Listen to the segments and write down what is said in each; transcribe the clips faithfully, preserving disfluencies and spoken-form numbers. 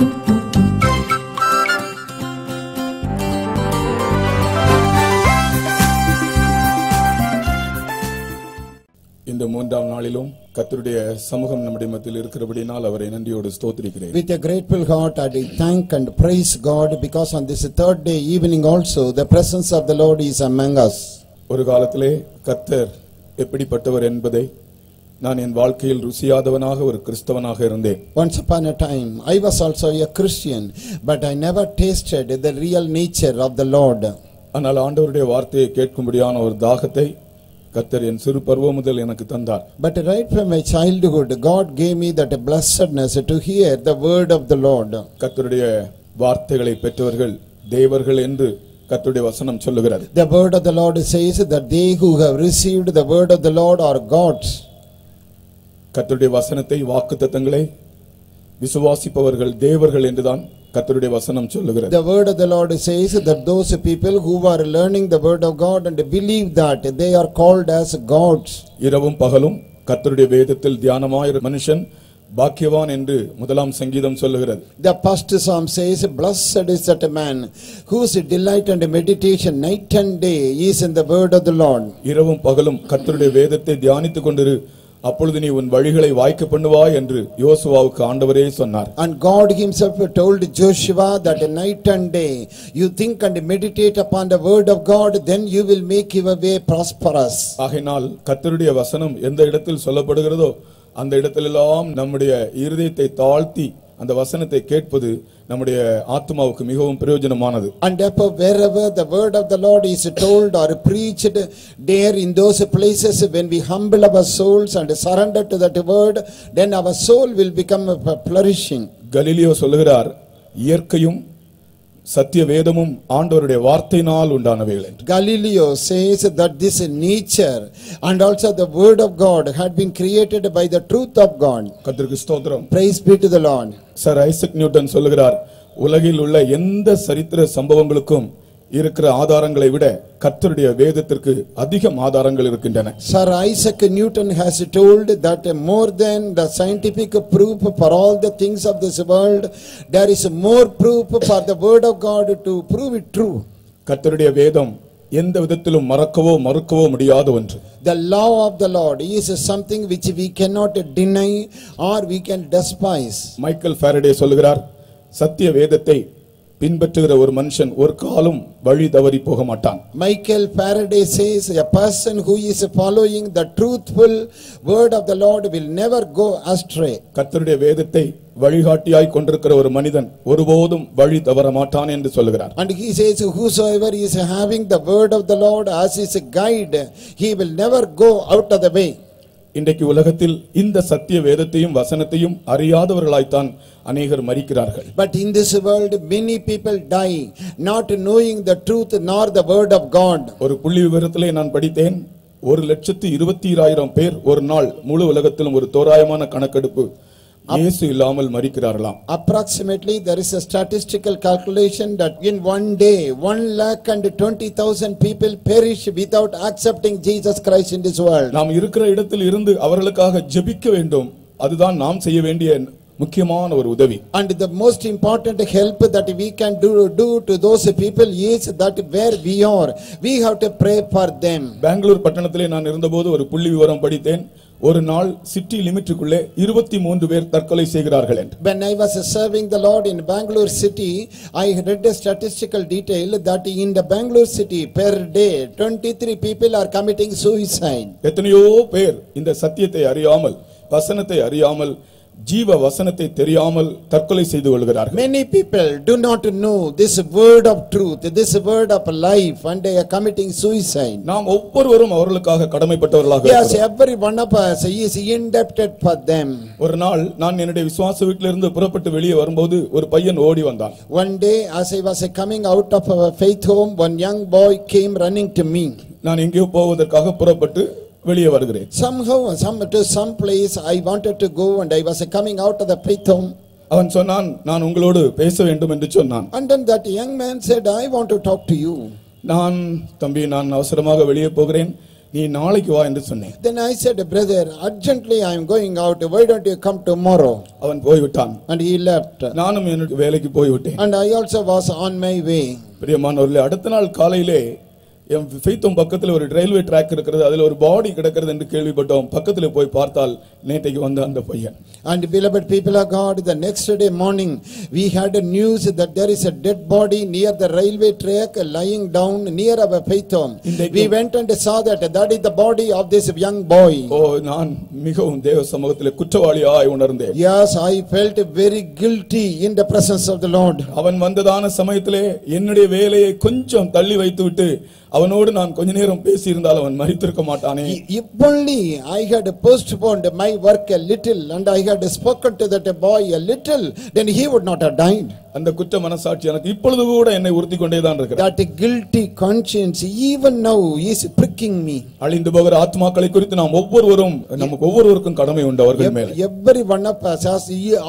இந்த மூன்றாம் நாளிலும் கர்த்தருடைய சமூகம் நம்முடைய மத்தியில் இருக்கிறபடியால் அவரை நன்றியோடு ஸ்தோத்திரிக்கிறேன். With a grateful heart I thank and praise God because on this third day evening also the presence of the Lord is among us. ஒரு காலத்திலே கர்த்தர் எப்படிப்பட்டவர் என்பதை நான் என் வாழ்க்கையில் ருசியாதவனாக ஒரு கிறிஸ்தவனாக இருந்தேன். Once upon a time I was also a Christian but I never tasted the real nature of the Lord. ஆனால் ஆண்டவருடைய வார்த்தையை கேட்கும்படியான ஒரு தாகத்தை கர்த்தர் என் சிறு பருவம் முதல் எனக்கு தந்தார். But right from my childhood God gave me that blessedness to hear the word of the Lord. கர்த்தருடைய வார்த்தைகளை பெற்றவர்கள் தேவர்கள் என்று கர்த்தருடைய வசனம் சொல்லுகிறது. The word of the Lord says that they who have received the word of the Lord are gods. கர்த்தருடைய வசனத்தை வாக்குத்தத்தங்களை விசுவாசிப்பவர்கள் தேவர்கள் என்றுதான் கர்த்தருடைய வசனம் சொல்லுகிறது. The word of the Lord says that those people who are learning the word of God and believe that they are called as gods. இரவும் பகலும் கர்த்தருடைய வேதத்தில் தியானமாயிரு மனுஷன் பாக்கியவான் என்று முதலாம் சங்கீதம் சொல்லுகிறது. The first psalm says blessed is that man whose delight and meditation night and day is in the word of the Lord. இரவும் பகலும் கர்த்தருடைய வேதத்தை தியானித்துக் கொண்டிரு, அப்பொழுது நீ உன் வழிகளை வாய்க்க பண்ணுவாய் என்று யோசுவாவுக்கு ஆண்டவரே சொன்னார். And God himself told Joshua that night and day you think and meditate upon the word of God then you will make your way prosperous. ஆகையால் கர்த்தருடைய வசனம் எந்த இடத்தில் சொல்லப்படுகிறதோ அந்த இடத்திலெல்லாம் நம்முடைய இருதயத்தை தாழ்த்தி அந்த வசனத்தை கேட்பது நம்முடைய ஆத்மாவுக்கு மிகவும் பிரயோஜனமானது. And therefore wherever the word of the Lord is told or preached, there in those places when we humble our souls and surrender to that word, then our soul will become flourishing. Galileo சொல்கிறார், இயற்கையும் சத்திய வேதமும் ஆண்டவருடைய வார்த்தையினால் உண்டானவைகள். Galileo says that this nature and also the word of God had been created by the truth of God. கர்த்தருக்கு ஸ்தோத்திரம். Praise be to the Lord. Sir Isaac Newton சொல்கிறார், உலகில் உள்ள எந்த சரித்திர சம்பவங்களுக்கும் இருக்கிற ஆதாரங்களை விட கர்த்தருடைய வேதத்திற்கு அதிகம் ஆதாரங்கள் இருக்கின்றன. Sir Isaac Newton has told that more than the scientific proof for all the things of this world, there is more proof for the word of God to prove it true. கர்த்தருடைய வேதம் எந்த விதத்திலும் மறக்கவோ மறுக்கவோ முடியாத ஒன்று. The law of the Lord is something which we cannot deny or we can despise. Michael Faraday சொல்கிறார், சத்திய வேதத்தை பின்பற்றுகிற ஒரு மனுஷன் ஒரு காலம் வழி தவறி போக மாட்டான். Michael Faraday says a person who is following the truthful word of the Lord will never go astray. கர்த்தருடைய வேதத்தை வழிகாட்டியாய் கொண்டிருக்கிற ஒரு மனிதன் ஒருபோதும் வழி தவற மாட்டான் என்று சொல்கிறார். And he says whosoever is having the word of the Lord as his guide he will never go out of the way. இன்றைக்கு உலகத்தில் இந்த சத்திய வேதத்தையும் வசனத்தையும் அறியாதவர்களாய்த்தான் அநேகர் மரிக்கிறார்கள். But in this world many people die not knowing the truth nor the word of God. ஒரு புள்ளி விவரத்திலே நான் படித்தேன், ஒரு லட்சத்து இருபத்தி ஆயிரம் பேர் ஒரு நாள் முழு உலகத்திலும் ஒரு தோராயமான கணக்கெடுப்பு இயேசு இல்லாமல் மரிக்கிறார்களாம். Approximately there is a statistical calculation that in one day one lakh and twenty thousand people perish without accepting Jesus Christ in this world. நாம் இருக்கிற இடத்தில் இருந்து அவர்களுக்காக ஜெபிக்க வேண்டும். அதுதான் நாம் செய்ய வேண்டிய முக்கியமான ஒரு உதவி. And the most important help that we can do do to those people is that where we are we have to pray for them. Bangalore பட்டணத்திலே நான் இருந்தபோது ஒரு புள்ளி விவரம் படித்தேன், ஒரு நாள் சிட்டி லிமிட்டுக்குள்ளே இருபத்தி மூன்று பேர் தற்கொலை செய்கிறார்கள் என்று. When I was serving the Lord in Bangalore city, I read a statistical detail that in the Bangalore city per day twenty-three people are committing suicide. எத்தனையோ பேர் இந்த சத்தியத்தை அறியாமல் வசனத்தை அறியாமல் ஜீவ வசனத்தை தெரியாமல் தற்கொலை செய்து கொள்கிறார்கள். Many people do not know this word of truth, this word of life and they are committing suicide. நாம் ஒவ்வொருவரும் அவர்களுக்காக கடமைப்பட்டவர்களாக இருக்கிறோம். Yes, every one of us is indebted for them. ஒரு நாள் நான் என்னுடைய விசுவாச வீட்டிலிருந்து புறப்பட்டு வெளியே வரும்போது ஒரு பையன் ஓடி வந்தான். One day as I was coming out of our faith home one young boy came running to me. நான் எங்கேயோ போவதற்காக புறப்பட்டு வெளியே வருகிறேன். Somehow some to some place I wanted to go and I was coming out of the faith home. அவன் சொன்னான், நான் உங்களோடு பேச வேண்டும் என்று சொன்னான். And then that young man said I want to talk to you. நான் தம்பி நான் அவசரமாக வெளியே போகிறேன், நீ நாளைக்கு வா என்று சொன்னேன். Then I said, brother, urgently I am going out. Why don't you come tomorrow? அவன் போய் விட்டான். And he left. நானும் என் வேலைக்கு போய் விட்டேன். And I also was on my way. பிரியமானவர்களே, அடுத்த நாள் காலையிலே என் ஃபெய்தும் பக்கத்தில் ஒரு ரயில்வே ட்ராக் இருக்கிறது, அதில் ஒரு பாடி கிடக்கிறது என்று கேள்விப்பட்டோம். பக்கத்தில் போய் பார்த்தால் நேற்றைக்கு வந்த அந்த பையன். And beloved people of God, the next day morning we had a news that there is a dead body near the railway track lying down near our Faithom. We went and saw that that is the body of this young boy. ஓ, நான் மிகவும் தேவ சமூகத்தில் குற்றவாளியாய் உணர்ந்தேன். Yes, I felt very guilty in the presence of the Lord. அவன் வந்ததான சமயத்திலே என்னுடைய வேலையை கொஞ்சம் தள்ளி வைத்துவிட்டு அவனோடு நான் கொஞ்ச நேரம் பேசி இருந்தால் அவன் மரித்திருக்க மாட்டானே. If only I had postponed my work a little and I had spoken to that boy a little, then he would not have died. அந்த குற்ற மனசாட்சி எனக்கு இப்பொழுது கூட என்னை உறுத்திக் கொண்டே தான் இருக்கிறது. That guilty conscience even now is pricking me. அழிந்து போகிற ஆத்மாக்களை குறித்து நாம் ஒவ்வொருவரும், நமக்கு ஒவ்வொருவருக்கும் கடமை உண்டு அவர்கள் மேல். Every one of us has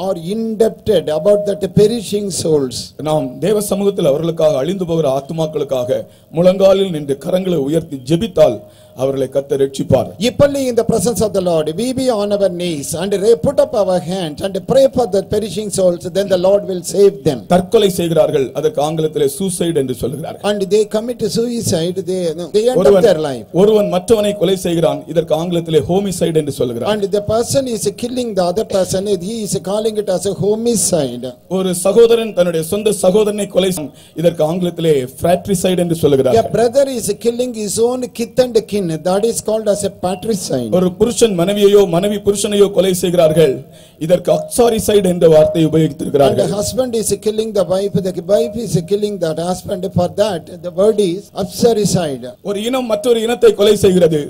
are indebted about that perishing souls. நாம் தேவ சமூகத்தில் அவர்களுக்காக, அழிந்து போகிற ஆத்மாக்களுக்காக முழங்காலில் நின்று கரங்களை உயர்த்தி ஜெபித்தால் அவர்களை கர்த்தர் ரட்சிப்பார். இப்பொழுது in the presence of the Lord we be on our knees and put up our hands and pray for the perishing souls, then the Lord will save them. தற்கொலை செய்கிறார்கள், அதற்கு ஆங்கிலத்திலே suicide என்று சொல்கிறார்கள். And they commit suicide, they they end up their life. ஒருவன் மற்றவனை கொலை செய்கிறான், இதற்கு ஆங்கிலத்திலே homicide என்று சொல்கிறார்கள். And the person is killing the other person, he is calling it as a homicide. ஒரு சகோதரன் தன்னுடைய சொந்த சகோதரனை கொலை செய்கிறான், இதற்கு ஆங்கிலத்திலே fratricide என்று சொல்கிறார்கள். A brother is killing his own kith and kin, that is called as a patricide. ஒரு புருஷன் மனைவியையோ மனைவி புருஷனையோ கொலை செய்கிறார்கள், இதற்கு அக்சாரிசைடு என்ற வார்த்தையை உபயோகித்திருக்கிறார்கள். The husband is killing the wife, the wife is killing that husband, for that the word is absaricide. ஒரு இனம் மற்றொரு இனத்தை கொலை செய்கிறது.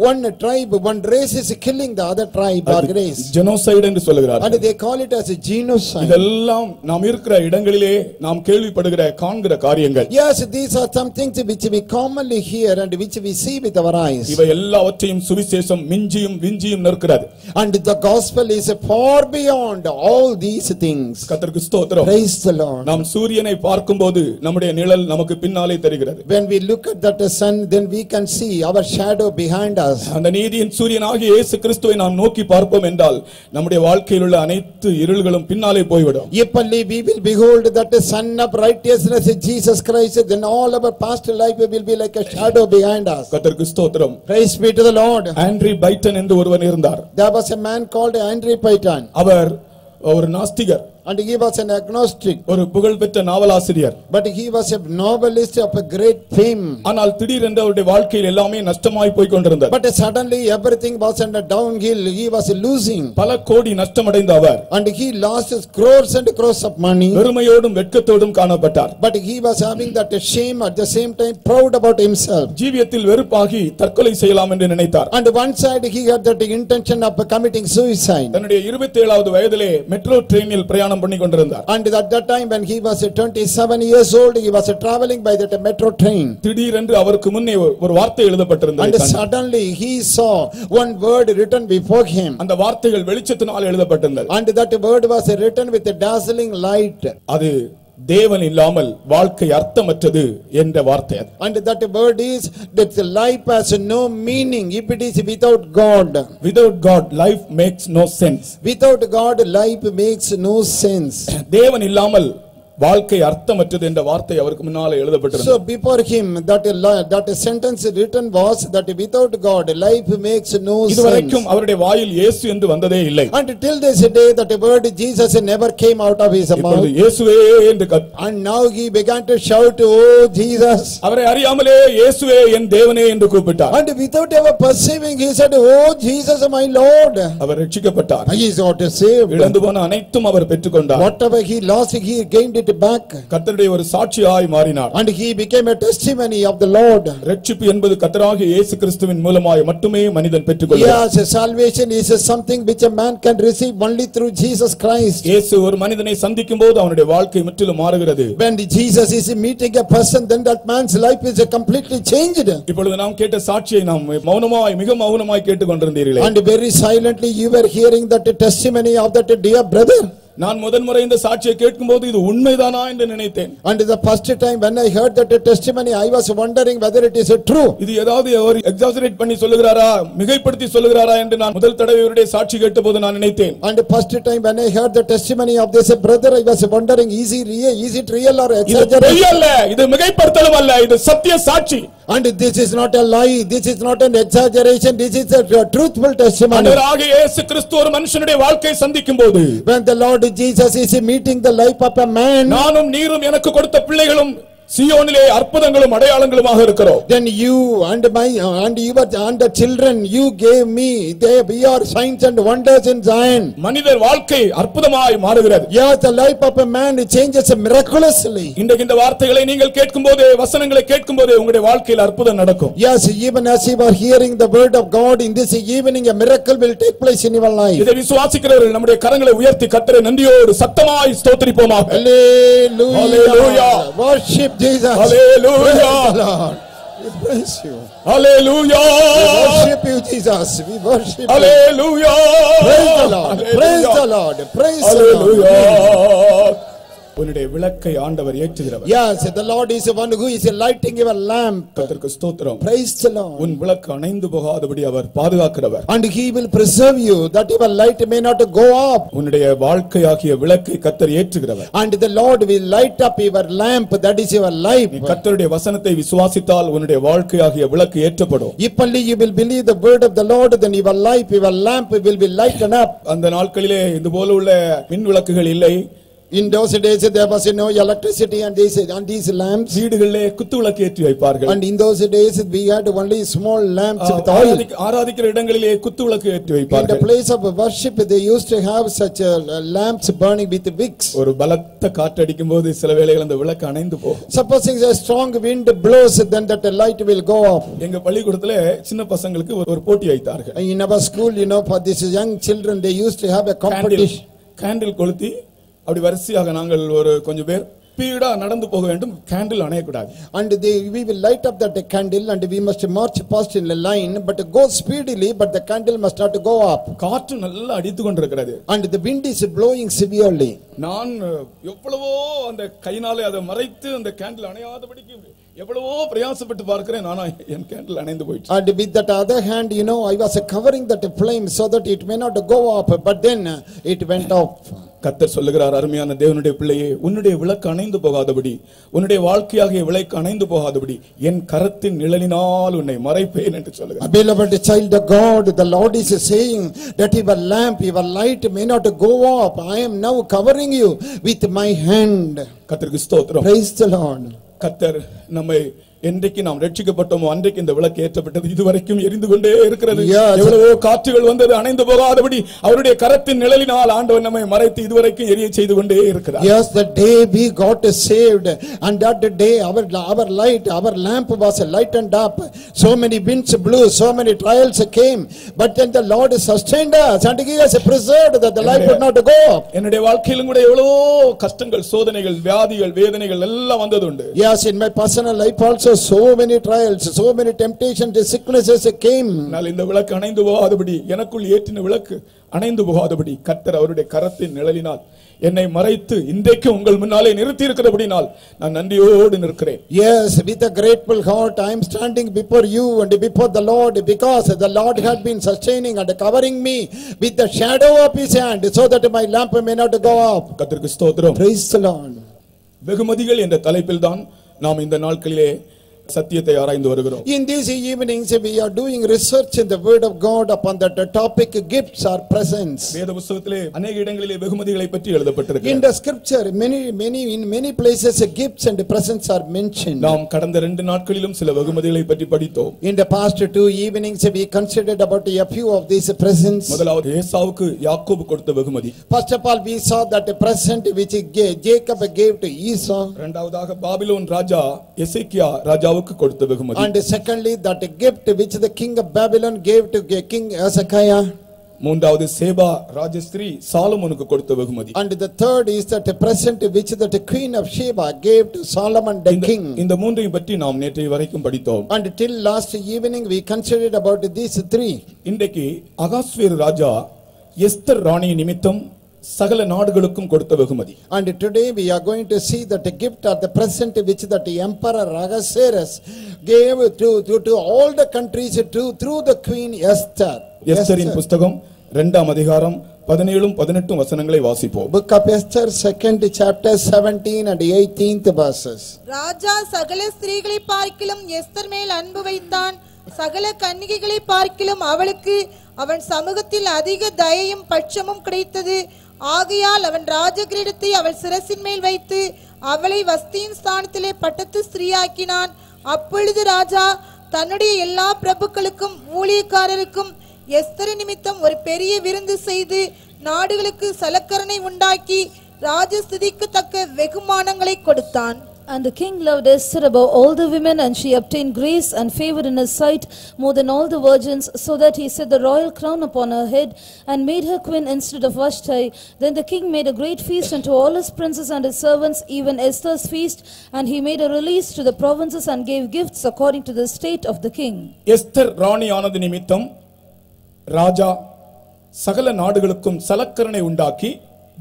One tribe, one race is killing the other tribe or race. Genocide என்று சொல்கிறார்கள். And they call it as a genocide. இதெல்லாம் நாம் இருக்கிற இடங்களிலே நாம் கேள்விப்படுகிற காண்கிற காரியங்கள். Yes, these are some things which we commonly hear and which we see with our eyes. இவை எல்லாவற்றையும் சுவிசேஷம் மிஞ்சியும் விஞ்சியும் நிற்கிறது. And the gospel is far beyond all these things. கர்த்தருக்கு ஸ்தோத்திரம். Praise the Lord. நாம் சூரியனை பார்க்கும்போது நம்முடைய நிழல் நமக்கு பின்னாலே தெரிகிறது. When we look at that sun, then we can see our shadow behind us. அந்த நீதியின் சூரியனாகிய இயேசு கிறிஸ்துவை நாம் நோக்கி பார்ப்போம் என்றால் நம்முடைய வாழ்க்கையில் உள்ள அனைத்து இருள்களும் பின்னாலே போய்விடும். Yepalli we will behold that the sun of righteousness is Jesus Christ, then all our past life will be like a shadow behind us. கர்த்தருக்கு ஸ்தோத்திரம். Praise be to the Lord. Andrew Payton என்று ஒருவர் இருந்தார். There was a man called Andrew Payton. அவர் ஒரு நாஸ்திகர். And he was an agnostic. ஒரு புகழ்பெற்ற நாவலாசிரியர். But he was a novelist of a great fame. ஆனால் திடீரென்று அவருடைய வாழ்க்கையில் எல்லாமே நஷ்டமாய் போய் கொண்டிருந்தது. But suddenly everything was on a downhill. He was losing. பல கோடி நஷ்டம் அடைந்த அவர். And he lost his crores and crores of money. பெருமையோடும் வெட்கத்தோடும் காணப்பட்டார். But he was having that shame at the same time, proud about himself. ஜீவியத்தில் வெறுப்பாகி தற்கொலை செய்யலாம் என்று நினைத்தார். And one side he had that intention of committing suicide. தன்னுடைய இருபத்தி ஏழாவது வயதிலே மெட்ரோ ட்ரெயினில் பிரயாணம் பண்ணிக்கொண்டிருந்தார். And at that time when he was twenty-seven years old he was traveling by that metro train. திடீரென்று அவருக்கு முன்னே ஒரு வார்த்தை எழுதப்பட்டிருந்தது. And suddenly he saw one word written before him. அந்த வார்த்தைகள் வெளிச்சத்தினால் எழுதப்பட்டிருந்தது. And that word was written with a dazzling light. அது தேவன் இல்லாமல் வாழ்க்கை அர்த்தமற்றது என்ற வார்த்தை. And that word is that the life has no meaning if it is without God. Without God life makes no sense. Without God life makes no sense. தேவன் இல்லாமல் வாழ்க்கை அர்த்தமற்றது என்ற வார்த்தை அவருக்கு முன்னாலே எழுதப்பட்டிருந்தது. So before him that that sentence written was that without God life makes no sense. இதுவரைக்கும் அவருடைய வாயில் இயேசு என்று வந்ததே இல்லை. And till this day that word Jesus never came out of his mouth. இப்பொழுது இயேசுவே என்று கத். And now he began to shout, oh Jesus. அவரை அறியாமலே இயேசுவே என் தேவனே என்று கூப்பிட்டார். And without ever perceiving he said, oh Jesus my Lord. Our ரட்சிக்கப்பட்டார். He is got saved. இழந்து போன அனைத்தும் அவர் பெற்றுக்கொண்டார். Whatever he lost he gained it back. கர்த்தருடைய ஒரு சாட்சியாய் மாறினார். And he became a testimony of the Lord. ரட்சிப்பு என்பது கர்த்தராகிய இயேசு கிறிஸ்துவின் மூலமாய் மட்டுமே மனிதன் பெற்றுக்கொள்கிறார். Yes, salvation is something which a man can receive only through Jesus Christ. இயேசு ஒரு மனிதனை சந்திக்கும்போது அவனுடைய வாழ்க்கை முற்றிலும் மாறுகிறது. When Jesus is meeting a person, then that man's life is completely changed. இப்பொழுது நாம் கேட்ட சாட்சியை நாம் மௌனமாய் மிக மௌனமாய் கேட்டுக்கொண்டிருந்தீர்களே. And very silently you were hearing that testimony of that dear brother. நான் முதன் முறை இந்த சாட்சியை கேட்கும்போது இது உண்மைதானா என்று நினைத்தேன். And the first time when I heard that testimony, I was wondering whether it is true. இது ஏதாவது ஒரு எக்ஸாஜரேட் பண்ணி சொல்லுகிறாரா, மிகைப்படுத்தி சொல்லுகிறாரா என்று நான் முதல் தடவை இவருடைய சாட்சி கேட்டபோது நான் நினைத்தேன். And first time when I heard the testimony of this brother, I was wondering, is it real, is it real or exaggeration? இது இல்ல, இது மிகைப்படுத்தல் அல்ல, இது சத்திய சாட்சி. And this is not a lie, this is not an exaggeration, this is a truthful testimony. ஆண்டவராகிய இயேசு கிறிஸ்து ஒரு மனுஷனுடைய வாழ்க்கையை சந்திக்கும்போது, when the Lord Jesus is meeting the life of a man, நானும் நீரும் எனக்கு கொடுத்த பிள்ளைகளும் சியோனிலே அற்புதங்களும் அடையாளங்களுமாக இருக்கிறோம். Then you and my and you and the children you gave me, they we are signs and wonders in Zion. மனிதர் வாழ்க்கை அற்புதமாய் மாறுகிறது. Yes, the life of a man changes miraculously. இந்த இந்த வார்த்தைகளை நீங்கள் கேட்கும்போது, வசனங்களை கேட்கும்போது உங்களுடைய வாழ்க்கையில் அற்புதம் நடக்கும். Yes, even as you are hearing the word of God in this evening, a miracle will take place in your life. இதை விசுவாசிக்கிறவர்கள் நம்முடைய கரங்களை உயர்த்தி கர்த்தரை நன்றியோடு சத்தமாய் ஸ்தோத்திரிப்போமாக. Hallelujah. Hallelujah. Worship Jesus. Hallelujah. We praise you. Hallelujah. We worship you, Jesus. We worship you. Hallelujah. Praise the Lord. Praise the Lord. Praise the Lord. Hallelujah. உன்னுடைய விளக்கை ஆண்டவர் ஏற்றுகிறவர். Yes, the Lord is the one who is lighting your lamp. கர்த்தருக்கு ஸ்தோத்திரம். Praise the Lord. உன் விளக்கு அணைந்து போகாதபடி அவர் பாதுகாக்கிறவர். And he will preserve you that your light may not go up. உன்னுடைய வாழ்க்கையாகிய விளக்கை கர்த்தர் ஏற்றுகிறவர். And the Lord will light up your lamp, that is your life. நீ கர்த்தருடைய வசனத்தை விசுவாசித்தால் உன்னுடைய வாழ்க்கையாகிய விளக்கு ஏற்றப்படும். If only you will believe the word of the Lord, then your life, your lamp will be lighted up. அந்த நாட்களிலே இது போல உள்ள மின் விளக்குகள் இல்லை. In those days there was no electricity and these and these lamps. வீடுகளிலே குத்துவிளக்கு ஏற்றி வைப்பார்கள். And in those days we had only small lamps with oil. ஆராதிக்கிற இடங்களிலே குத்துவிளக்கு ஏற்றி வைப்பார்கள். In the place of worship they used to have such a lamps burning with wicks. ஒரு பலத்த காற்று அடிக்கும்போது சில வேளைகளில் அந்த விளக்கு அணைந்து போகும். Supposing a strong wind blows, then that light will go off. எங்க பள்ளிக்கூடத்திலே சின்ன பசங்களுக்கு ஒரு போட்டி வைத்தார்கள். In our school, you know, for these young children they used to have a competition. Candle கொளுத்தி அப்படி வரிசையாக நாங்கள் ஒரு கொஞ்சம் பேர் பீடா நடந்து போக வேண்டும், கேண்டில் அணையக்கூடாது. And they, we will light up that candle and we must march past in a line, but go speedily, but the candle must not go up. காற்று நல்லா அடித்து கொண்டிருக்கிறது. And the wind is blowing severely. நான் எவ்வளவோ அந்த கையினாலே அதை மறைத்து அந்த கேண்டில் அணையாதபடிக்கு எவ்வளவோ பிரயாசப்பட்டு பார்க்கிறேன், நானா என் கேண்டில் அணைந்து போயிடுச்சு. And with that other hand, you know, I was covering that flame so that it may not go up, but then it went off. கர்த்தர் சொல்லுகிறார், அருமையான தேவனுடைய பிள்ளையே, உன்னுடைய விளக்கு அணைந்து போகாதபடி, உன்னுடைய வாழ்க்கையாகிய விளக்கு அணைந்து போகாதபடி என் கரத்தின் நிழலினால் உன்னை மறைப்பேன் என்று சொல்லுகிறார். Beloved child of God, the Lord is saying that your lamp, your light may not go up. I am now covering you with my hand. கர்த்தருக்கு ஸ்தோத்திரம். Praise the Lord. கர்த்தர் நம்மை என்றைக்கு நாம் ரட்சிக்கப்பட்டோமோ அன்றைக்கு இந்த விளக்கு ஏற்றப்பட்டது. இதுவரைக்கும் எரிந்து கொண்டே இருக்கிறது. எவ்வளவோ காற்றுகள் வந்தது, அணைந்து போகாதபடி அவருடைய கரத்தின் நிழலினால் ஆண்டவர் நம்மை மறைத்து இதுவரைக்கும் எரிய செய்து கொண்டே இருக்கிறார். Yes, the day we got saved, and that day our our light, our lamp was lightened up. So many winds blew, so many trials came, but then the Lord sustained us and He has preserved that the light would not go up. என்னுடைய வாழ்க்கையிலும் கூட எவ்வளவோ கஷ்டங்கள், சோதனைகள், வியாதிகள், வேதனைகள் எல்லாம் வந்தது உண்டு. Yes, in my personal life also so many trials, so many temptations, the sicknesses came. நான் இந்த விளக்கு அணைந்து போகாதபடி, எனக்குள் ஏற்றின விளக்கு அணைந்து போகாதபடி கர்த்தர் அவருடைய கரத்தின் நிழலினால் என்னை மறைத்து இன்றைக்கு உங்கள் முன்னாலே நிறுத்தி இருக்கிறபடினால் நான் நன்றியோடு நிற்கிறேன். Yes, with a grateful heart I am standing before you and before the Lord, because the Lord had been sustaining and covering me with the shadow of His hand, so that my lamp may not go off. கர்த்தருக்கு ஸ்தோத்திரம். Praise the Lord. வெகுமதிகள் என்ற தலைப்பில் தான் நாம் இந்த நாட்களிலே சத்தியத்தை ஆராய்ந்து வருகிறோம். In these evenings we are doing research in the word of God upon that topic, gifts or presents. வேத புத்தகத்திலே अनेक இடங்களிலே வெகுமதிகளை பற்றி எழுதப்பட்டிருக்கிறது. In the scripture many many in many places gifts and presents are mentioned. நாம் கடந்த ரெண்டு நாட்களிலும் சில வெகுமதிகளை பற்றி படித்தோம். In the past two evenings we considered about a few of these presents. முதலாவது ஏசாவுக்கு யாக்கோபு கொடுத்த வெகுமதி. First of all we saw that a present which Jacob gave to Esau. இரண்டாவதாக பாபிலோன் ராஜா எசேக்கியா ராஜா கொடுத்த வெகுமதி. And secondly that gift which the king of Babylon gave to King Hezekiah. மூன்றாவது சேபா ராஜஸ்திரீ சாலமோனுக்கு கொடுத்த வெகுமதி. And the third is that a present which that the queen of Sheba gave to Solomon the king. இந்த மூன்றையும் பற்றி நாம் நேற்று வரைக்கும் படித்தோம். And till last evening we considered about these three. இன்றைக்கு அகாஸ்வேரு ராஜா எஸ்தர் ராணி நிமித்தம் சகல நாடுகளுக்கும் கொடுத்த வெகுமதி. And today we are going to see that the gift or the present which that the Emperor Ahasuerus gave to to, to all the countries to, through the Queen Esther. எஸ்தரின் புத்தகம் இரண்டாம் அதிகாரம் பதினேழும் பதினெட்டும் வசனங்களை வாசிப்போம். Book of Esther second chapter seventeen and eighteenth verses. ராஜா சகல ஸ்திரீகளை பார்க்கிலும் Esther மேல் அன்பு வைத்தான். சகல கன்னிகைகளை பார்க்கிலும் அவளுக்கு அவன் சமூகத்தில் அதிக தயையும் பட்சமும் கிடைத்தது. ஆகையால் அவன் ராஜ கிரீடத்தை அவள் சிரசின் மேல் வைத்து அவளை வஸ்தியின் ஸ்தானத்திலே பட்டத்து ஸ்திரீயாக்கினான். அப்பொழுது ராஜா தன்னுடைய எல்லா பிரபுக்களுக்கும் ஊழியக்காரருக்கும் எஸ்தர் நிமித்தம் ஒரு பெரிய விருந்து செய்து நாடுகளுக்கு சலக்கரணை உண்டாக்கி ராஜஸ்திதிக்கு தக்க வெகுமானங்களை கொடுத்தான். And the king loved Esther above all the women, and she obtained grace and favor in his sight more than all the virgins, so that he set the royal crown upon her head and made her queen instead of Vashti. Then the king made a great feast unto all his princes and his servants, even Esther's feast, and he made a release to the provinces and gave gifts according to the state of the king. Esther rani anadu nimittam raja sagala naadugalukkum salakkarane undaki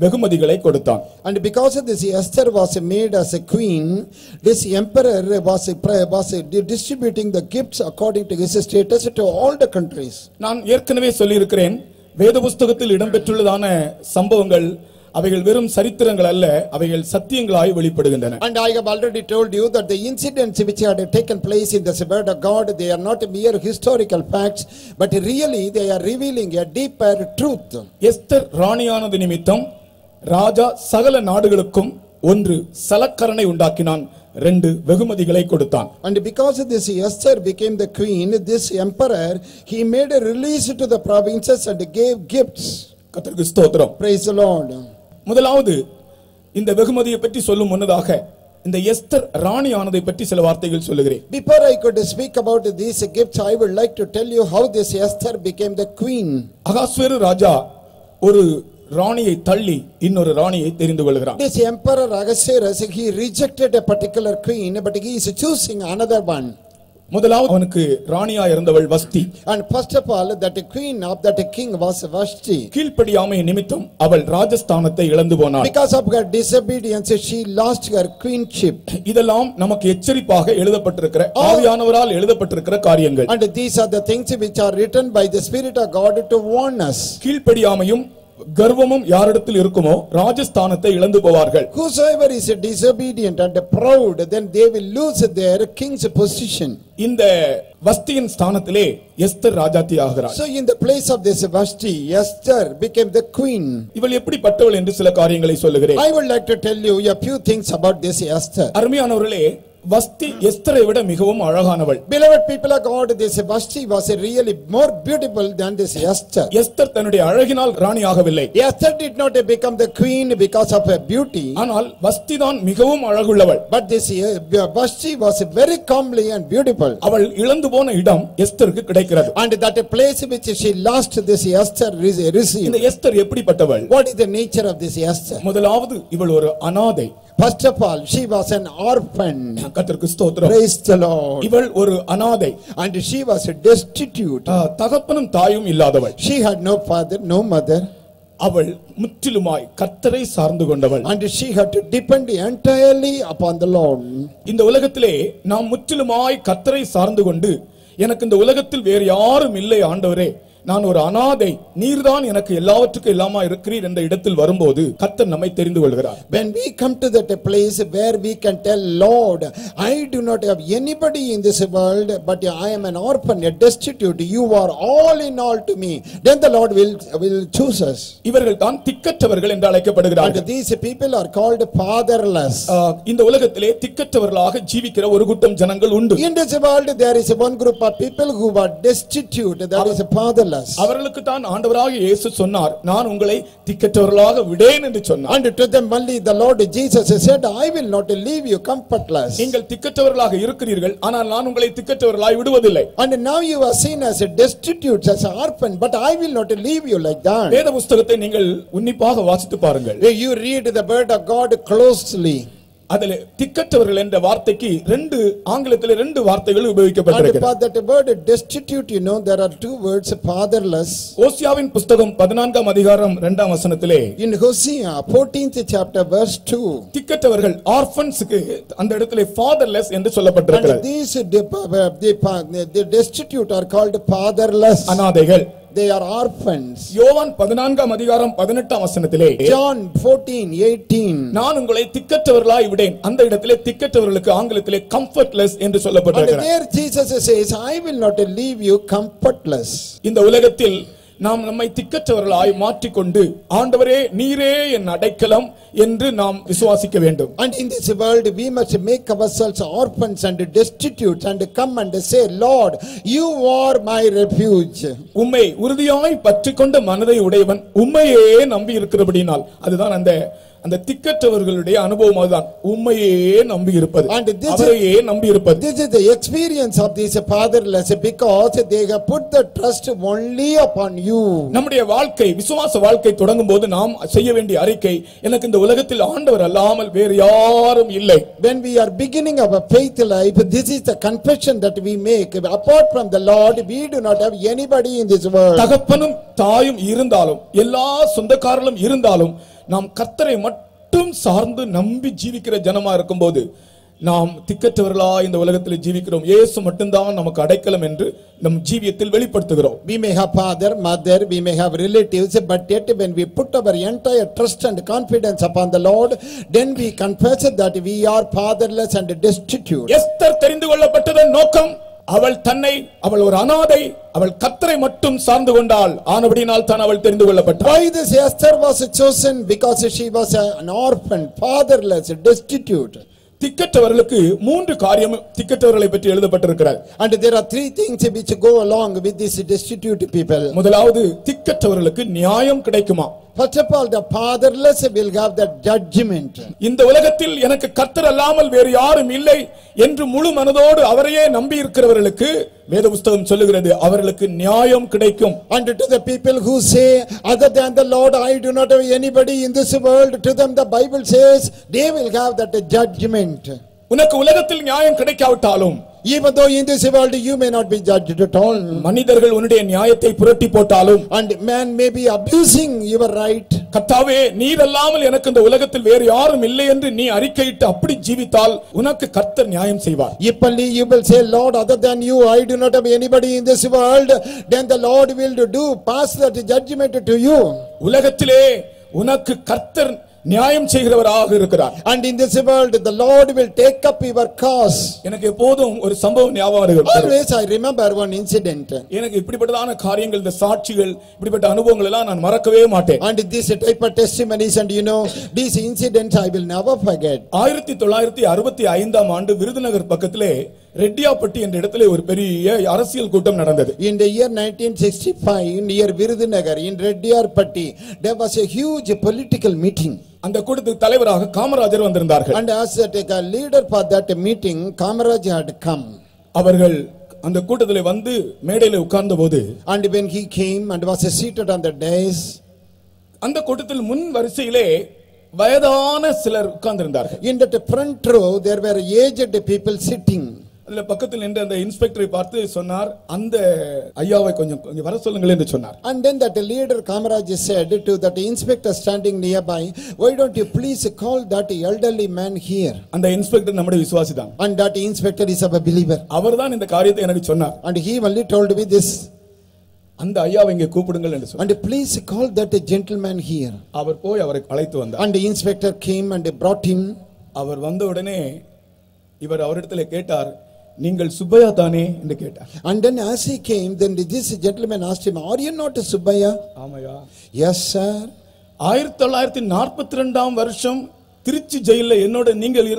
வெகுமதிகளை கொடுத்தான். And because of this Esther was made as a queen, this emperor was was distributing the gifts according to his status to all the countries. நான் ஏற்கனவே சொல்லி இருக்கிறேன், வேத புத்தகத்தில் இடம்பெற்றுள்ளதான சம்பவங்கள் அவைகள் வெறும் சரித்திரங்கள் அல்ல, அவைகள் சத்தியங்களாய் வெளிப்படுகின்றன. And I have already told you that the incidents which had taken place in the word of God, they are not mere historical facts, but really they are revealing a deeper truth. Esther ராணியானது நிமித்தம் ராஜா சகல நாடுகளுக்கும் ஒன்று சலக்கரணை உண்டாக்கினான், ரெண்டு வெகுமதிகளை கொடுத்தான். And because of this Esther became the queen, this emperor he made a release to the provinces and gave gifts. கர்த்தருக்கு ஸ்தோத்திரம். Praise the Lord. முதலாவது இந்த வெகுமதியை பற்றி சொல்லும் முன்னதாக இந்த எஸ்தர் ராணி ஆனதை பற்றி சில வார்த்தைகள் சொல்லுகிறேன். Before I could speak about these gifts, I would like to tell you how this Esther became the queen. அகாஸ்வேரு ராஜா ஒரு ராணியை தள்ளி இன்னொரு ராணியை தெரிந்து கொள்கிறான். This emperor Ahasuerus, he rejected a particular queen, but he is choosing another one. முதலாவது அவனுக்கு ராணியா இருந்தவள் வஸ்தி. And first of all that the queen of that king was Vashti. கீழ்ப்படியாமை நிமித்தம் அவள் ராஜஸ்தானத்தை இழந்து போனாள். Because of her disobedience she lost her queenship. இதெல்லாம் நமக்கு எச்சரிப்பாக எழுதப்பட்டிருக்கிற ஆவியானவரால் எழுதப்பட்டிருக்கிற காரியங்கள். And these are the things which are written by the Spirit of God to warn us. கீழ்ப்படியாமையும் கர்வமும் யாரிடத்தில் இருக்குமோ ராஜஸ்தானத்தை இழந்து போவார்கள். Whosoever is disobedient and proud, then they will lose their king's position. இந்த வஸ்தியின் ஸ்தானத்திலே எஸ்தர் ராஜாத்தி ஆகிறார். So in the place of this Vashti, Esther became the queen. இவள் எப்படிப்பட்டவள் என்று சில காரியங்களை சொல்லுகிறேன். I would like to tell you a few things about this Esther. அருமையானவர்களே, வஸ்தி எஸ்தரை விட மிகவும் அழகானவள். Beloved people of God, this Vashti was really more beautiful than this Esther. Esther தன்னுடைய அழகினால் ராணியாகவில்லை. Esther did not become the queen because of her beauty. ஆனால் வஸ்தி தான் மிகவும் அழகுள்ளவள். But this Vashti was very comely and beautiful. அவள் இழந்து போன இடம் எஸ்தருக்கு கிடைக்கிறது. And that place which she lost, this Esther received. இந்த எஸ்தர் எப்படிப்பட்டவள்? What is the nature of this Esther? முதலாவது இவள் ஒரு அனாதை. First of all she was an orphan. கர்த்தருக்கு ஸ்தோத்திரம். Praise the Lord. இவள் ஒரு அனாதை. And she was destitute. தகப்பனும் தாயும் இல்லாதவள். She had no father, no mother. அவள் முற்றிலுமாய் கர்த்தரை சார்ந்து கொண்டவள். And she had to depend entirely upon the Lord. இந்த உலகத்திலே நாம் முற்றிலுமாய் கர்த்தரை சார்ந்து கொண்டு எனக்கு இந்த உலகத்தில் வேறு யாரும் இல்லை ஆண்டவரே, நான் ஒரு அனாதை, நீர்தான் எனக்கு எல்லாவற்றுக்கும் எல்லாமா இருக்கிறீர் என்ற இடத்தில் வரும்போது கர்த்தர் நம்மை தெரிந்து கொள்கிறார். When we come to that place where we can tell Lord, I do not have anybody in this world, but I am an orphan, a destitute, you are all in all to me, then the Lord will will choose us. இவர்கள் தான் திக்கற்றவர்கள் என்று அழைக்கப்படுகிறார்கள். And these people are called fatherless. இந்த உலகத்திலே திக்கற்றவர்களாக ஜீவிக்கிற ஒரு கூட்டம் ஜனங்கள் உண்டு. In this world there is one group of people who are destitute, that is a father. அவர்களுக்கு தான் ஆண்டவராகிய இயேசு சொன்னார், நான் உங்களை திக்கற்றவர்களாக விடேன் என்று சொன்னார். And to them only the Lord Jesus said, I will not leave you comfortless. நீங்கள் திக்கற்றவர்களாக இருக்கிறீர்கள், ஆனால் நான் உங்களை திக்கற்றவர்களாய் விடுவதில்லை. And now you are seen as a destitute, as an orphan, but I will not leave you like that. வேத புத்தகத்தை நீங்கள் உன்னிப்பாக வாசித்து பாருங்கள். You read the word of God closely. அதிலே திக்கற்றவர்கள் என்ற வார்த்தைக்கு ரெண்டு ஆங்கிலத்திலே ரெண்டு வார்த்தைகள் உபயோகிக்கப்பட்டிருக்கிறது. But that word destitute, you know, there are two words, fatherless. ஓசியாவின் புத்தகம் பதினான்காம் அதிகாரம் இரண்டாம் வசனத்திலே, in Hosea fourteenth chapter verse two, திக்கற்றவர்கள் orphansக்கு அந்த இடத்திலே fatherless என்று சொல்லப்பட்டிருக்கிறது. And these the the destitute are called fatherless. அனாதைகள். They are orphans. யோவான் பதினான்காம் அதிகாரம் பதினெட்டாம் வசனத்திலே, John fourteen eighteen, நான் உங்களை திக்கற்றவர்களாய் விடேன். அந்த இடத்திலே திக்கற்றவர்களுக்கு ஆங்கிலத்திலே comfortless என்று சொல்லப்பட்டிருக்கிறது. And there Jesus says, I will not leave you comfortless. இந்த உலகத்தில் நாம் நம்மை திக்கற்றவர்களாய் மாற்றிக்கொண்டு ஆண்டவரே நீரே என் அடைக்கலம் என்று நாம் விசுவாசிக்க வேண்டும். And in this world we must make ourselves orphans and destitute and come and say, Lord, you are my refuge. உம்மை உறுதியாய் பற்றிக்கொண்ட மனதை உடையவன் உம்மையே நம்பி இருக்கிறபடியால், அதுதான் அந்த அந்த திக்கற்றவர்களுடைய அனுபவம், அதுதான் உம்மையே நம்பி இருப்பது, அவரையே நம்பி இருப்பது. This is the experience of these fatherless because they have put the trust only upon you. நம்முடைய வாழ்க்கை விசுவாச வாழ்க்கை தொடங்கும் போது நாம் செய்ய வேண்டிய அறிக்கை, எனக்கு இந்த உலகத்தில் ஆண்டவர் அல்லாமல் வேறு யாரும் இல்லை. When we are beginning our faith life, this is the confession that we make, apart from the Lord we do not have anybody in this world. தகப்பனும் தாயும் இருந்தாலும் எல்லா சொந்தக்காரர்களும் இருந்தாலும் நாம் கர்த்தரை மட்டும் சார்ந்து நம்பி ஜீவிக்கிற ஜனமா இருக்கும் போது நாம் திக்கற்றவர்களா இந்த உலகத்தில் ஜீவிக்கிறோம். இயேசு மட்டும்தான் நமக்கு அடைக்கலம் என்று நம் ஜீவியத்தில் வெளிப்படுத்துகிறோம். We may have father, mother, we may have relatives, but yet when we put our entire trust and confidence upon the Lord, then we confess that we are fatherless and destitute. Esther தெரிந்து கொள்ளப்பட்டதன் நோக்கம், அவள் தன்னை, அவள் ஒரு அனாதை, அவள் கர்த்தரை மட்டும் சார்ந்து கொண்டாள். ஆனபடியால் தான் அவள் தெரிந்து கொள்ளப்பட்டாள். Why this Esther was chosen? Because she was an orphan, fatherless, destitute. திக்கற்றவர்களுக்கு மூன்று காரியம் திக்கற்றவர்களை பற்றி எழுதப்பட்டிருக்கிறது. And there are three things which go along with these destitute people. முதலாவது, திக்கற்றவர்களுக்கு நியாயம் கிடைக்குமா? First of all, the fatherless will have the judgment. இந்த உலகத்தில் எனக்கு கர்த்தர் அல்லாமல் வேறு யாரும் இல்லை என்று முழு மனதோடு அவரையே நம்பி இருக்கிறவர்களுக்கு வேத புத்தகம் சொல்லுகிறது, அவர்களுக்கு நியாயம் கிடைக்கும். And to the people who say, other than the Lord I do not have anybody in this world, to them the Bible says they will have that judgment. உனக்கு உலகத்தில் நியாயம் கிடைக்காவிட்டாலும், even though in this world you may not be judged at all, மனிதர்கள் உன்னுடைய நியாயத்தை புரட்டி போட்டாலும், and man may be abusing your right, கர்த்தாவே நீர் அல்லாமல் எனக்கு இந்த உலகத்தில் வேறு யாரும் இல்லை என்று நீ அறிக்கையிட்டு அப்படி ஜீவித்தால் உனக்கு கர்த்தர் நியாயம் செய்வார். இப்படி you will say, Lord, other than you I do not have anybody in this world, then the Lord will do pass that judgment to you. உலகத்திலே உனக்கு கர்த்தர் நியாயம் செய்கிறவராக இருக்கிறார். And in this world the Lord will take up your cause. எனக்கு எப்போதும் ஒரு சம்பவம் ஞாபகம் வருகிறது. Always I remember one incident. எனக்கு இப்படிப்பட்டதான காரியங்கள், இந்த சாட்சிகள், இப்படிப்பட்ட அனுபவங்கள் எல்லாம் நான் மறக்கவே மாட்டேன். And this type of testimonies, and you know, these incidents I will never forget. ஆயிரத்து தொள்ளாயிரத்து அறுபத்தைந்து ஆம் ஆண்டு விருதுநகர் பக்கத்திலே ரெட்டியார் பட்டி என்ற இடத்திலே ஒரு பெரிய அரசியல் கூட்டம் நடந்தது. In the year nineteen sixty-five near Virudhunagar in Reddyar Patti there was a huge political meeting. அந்த கூட்டத்துக்கு தலைவராக காமராஜர் வந்திருந்தார்கள். And as the leader for that meeting Kamaraj had come. அவர்கள் அந்த கூட்டத்திலே வந்து மேடையிலே உட்கார்ந்தபோது, and when he came and was seated on the dais, அந்த கூட்டத்தில் முன் வரிசையிலே வயதான சிலர் உட்கார்ந்திருந்தார்கள். In the front row there were aged people sitting. அந்த பக்கத்தில் நின்ற அந்த இன்ஸ்பெக்டரை பார்த்து சொன்னார், அந்த ஐயாவை கொஞ்சம் கொஞ்சம் வர சொல்லுங்கள் என்று சொன்னார். And then that leader Kamaraj said to that inspector standing nearby, why don't you please call that elderly man here. அந்த இன்ஸ்பெக்டர் நம்முடைய விசுவாசி தான். And that inspector is a believer. அவர்தான் இந்த காரியத்தை எனக்கு சொன்னார். And he only told me this. அந்த ஐயாவை இங்கே கூப்பிடுங்கள் என்று சொன்னார். And please call that gentleman here. அவர் போய் அவரை அழைத்து வந்தார். And the inspector came and brought him. அவர் வந்த உடனே இவர் அவரிடத்திலே கேட்டார், நீங்கள் சுப்பையா தானே என்று கேட்டார். And then as he came, then this gentleman asked him, are you not Subbaya? ஆமாயா. Yes sir. ஆயிரத்து தொள்ளாயிரத்து நாற்பத்தி இரண்டு ஆம் வருஷம் திருச்சி ஜெயில என்னோட நீங்கள்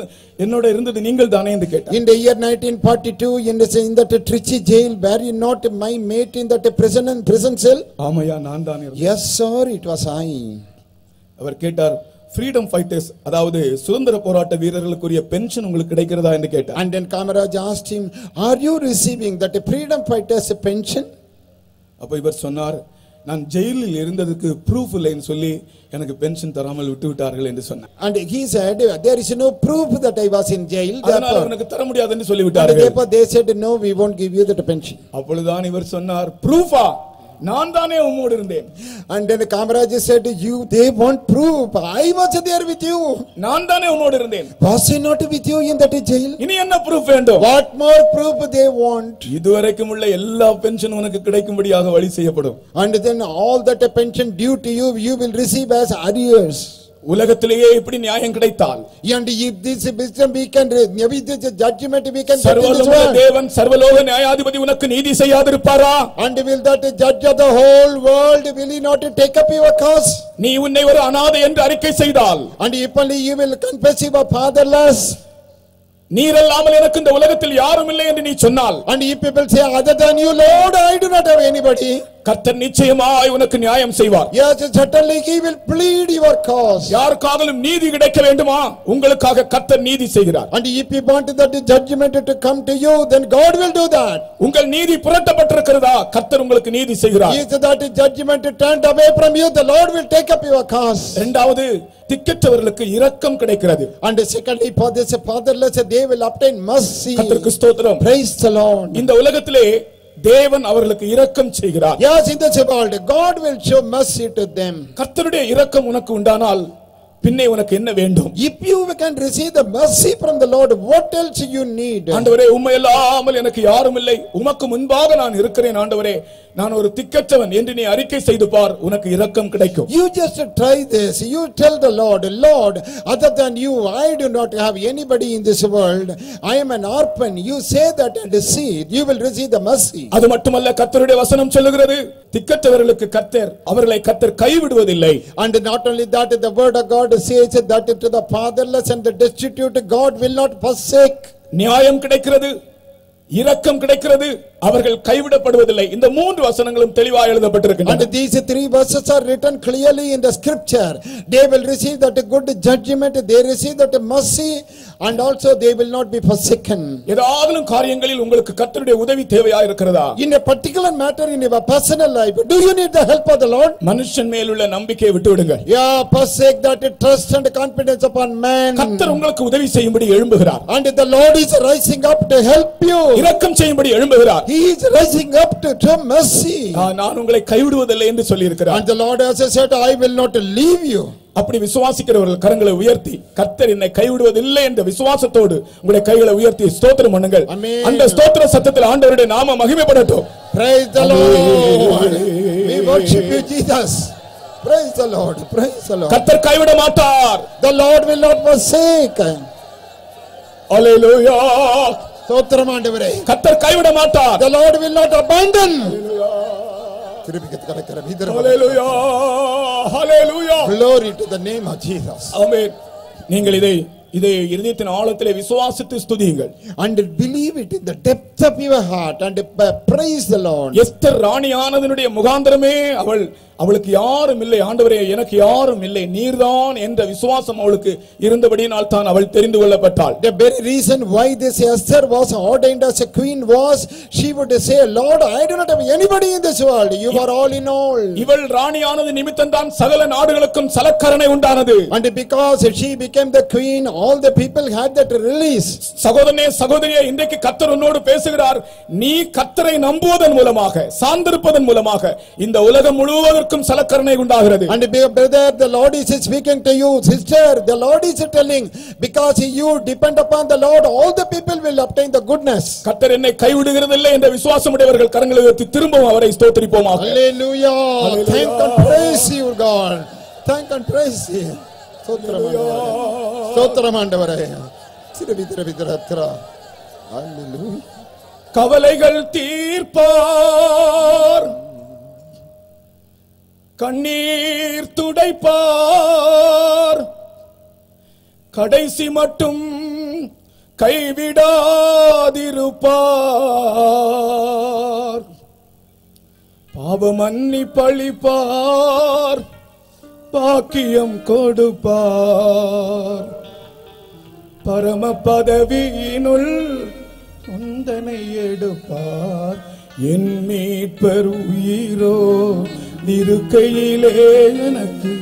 என்னோட இருந்தது நீங்கள் தானே என்று கேட்டார். In the year nineteen forty-two in the in that Trichy jail were you not my mate in that prison and prison cell? ஆமாயா, நான் தான் இருந்தேன். Yes sir, it was I. அவர் கேட்டார், freedom fighters, அதாவது சுதந்திர போராட்ட வீரர்களுக்குரிய பென்ஷன் உங்களுக்கு கிடைக்கிறதா என்று கேட்டார். And then Kamaraj asked him, are you receiving that freedom fighters pension? அப்ப இவர் சொன்னார், நான் ஜெயிலில் இருந்ததுக்கு ப்ரூஃப் இல்லைன்னு சொல்லி எனக்கு பென்ஷன் தராமல் விட்டு விட்டார்கள் என்று சொன்னார். And he said there is no proof that I was in jail. அதனால எனக்கு தர முடியாதுன்னு சொல்லி விட்டார்கள். Therefore they said no, we won't give you that pension. அப்பொழுதுதான் இவர் சொன்னார், ப்ரூஃபா? நான் தானே உம்மோடு இருந்தேன். And then Kamaraj said, you they want proof, I was there with you. நான் தானே உம்மோடு இருந்தேன். Was I not with you in that jail? இனி என்ன proof வேண்டும்? What more proof they want? இதுவரைக்கும் உள்ள எல்லா பென்ஷன் உனக்கு கிடைக்கும்படியாக வழி செய்யப்படும். And then all that pension due to you you will receive as arrears. உலகத்திலேயே இப்படி நியாயம் கிடைத்தால், and if this wisdom we can maybe this judgment we can சர்வலோக தேவன் சர்வலோக நியாயாதிபதி உனக்கு நீதி செய்யாதிருப்பாரா? And will that judge of the whole world will he not take up your cause? நீ உன்னை ஒரு அநாதை என்று அறிக்கை செய்தால், and if only you will confess you are fatherless, நீரல்லாமல் எனக்கு இந்த உலகத்தில் யாரும் இல்லை என்று நீ சொன்னால், and if people say other than you Lord I do not have anybody, கர்த்தர் நிச்சயமாய் உனக்கு நியாயம் செய்வார். Yes, certainly he will plead your cause. யாருக்காகவும் நீதி கிடைக்க வேண்டுமா? உங்களுக்காக கர்த்தர் நீதி செய்கிறார். And if you want that judgment to come to you, then God will do that. உங்கள் நீதி புரட்டப்பட்டிருக்கிறதா? கர்த்தர் உங்களுக்கு நீதி செய்கிறார். Is that judgment turned away from you, the Lord will take up your cause. இரண்டாவது, திக்கற்றவர்களுக்கு இரக்கம் கிடைக்கிறது. And secondly, for this fatherless they will obtain mercy. கர்த்தருக்கு ஸ்தோத்திரம். Praise the Lord. இந்த உலகத்திலே தேவன் அவர்களுக்கு இரக்கம் செய்கிறார். Yes, in this world God will show mercy to them. கர்த்தருடைய இரக்கம் உனக்கு உண்டானால் பின்னே உனக்கு என்ன வேண்டும்? If you can receive the mercy from the Lord, what else you need? ஆண்டவரே, உம்மை அல்லாமல் எனக்கு யாரும் இல்லை, உமக்கு முன்பாக நான் இருக்கிறேன் ஆண்டவரே, நான் ஒரு திக்கற்றவன் என்று நீ அறிக்கை செய்து பார், உனக்கு இரக்கம் கிடைக்கும். You just try this. You tell the Lord, Lord, other than you I do not have anybody in this world. I am an orphan. You say that and see, you will receive the mercy. அது மட்டுமல்ல, கர்த்தருடைய வசனம் சொல்கிறது, திக்கற்றவர்களுக்கு கர்த்தர் அவர்களை கர்த்தர் கைவிடுவதில்லை. And not only that, the word of God says that to the fatherless and the destitute God will not forsake. நியாயம் கிடைக்கிறது, இரக்கம் கிடைக்கிறது, அவர்கள் கைவிடப்படுவதில்லை. இந்த மூன்று வசனங்களும் தெளிவாக எழுதப்பட்டிருக்கின்றன. And these three verses are written clearly in the scripture. They will receive that good judgment, they receive that mercy, and also they will not be forsaken. ஏதாவது காரியங்களில் உங்களுக்கு கர்த்தருடைய உதவி தேவையா இருக்கிறதா? In a particular matter in your personal life, do you need the help of the Lord? மனுஷன் மேல் உள்ள நம்பிக்கையை விட்டுவிடுங்க. Yeah, forsake that trust and confidence upon man. கர்த்தர் உங்களுக்கு உதவி செய்யும்படி எழும்புகிறார். And the Lord is rising up to help you. இரக்கம் செய்யும்படி எழும்புகிறார். He is rising up to to mercy. நான் உங்களை கைவிடுவதில்லை என்று சொல்லி இருக்கிறார். And the Lord has said, I will not leave you. அப்படி விசுவாசிக்கிறவர்கள் கரங்களை உயர்த்தி, கர்த்தர் என்னை கைவிடுவதில்லை என்ற விசுவாசத்தோடு உங்களுடைய கைகளை உயர்த்தி ஸ்தோத்திரம் பண்ணுங்கள். அந்த ஸ்தோத்திர சத்தத்தில் ஆண்டவருடைய நாம மகிமைப்படட்டும். Praise the Lord. We worship you Jesus. Praise the Lord. Praise the Lord. கர்த்தர் கைவிட மாட்டார். The Lord will not forsake. Hallelujah. ஸ்தோத்திரம் ஆண்டவரே. கர்த்தர் கைவிட மாட்டார். The Lord will not abandon. Hallelujah. Hallelujah. Hallelujah. Glory to the name of Jesus. Amen. நீங்கள் இதை இதை இதயத்தின் ஆழத்திலே விசுவாசித்து ஸ்துதியுங்கள். And believe it in the depth of your heart and praise the Lord. Esther ராணியானதனுடைய முகாந்தரமே, அவள் அவளுக்கு யாரும் இல்லை, ஆண்டவரே எனக்கு யாரும் இல்லை, நீர்தான் என்ற விசுவாசம் அவளுக்கு இருந்தபடியால் தான் அவள் தெரிந்து கொள்ளப்பட்டாள். The very reason why this Esther was ordained as a queen was she would say, Lord, I do not have anybody in this world, you are all in all. இவள் ராணியானது நிமித்தம் தான் சகல நாடுகளுக்கும் சலக்கரணை உண்டானது. And because she became the queen, all the people had that release. சகோதரனே சகோதரியே, இன்றைக்கு கர்த்தர் உன்னோடு பேசுகிறார். நீ கர்த்தரை நம்புவதன் மூலமாக சார்ந்திருப்பதன் மூலமாக இந்த உலகம் முழுவதும் சலக்கரணை உண்டாகிறது. And brother, the Lord is speaking to you. Sister, the Lord is telling, because you depend upon the Lord, all the people will obtain the goodness. கர்த்தர் என்னை கைவிடுகிறதில்லை என்ற விசுவாசம் உடையவர்கள் கரங்களை உயர்த்தி திரும்பவும் அவரை ஸ்தோத்திரிப்போமாக. Hallelujah. Thank and praise you God. Thank and praise you. ஸ்தோத்திரம் ஆண்டவரே. ஸ்தோத்திரம் ஆண்டவரே. திருப்பி திருப்பி திருத்தரா. Hallelujah. கவலைகள் தீர்ப்பார், கண்ணீர் துடைப்பார், கடைசி மட்டும் கைவிடாதிருப்பார், பாவமன்னிப்பளிப்பார், பாக்கியம் கொடுப்பார், பரம பதவியினுள் சொந்தனை எடுப்பார், என் மீட்பர் உயிரோ இருக்கையிலே எனக்கு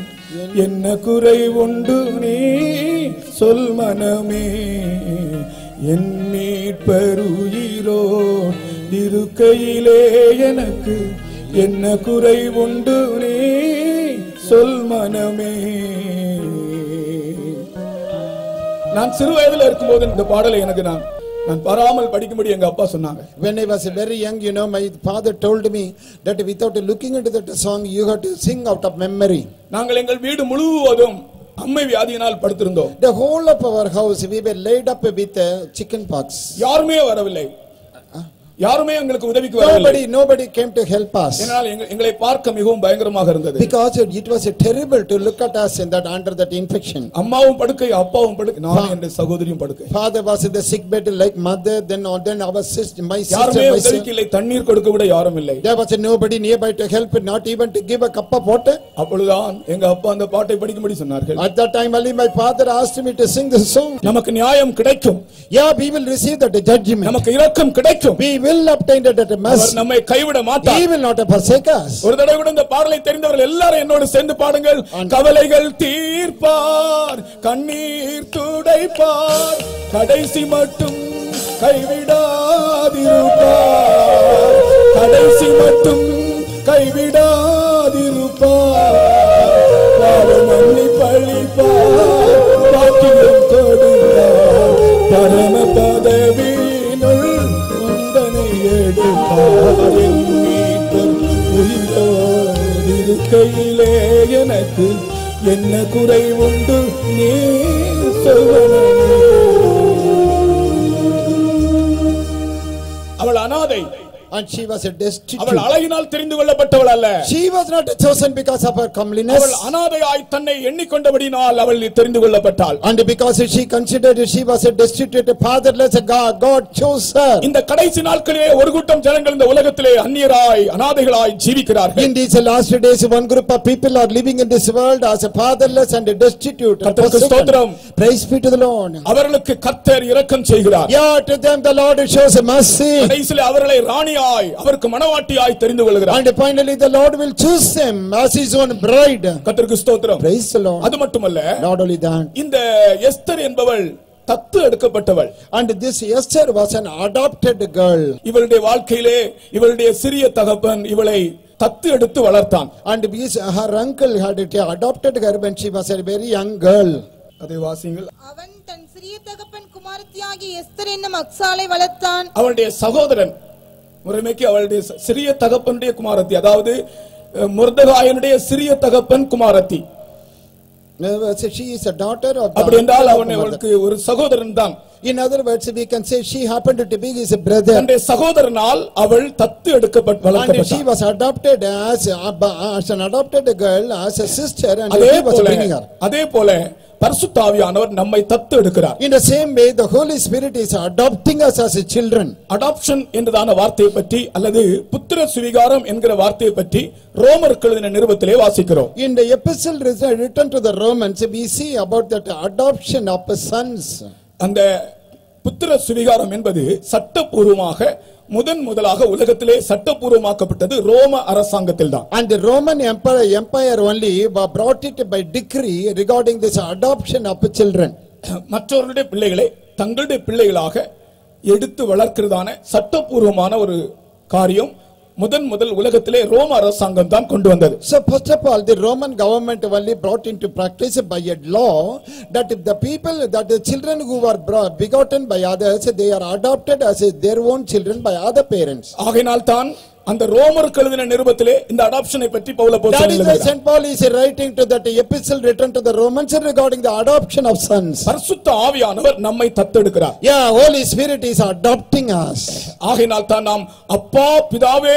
என்ன குறை உண்டு நீ சொல் மனமே, என் மீட்பருயிரோ இருக்கையிலே எனக்கு என்ன குறை உண்டு நீ சொல் மனமே. நான் சிறு வயதில் இருக்கும்போது இந்த பாடலை எனக்கு நான் நான் பாராமல் படிக்கும்படி எங்க அப்பா சொன்னாங்க. When I was very young, you know, my father told me that without looking into that song, you have to sing out of memory. நாங்கள் எங்கள் வீடு முழுவதும் அம்மை வியாதியினால் படுத்திருந்தோம். The whole of our house we were laid up with chicken pox. யாருமே வரவில்லை, யாருமே எங்களுக்கு உதவிக்கு வரவில்லை. Nobody, nobody came to help us. என்னால் எங்களை பார்க்க மிகவும் பயங்கரமாக இருந்தது. Because it was terrible to look at us in that under that infection. அம்மாவும் படுக்கை, அப்பாவும் படுக்கை, நான் என் சகோதரியும் படுக்கை. Father was in the sick bed like mother, then then our sister, my sister, my sister. யாருமே உதவிக்கு இல்லை, தண்ணீர் கொடுக்க கூட யாரும் இல்லை. There was nobody nearby to help, not even to give a cup of water. அப்பொழுதுதான் எங்க அப்பா அந்த பாட்டை படிக்கும்படி சொன்னார்கள். At that time only my father asked me to sing this song. நமக்கு நியாயம் கிடைக்கும். Yeah, we will receive that judgment. நமக்கு இரக்கம் கிடைக்கும். We will obtain that mercy. அவர் நம்மை கைவிட மாட்டார். He will not forsake us. ஒரு தடவை கூட இந்த பாடலை தெரிந்தவர்கள் எல்லாரும் என்னோடு சேர்ந்து பாடுங்கள். கவலைகள் தீர்ப்பார், கண்ணீர் துடைப்பார், கடைசி மட்டும் கைவிடாதிருப்பார், கடைசி மட்டும் கைவிடாதிருப்பார், பழிப்பார், பாக்கியம் கொடுப்பார், பரம பதவி இருக்கையிலே எனக்கு என்ன குறை உண்டு நீ சொல்வனே. அவள் அனாதை. And she was a destitute. அவள் அழகினால் தெரிந்து கொள்ளப்பட்டவள் அல்ல. She was not chosen because of her comeliness. அவள் அனாதையாய் தன்னை எண்ணிக்கொண்டபடியால் அவள் தெரிந்து கொள்ளப்பட்டாள். And because she considered she was a destitute, fatherless, God, God chose her. இந்த கடைசி நாட்களிலே ஒரு கூட்டம் ஜனங்கள் இந்த உலகத்திலே அந்நியராய் அனாதைகளாய் ஜீவிக்கிறார்கள். In these last days, one group of people are living in this world as a fatherless and a destitute. கர்த்தருக்கு ஸ்தோத்திரம். Praise be to the Lord. அவர்களுக்கு கர்த்தர் இரக்கம் செய்கிறார். Yeah, to them the Lord shows mercy. கடைசிலே அவர்களை ராணி ஆய் அவருக்கு மனவாட்டியாய் தெரிந்து கொள்கிறார். And finally the Lord will choose him as his own bride. கர்த்தருக்கு ஸ்தோத்திரம். Praise the Lord. அது மட்டுமல்ல, not only that, இந்த எஸ்தர் என்பவள் தத்து எடுக்கப்பட்டவள். And this Esther was an adopted girl. இவளுடைய வாழ்க்கையிலே இவளுடைய சிறிய தகப்பன் இவளை தத்து எடுத்து வளர்த்தான். And her uncle had adopted her when she was a very young girl. அதை வாசிங்கள். அவன் தன் சிறிய தகப்பன் குமாரத்தியாகி எஸ்தர் என்னும் அக்சாளை வளர்த்தான். அவளுடைய சகோதரன் முறைமைக்கு அவளுடைய சிறிய தகப்பனுடைய குமாரத்தி, அதாவது முர்தகாயனுடைய சிறிய தகப்பன் குமாரத்தி. அப்படி என்றால் அவன் அவளுக்கு ஒரு சகோதரன் தான். In other words, we can say she happened to be his brother. And சகோதரனால் அவள் தத்து எடுக்கப்பட்டாள். She was adopted as, as an adopted girl, as a sister, and he was bringing her. அதே போல பரிசுத்த ஆவியானவர் நம்மை தத்து எடுக்கிறார். In the same way, the Holy Spirit is adopting us as children. Adoption என்றதான வார்த்தையை பற்றி அல்லது புத்திர சுவீகாரம் என்கிற வார்த்தையை பற்றி ரோமர்கள் என்ற நிருபத்திலே வாசிக்கிறோம். In the epistle written to the Romans, we see about that adoption of sons. அந்த புத்திர சுவீகாரம் என்பது சட்டபூர்வமாக முதன் முதலாக உலகத்திலே சட்டபூர்வமாக்கப்பட்டது ரோம அரசாங்கத்தில் தான். And the Roman Empire, Empire only brought it by decree regarding this adoption of children. மற்றவர்களுடைய பிள்ளைகளை தங்களுடைய பிள்ளைகளாக எடுத்து வளர்க்கிறதான சட்டபூர்வமான ஒரு காரியம் முதன் முதல் உலகத்திலே ரோம அரசாங்கம் தான் கொண்டு வந்தது. So first of all, the Roman government only brought into practice by a law that if the people, that the children who were begotten by others, they are adopted as their own children by other parents. ஆகையால் தான் அந்த ரோமர்கள் எழுதின நிருபத்திலே இந்த அடாப்ஷனை பற்றி பவுல் அப்போஸ்தலன் எழுதுகிறார். Saint Paul is writing to that epistle written to the Romans regarding the adoption of sons. பரிசுத்த ஆவியானவர் நம்மை தத்தெடுக்கிறார். Yeah, Holy Spirit is adopting us. ஆகையால் தான் நாம் அப்பா பிதாவே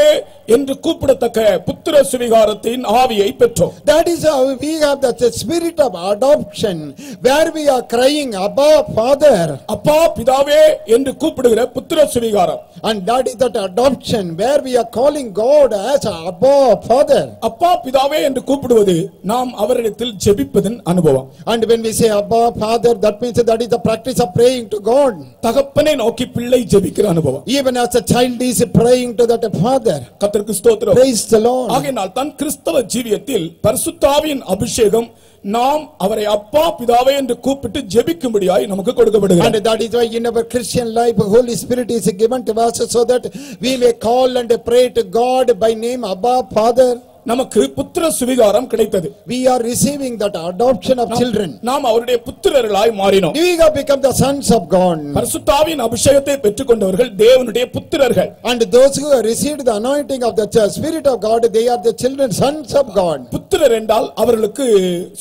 என்று கூப்பிடத்தக்க புத்திர சுவீகாரத்தின் ஆவியை பெற்றோம். That is how we have that spirit of adoption where we are crying Abba Father. அப்பா பிதாவே என்று கூப்பிடுகிற புத்திர சுவீகாரம். And that is that adoption where we are calling God as Abba Father. அப்பா பிதாவே என்று கூப்பிடுவது நாம் அவரிடத்தில் ஜெபிப்பதின் அனுபவம். And when we say Abba Father, that means that is the practice of praying to God. தகப்பனை நோக்கி பிள்ளை ஜெபிக்கிற அனுபவம். Even as a child is praying to that Father. கர்த்தருக்கு ஸ்தோத்திரம். Praise the Lord. ஆகையால் தன் கிறிஸ்தவ ஜீவியத்தில் பரிசுத்த ஆவியின் அபிஷேகம் நாம் அவரை அப்பா பிதாவே என்று கூப்பிட்டு ஜெபிக்கும்படியாய் நமக்கு கொடுக்கப்படுகிறது. And that is why in our Christian life Holy Spirit is given to us so that we may call and pray to God by name Abba Father. நமக்கு புத்திர சுவிகாரம் கிடைத்தது. We are receiving that adoption of children. நாம் அவருடைய புத்திரர்களாய் மாறினோம். We have become the sons of God. பரிசுத்த ஆவியின் அபிஷேகத்தை பெற்றுக்கொண்டவர்கள் தேவனுடைய புத்திரர்கள். And those who have received the anointing of the Spirit of God, they are the children, sons of God. புத்திரர் என்றால் அவர்களுக்கு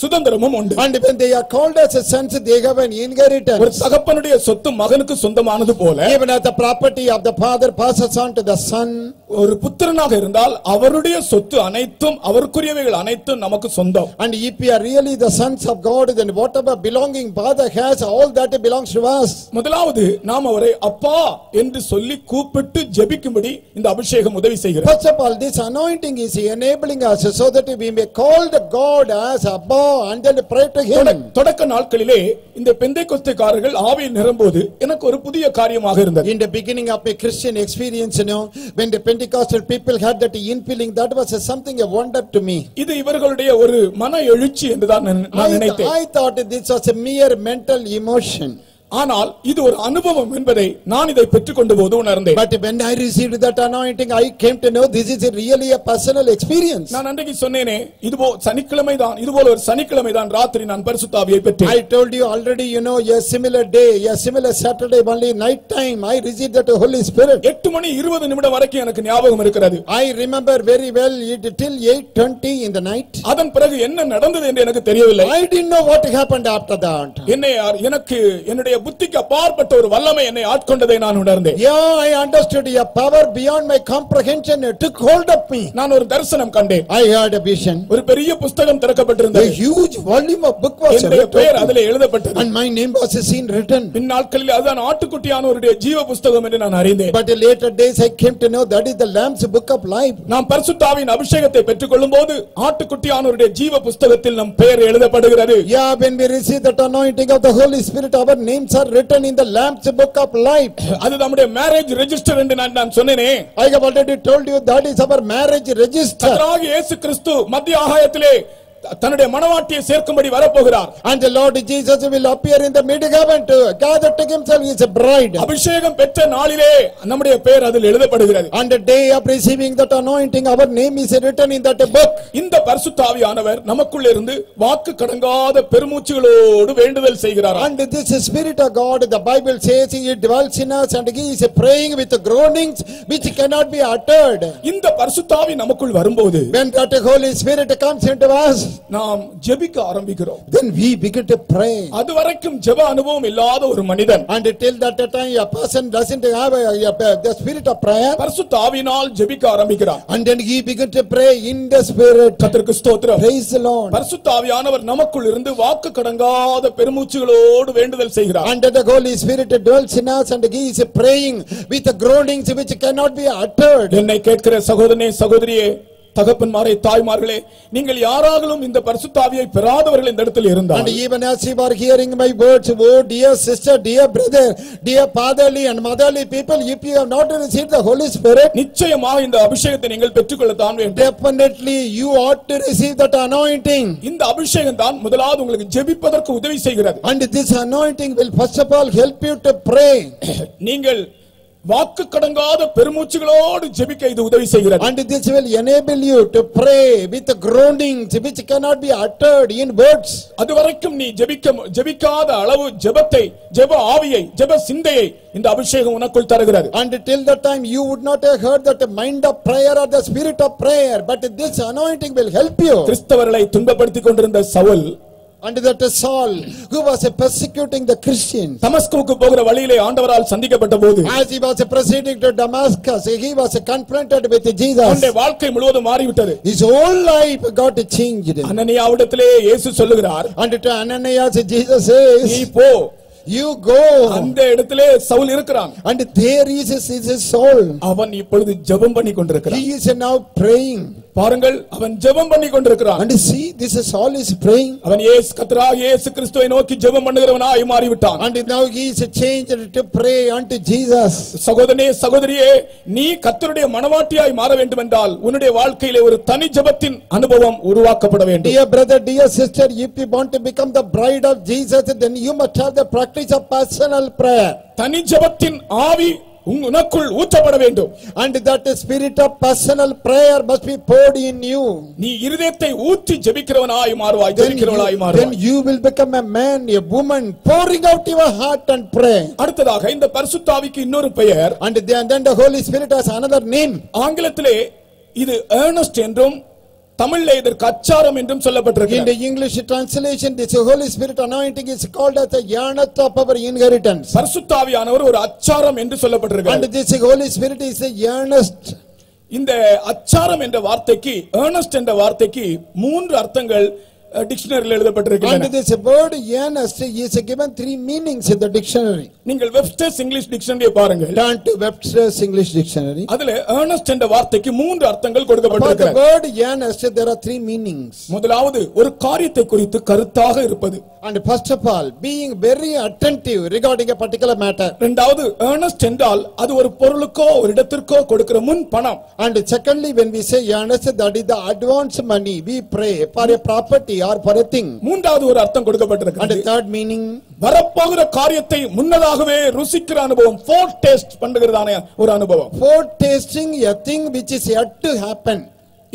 சுதந்திரமும் உண்டு. And when they are called as sons, they have an inheritance. ஒரு தகப்பனுடைய சொத்து மகனுக்கு சொந்தமானது போல. Even as the property of the father passes on to the son. ஒரு புத்திரனாக இருந்தால் அவருடைய சொத்து அனை அவருக்குரியவைகள் அனைத்தும் நமக்கு சொந்தம். And if we are really the sons of God, then whatever belonging father has, all that belongs to us. முதலாவது நாம் அவரை அப்பா என்று சொல்லி கூப்பிட்டு ஜெபிக்கும்படி இந்த அபிஷேகம் உதவி செய்கிறது. First of all, this anointing is enabling us so that we may call the God as Abba and then pray to him. தொடக்க நாட்களிலே இந்த பெந்தேக்கொஸ்தேக்காரர்கள் ஆவியில் நிரம்புவது எனக்கு ஒரு புதிய காரியமாக இருந்தது. In the beginning of my Christian experience, you know, when the Pentecostal people had that infilling, that was something a wonder to me. இது இவர்களுடைய ஒரு மன எழுச்சி என்று தான் நான் நினைத்தேன். I thought this was a mere mental emotion. ஆனால் இது ஒரு அனுபவம் என்பதை நான் இதை பெற்றுக்கொண்ட போது உணர்ந்தேன். But when I received that anointing, I came to know this is really a personal experience. நான் அன்றைக்கு சொன்னேனே இதுபோ சனிக்கிழமை தான் இதுபோல ஒரு சனிக்கிழமை தான் ராத்திரி நான் பரிசுத்த ஆவியை பெற்றேன். I told you already, you know, a similar day, a similar Saturday only night time I received that Holy Spirit. எட்டு மணி இருபது நிமிடம் வரைக்கும் எனக்கு ஞாபகம் இருக்கிறது. I remember very well it till eight twenty in the night. அதன் பிறகு என்ன நடந்தது என்று எனக்கு தெரியவில்லை. I didn't know what happened after that. என்னை எனக்கு என்னுடைய புத்திக்கு அப்பாற்பட்ட ஒரு வல்லமை என்னை ஆட்கொண்டதை நான் உணர்ந்தேன். Yeah, I understood a power beyond my comprehension took hold of me. நான் ஒரு தரிசனம் கண்டேன். I had a vision. ஒரு பெரிய புத்தகம் திறக்கப்பட்டிருந்தது. A huge volume of book was written. என் பெயர் அதிலே எழுதப்பட்டது. And my name was seen written. பின்னாட்களில் அதுதான் ஆட்டுக்குட்டியானவருடைய ஜீவ புத்தகம் என்று நான் அறிந்தேன். But later days I came to know that is the Lamb's book of life. நாம் பரிசுத்த ஆவியின் அபிஷேகத்தை பெற்றுக்கொள்ளும்போது ஆட்டுக்குட்டியானவருடைய ஜீவ புத்தகத்தில் நம் பெயர் எழுதப்படுகிறது. Yeah, when we receive that anointing of the Holy Spirit, our name are written in the Lamb's book of life. அது நம்முடைய marriage register என்று நான் சொன்னேனே. I have already told you that is our marriage register. கர்த்தராகிய இயேசு கிறிஸ்து மத்திய ஆகாயத்திலே தன்னுடைய மணவாட்டியை சேர்க்கும்படி வரப்போகிறார். And the Lord Jesus will appear in the mid heaven to gather to himself his bride. அபிஷேகம் பெற்ற நாளிலே நம்முடைய பெயர் அதில் எழுதப்படுகிறது. On the day of receiving that anointing, our name is written in that book. இந்த பரிசுத்த ஆவியானவர் நமக்குள்ளே இருந்து வாக்கு கடங்காத பெருமூச்சுகளோடு வேண்டுதல் செய்கிறார். And this Spirit of God, the Bible says, he dwells in us and he is praying with groanings which cannot be uttered. இந்த பரிசுத்த ஆவி நமக்குள் வரும்போது, when that Holy Spirit comes into us, நாம் ஜெபிக்க ஆரம்பிக்கிறோம். Then we begin to pray. அதுவரைக்கும் ஜெப அனுபவம் இல்லாத ஒரு மனிதன், and till that time a person doesn't have a, a, the spirit of prayer. பரிசுத்த ஆவியால் ஜெபிக்க ஆரம்பிக்கிறார். And then he begin to pray in the spirit. கர்த்தருக்கு ஸ்தோத்திரம். Praise the Lord. பரிசுத்த ஆவியானவர் நமக்குள் இருந்து வாக்கு கடங்காத பெருமூச்சுகளோடு வேண்டுதல் செய்கிறார். And the Holy Spirit dwells in us and he is praying with the groanings which cannot be uttered. என்னை கேட்கிற சகோதரனே சகோதரியே, தகப்பன்மாரே தாய்மார்களே, நீங்கள் யாராலும் இந்த பரிசுத்த ஆவியை பெறாதவர்கள் இந்த இடத்தில் இருந்தால், and even as you are hearing my words, oh dear sister, dear brother, dear fatherly and motherly people, if you have not received the Holy Spirit, நிச்சயமாக இந்த அபிஷேகத்தை நீங்கள் பெற்றுக்கொள்ள தான் வேண்டும். Definitely you ought to receive that anointing. இந்த அபிஷேகம் தான் முதலாவது உங்களுக்கு ஜெபிப்பதற்கு உதவி செய்கிறது. And this anointing will first of all help you to pray. நீங்கள் வாக்கு கடங்காத பெருமூச்சுகளோடு ஜெபிக்க இது உதவி செய்கிறது. And this will enable you to pray with the groanings which cannot be uttered in words. அதுவரைக்கும் நீ ஜெபிக்க ஜெபிக்காத அளவு ஜெபத்தை, ஜெப ஆவியை, ஜெப சிந்தையை இந்த அபிஷேகம் உனக்குள் தருகிறது. And till that time you would not have heard that the mind of prayer or the spirit of prayer, but this anointing will help you. கிறிஸ்தவர்களை துன்பப்படுத்திக் கொண்டிருந்த Saul, under that Saul, who was persecuting the Christians, தமஸ்குவுக்கு போகிற வழியிலே ஆண்டவரால் சந்திக்கப்பட்டபோது, as he was proceeding to Damascus, he was confronted with Jesus. அவருடைய வாழ்க்கை முழுவதும் மாறிவிட்டது. His whole life got changed. அனனியாவிடத்திலே இயேசு சொல்லுகிறார், and to Ananias Jesus says, நீ போ, You go. அந்த இடத்திலே சவுல் இருக்கிறான். And there is his soul. அவன் இப்பொழுது ஜெபம் பண்ணி கொண்டிருக்கிறான். He is now praying. பாருங்கள், அவன் ஜெபம் பண்ணி கொண்டிருக்கிறான். And see, this Saul is praying. அவன் இயேசு கர்த்தராக இயேசு கிறிஸ்துவை நோக்கி ஜெபம் பண்ணுகிறவனாய் மாறி விட்டான். And now he is changed to pray unto Jesus. சகோதரனே சகோதரியே, நீ கர்த்தருடைய மனவாட்டியாய் மாற வேண்டும் என்றால் உன்னுடைய வாழ்க்கையிலே ஒரு தனி ஜெபத்தின் அனுபவம் உருவாக்கப்பட வேண்டும். Dear brother, dear sister, if you want to become the bride of Jesus, then you must have the practice of personal prayer. தனி ஜெபத்தின் ஆவி உனக்குள் ஊற்றப்பட வேண்டும். And that the spirit of personal prayer must be poured in you. நீ இதயத்தை ஊற்றி ஜெபிக்கிறவனாய் மாறுவாய், ஜெபிக்கிறவளாய் மாறுவாய். Then you will become a man, a woman, pouring out your heart and pray. அடுத்ததாக இந்த பரிசுத்த ஆவிக்கு இன்னொரு பெயர். And then the Holy Spirit has another name. ஆங்கிலத்திலே இது எர்னஸ்ட் என்றும் தமிழிலே இதற்கு அச்சாரம் என்றும் சொல்லப்பட்டிருக்கிறது. In the English translation, this Holy Spirit anointing is called as the earnest of our inheritance. பரிசுத்த ஆவியானவர் ஒரு அச்சாரம் என்று சொல்லப்பட்டிருக்கிறது. And this Holy Spirit is the earnest. இந்த அச்சாரம் என்ற வார்த்தைக்கு, earnest என்ற வார்த்தைக்கு மூன்று அர்த்தங்கள் டிக்ஷனரியில் எழுதப்பட்டிருக்கிறது. And this word earnest is given three meanings in the dictionary. நீங்கள் வெப்ஸ்டர்ஸ் இங்கிலீஷ் டிக்ஷனரியை பாருங்கள். Turn to Webster's English Dictionary. அதிலே earnest என்ற வார்த்தைக்கு மூன்று அர்த்தங்கள் கொடுக்கப்பட்டிருக்கிறது. The word earnest, there are three meanings. முதலாவது ஒரு காரியத்தை குறித்து கருத்தாக இருப்பது. And first of all, being very attentive regarding a particular matter. இரண்டாவது earnest என்றால் அது ஒரு பொருளுக்கோ ஒரு இடத்திற்கோ கொடுக்கிற முன் பணம். And secondly, when we say earnest, that is the advance money we pray for a property or for a thing. மூன்றாவது ஒரு அர்த்தம் கொடுக்கப்பட்டிருக்கிறது. And the third meaning, வரப்போகிற காரியத்தை முன்னதாக ருசிக்கிற அனுபவம். foretaste பண்றதானே ஒரு அனுபவம். Foretasting a thing which is yet to happen.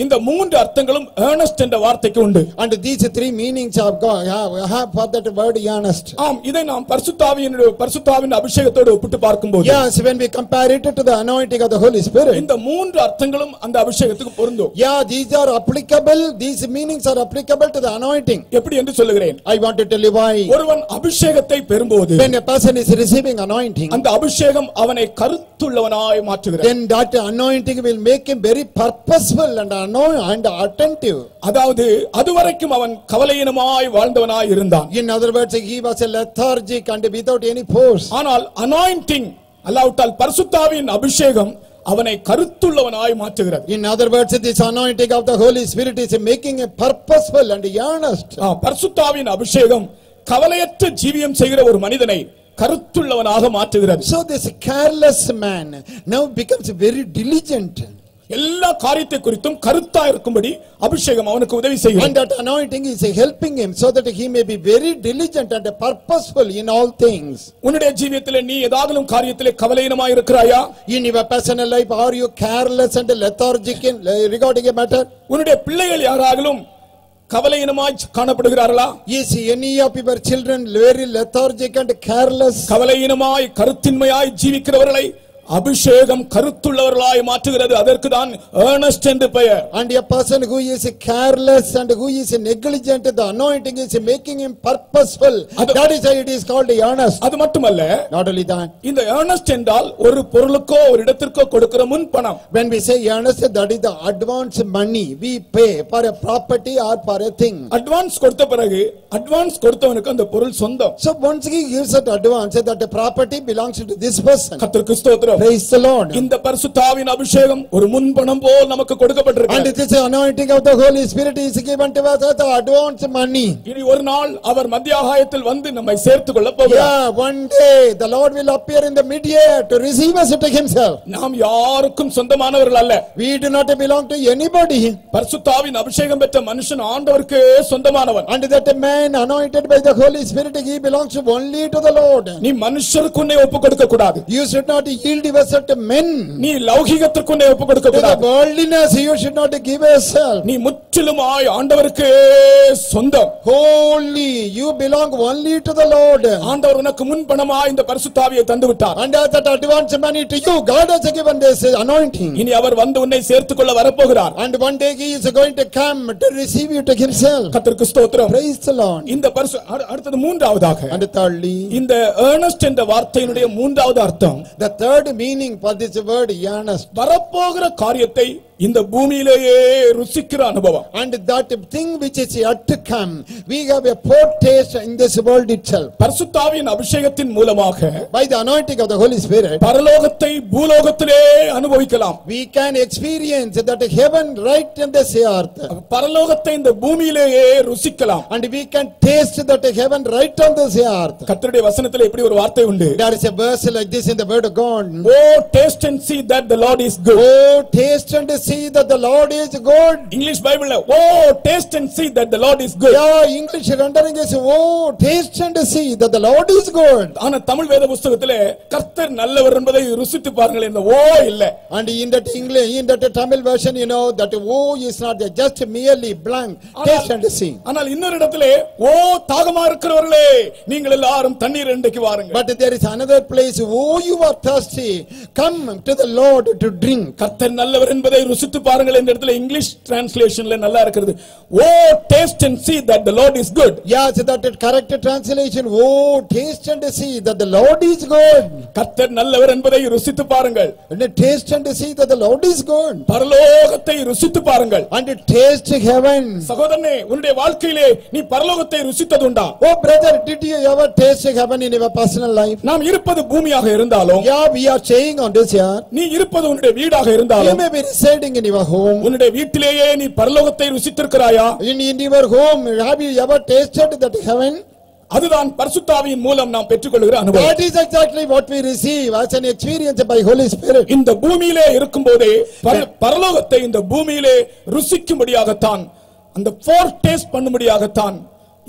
இந்த மூன்று அர்த்தங்களும் earnest என்ற வார்த்தைக்கு உண்டு. And these three meanings of God have for that word earnest. ஆம், இதை நாம் பரிசுத்த ஆவியினுடைய பரிசுத்த ஆவியின் அபிஷேகத்தோடு ஒப்பிட்டு பார்க்கும்போது, yes, when we compare it to the anointing of the Holy Spirit, இந்த மூன்று அர்த்தங்களும் அந்த அபிஷேகத்துக்கு பொருந்தும். Yeah, these are applicable, these meanings are applicable to the anointing. எப்படி என்று சொல்கிறேன்? I want to tell you why. ஒருவன் அபிஷேகத்தை பெறும்போது, when a person is receiving anointing, அந்த அபிஷேகம் அவனை கருத்துள்ளவனாய் மாற்றுகிறது. Then that anointing will make him very purposeful and no and attentive. அதாவது அதுவரைக்கும் அவன் கவலையினமாய் வாழ்ந்தவனாய் இருந்தான். In other words, he was a lethargic and without any force. ஆனால் anointing அல்லாவிட்டால் பரிசுத்த ஆவியின் அபிஷேகம் அவனை கருத்துள்ளவனாய் மாற்றுகிறது. In other words, this anointing of the Holy Spirit is making a purposeful and earnest. ஆ, பரிசுத்த ஆவியின் அபிஷேகம் கவலையற்ற ஜீவியம் செய்கிற ஒரு மனிதனை கருத்துள்ளவனாக மாற்றுகிறது. So this careless man now becomes very diligent. எல்லா காரியத்தை குறித்தும் கருத்தா இருக்கும்படி அபிஷேகம் அவனுக்கு உதவி செய்கிறது. And that anointing is helping him so that he may be very diligent and purposeful in all things. உன்னுடைய ஜீவியத்திலே நீ ஏதாகிலும் காரியத்திலே கவலையினமாய் இருக்கிறாயா? In your personal life, are you careless and lethargic in regarding a matter? உன்னுடைய பிள்ளைகள் யாராகிலும் கவலையினமாய் காணப்படுகிறார்களா? Is any of your children very lethargic and careless? கவலையினமாய் கருத்தின்மையாய் ஜீவிக்கிறவர்களை அபிஷேகம் கருத்துள்ளவர்களாய் மாற்றுகிறது. அதற்கு தான் earnest என்று பெயர். And a person who is careless and who is negligent, the anointing is making him purposeful. That is why it is called earnest. அது மட்டுமல்ல, not only that, இந்த earnest என்றால் ஒரு பொருளுக்கோ ஒரு இடத்திற்கோ கொடுக்கிற முன் பணம். When we say earnest, that is the advance money we pay for a property or for a thing. Advance கொடுத்த பிறகு advance கொடுத்தவனுக்கு அந்த பொருள் சொந்தம். So once he gives that advance, that the property belongs to this person. கர்த்தருக்கு ஸ்தோத்திரம். Praise the Lord. இந்த பரிசுத்த ஆவியின் அபிஷேகம் ஒரு முன்பணம் போல் நமக்கு கொடுக்கப்பட்டிருக்கு. And this anointing of the Holy Spirit is given to us as advance money. இனி ஒரு நாள் அவர் மத்திய ஆகாயத்தில் வந்து நம்மை சேர்த்துக் கொள்ளப் போகிறார். Yeah, one day the Lord will appear in the mid-air to receive us to himself. நாம் யாருக்கும் சொந்தமானவர்கள் அல்ல. We do not belong to anybody. பரிசுத்த ஆவியின் அபிஷேகம் பெற்ற மனுஷன் ஆண்டவருக்கு சொந்தமானவன். And that man anointed by the Holy Spirit, he belongs only to the Lord. நீ மனுஷருக்கு உன்னை ஒப்புக்கொடுக்க கூடாது. You should not yield yourself to men. நீ லௌகிகத்துக்குனே ஒப்புக்கொடுக்க கூடாது. The worldliness, you should not give yourself. நீ முற்றிலுமாய் ஆண்டவருக்கு சொந்தம். Holy, you belong only to the Lord. ஆண்டவர் உனக்கு முன்பணமாய் இந்த பரிசுத்த ஆவியை தந்து விட்டார். And that advance money to you, God has given this anointing. இனி அவர் வந்து உன்னை சேர்த்துக்கொள்ள வரப்போகிறார். And one day he is going to come to receive you to himself. கர்த்தருக்கு ஸ்தோத்திரம். Praise the Lord. இந்த பரிசு அடுத்து மூன்றாவதாக, and thirdly, இந்த earnest என்ற வார்த்தையினுடைய மூன்றாவது அர்த்தம், the third meaning for this word earnest, வரப்போகிற காரியத்தை இந்த பூமியிலேயே ருசிக்கிற அனுபவம். And that thing which is yet to come, we have a foretaste in this world itself. பரிசுத்தாவியின் அபிஷேகத்தின் மூலமாக, by the anointing of the Holy Spirit, பரலோகத்தை பூலோகத்திலே அனுபவிக்கலாம். We can experience that heaven right in this earth. பரலோகத்தை இந்த பூமியிலேயே ருசிக்கலாம். And we can taste that heaven right on this earth. கர்த்தருடைய வசனத்திலே இப்படி ஒரு வார்த்தை உண்டு. There is a verse like this in the Word of God. Oh, taste and see that the Lord is good. Oh, taste and see see that the Lord is good. English Bible, oh taste and see that the Lord is good. Yeah, English rendering is oh taste and see that the Lord is good. ஆனா தமிழ் வேத புத்தகத்திலே கர்த்தர் நல்லவர் என்பதை ருசித்து பாருங்கள் இந்த oh இல்ல. And in that English, in that Tamil version, you know that oh is not there, just merely blank. Taste and see. ஆனால் இன்னொரு இடத்திலே oh தாகமா இருக்கிறவர்களே நீங்கள் எல்லாரும் தண்ணீர் அருந்திக்கு வாருங்கள். But there is another place, oh you are thirsty, come to the Lord to drink. கர்த்தர் நல்லவர் என்பதை ருசித்து பாருங்கள் என்ற இடத்துல இங்கிலீஷ் டிரான்ஸ்லேஷன்ல நல்லா இருக்குது. Oh taste and see that the Lord is good. Yes, that is correct translation. Oh taste and see that the Lord is good. கர்த்தர் நல்லவர் என்பதை ருசித்து பாருங்கள். And taste and see that the Lord is good. பரலோகத்தை ருசித்து பாருங்கள். And taste heaven. சகோதரனே, உன்னுடைய வாழ்க்கையிலே நீ பரலோகத்தை ருசித்ததுண்டா? Oh brother, did you ever taste heaven in your personal life? நாம் இருப்பது பூமியாக இருந்தாலும், yeah, we are staying on this earth. நீ இருப்பது உன்னுடைய வீடாக இருந்தாலும், you may be sitting in your home. உன்னுடைய வீட்டிலேயே நீ பரலோகத்தை ருசித்திருக்கிறாயா? In your home, have you ever tasted that heaven? அதுதான் பரிசுத்த ஆவியின் மூலம் நாம் பெற்றுக்கொள்கிற அனுபவம். That is exactly what we receive as an experience by Holy Spirit. இந்த பூமியிலே இருக்கும்போதே பரலோகத்தை இந்த பூமியிலே ருசிக்கும்படியாக தான், அந்த foretaste பண்ணும்படியாக தான்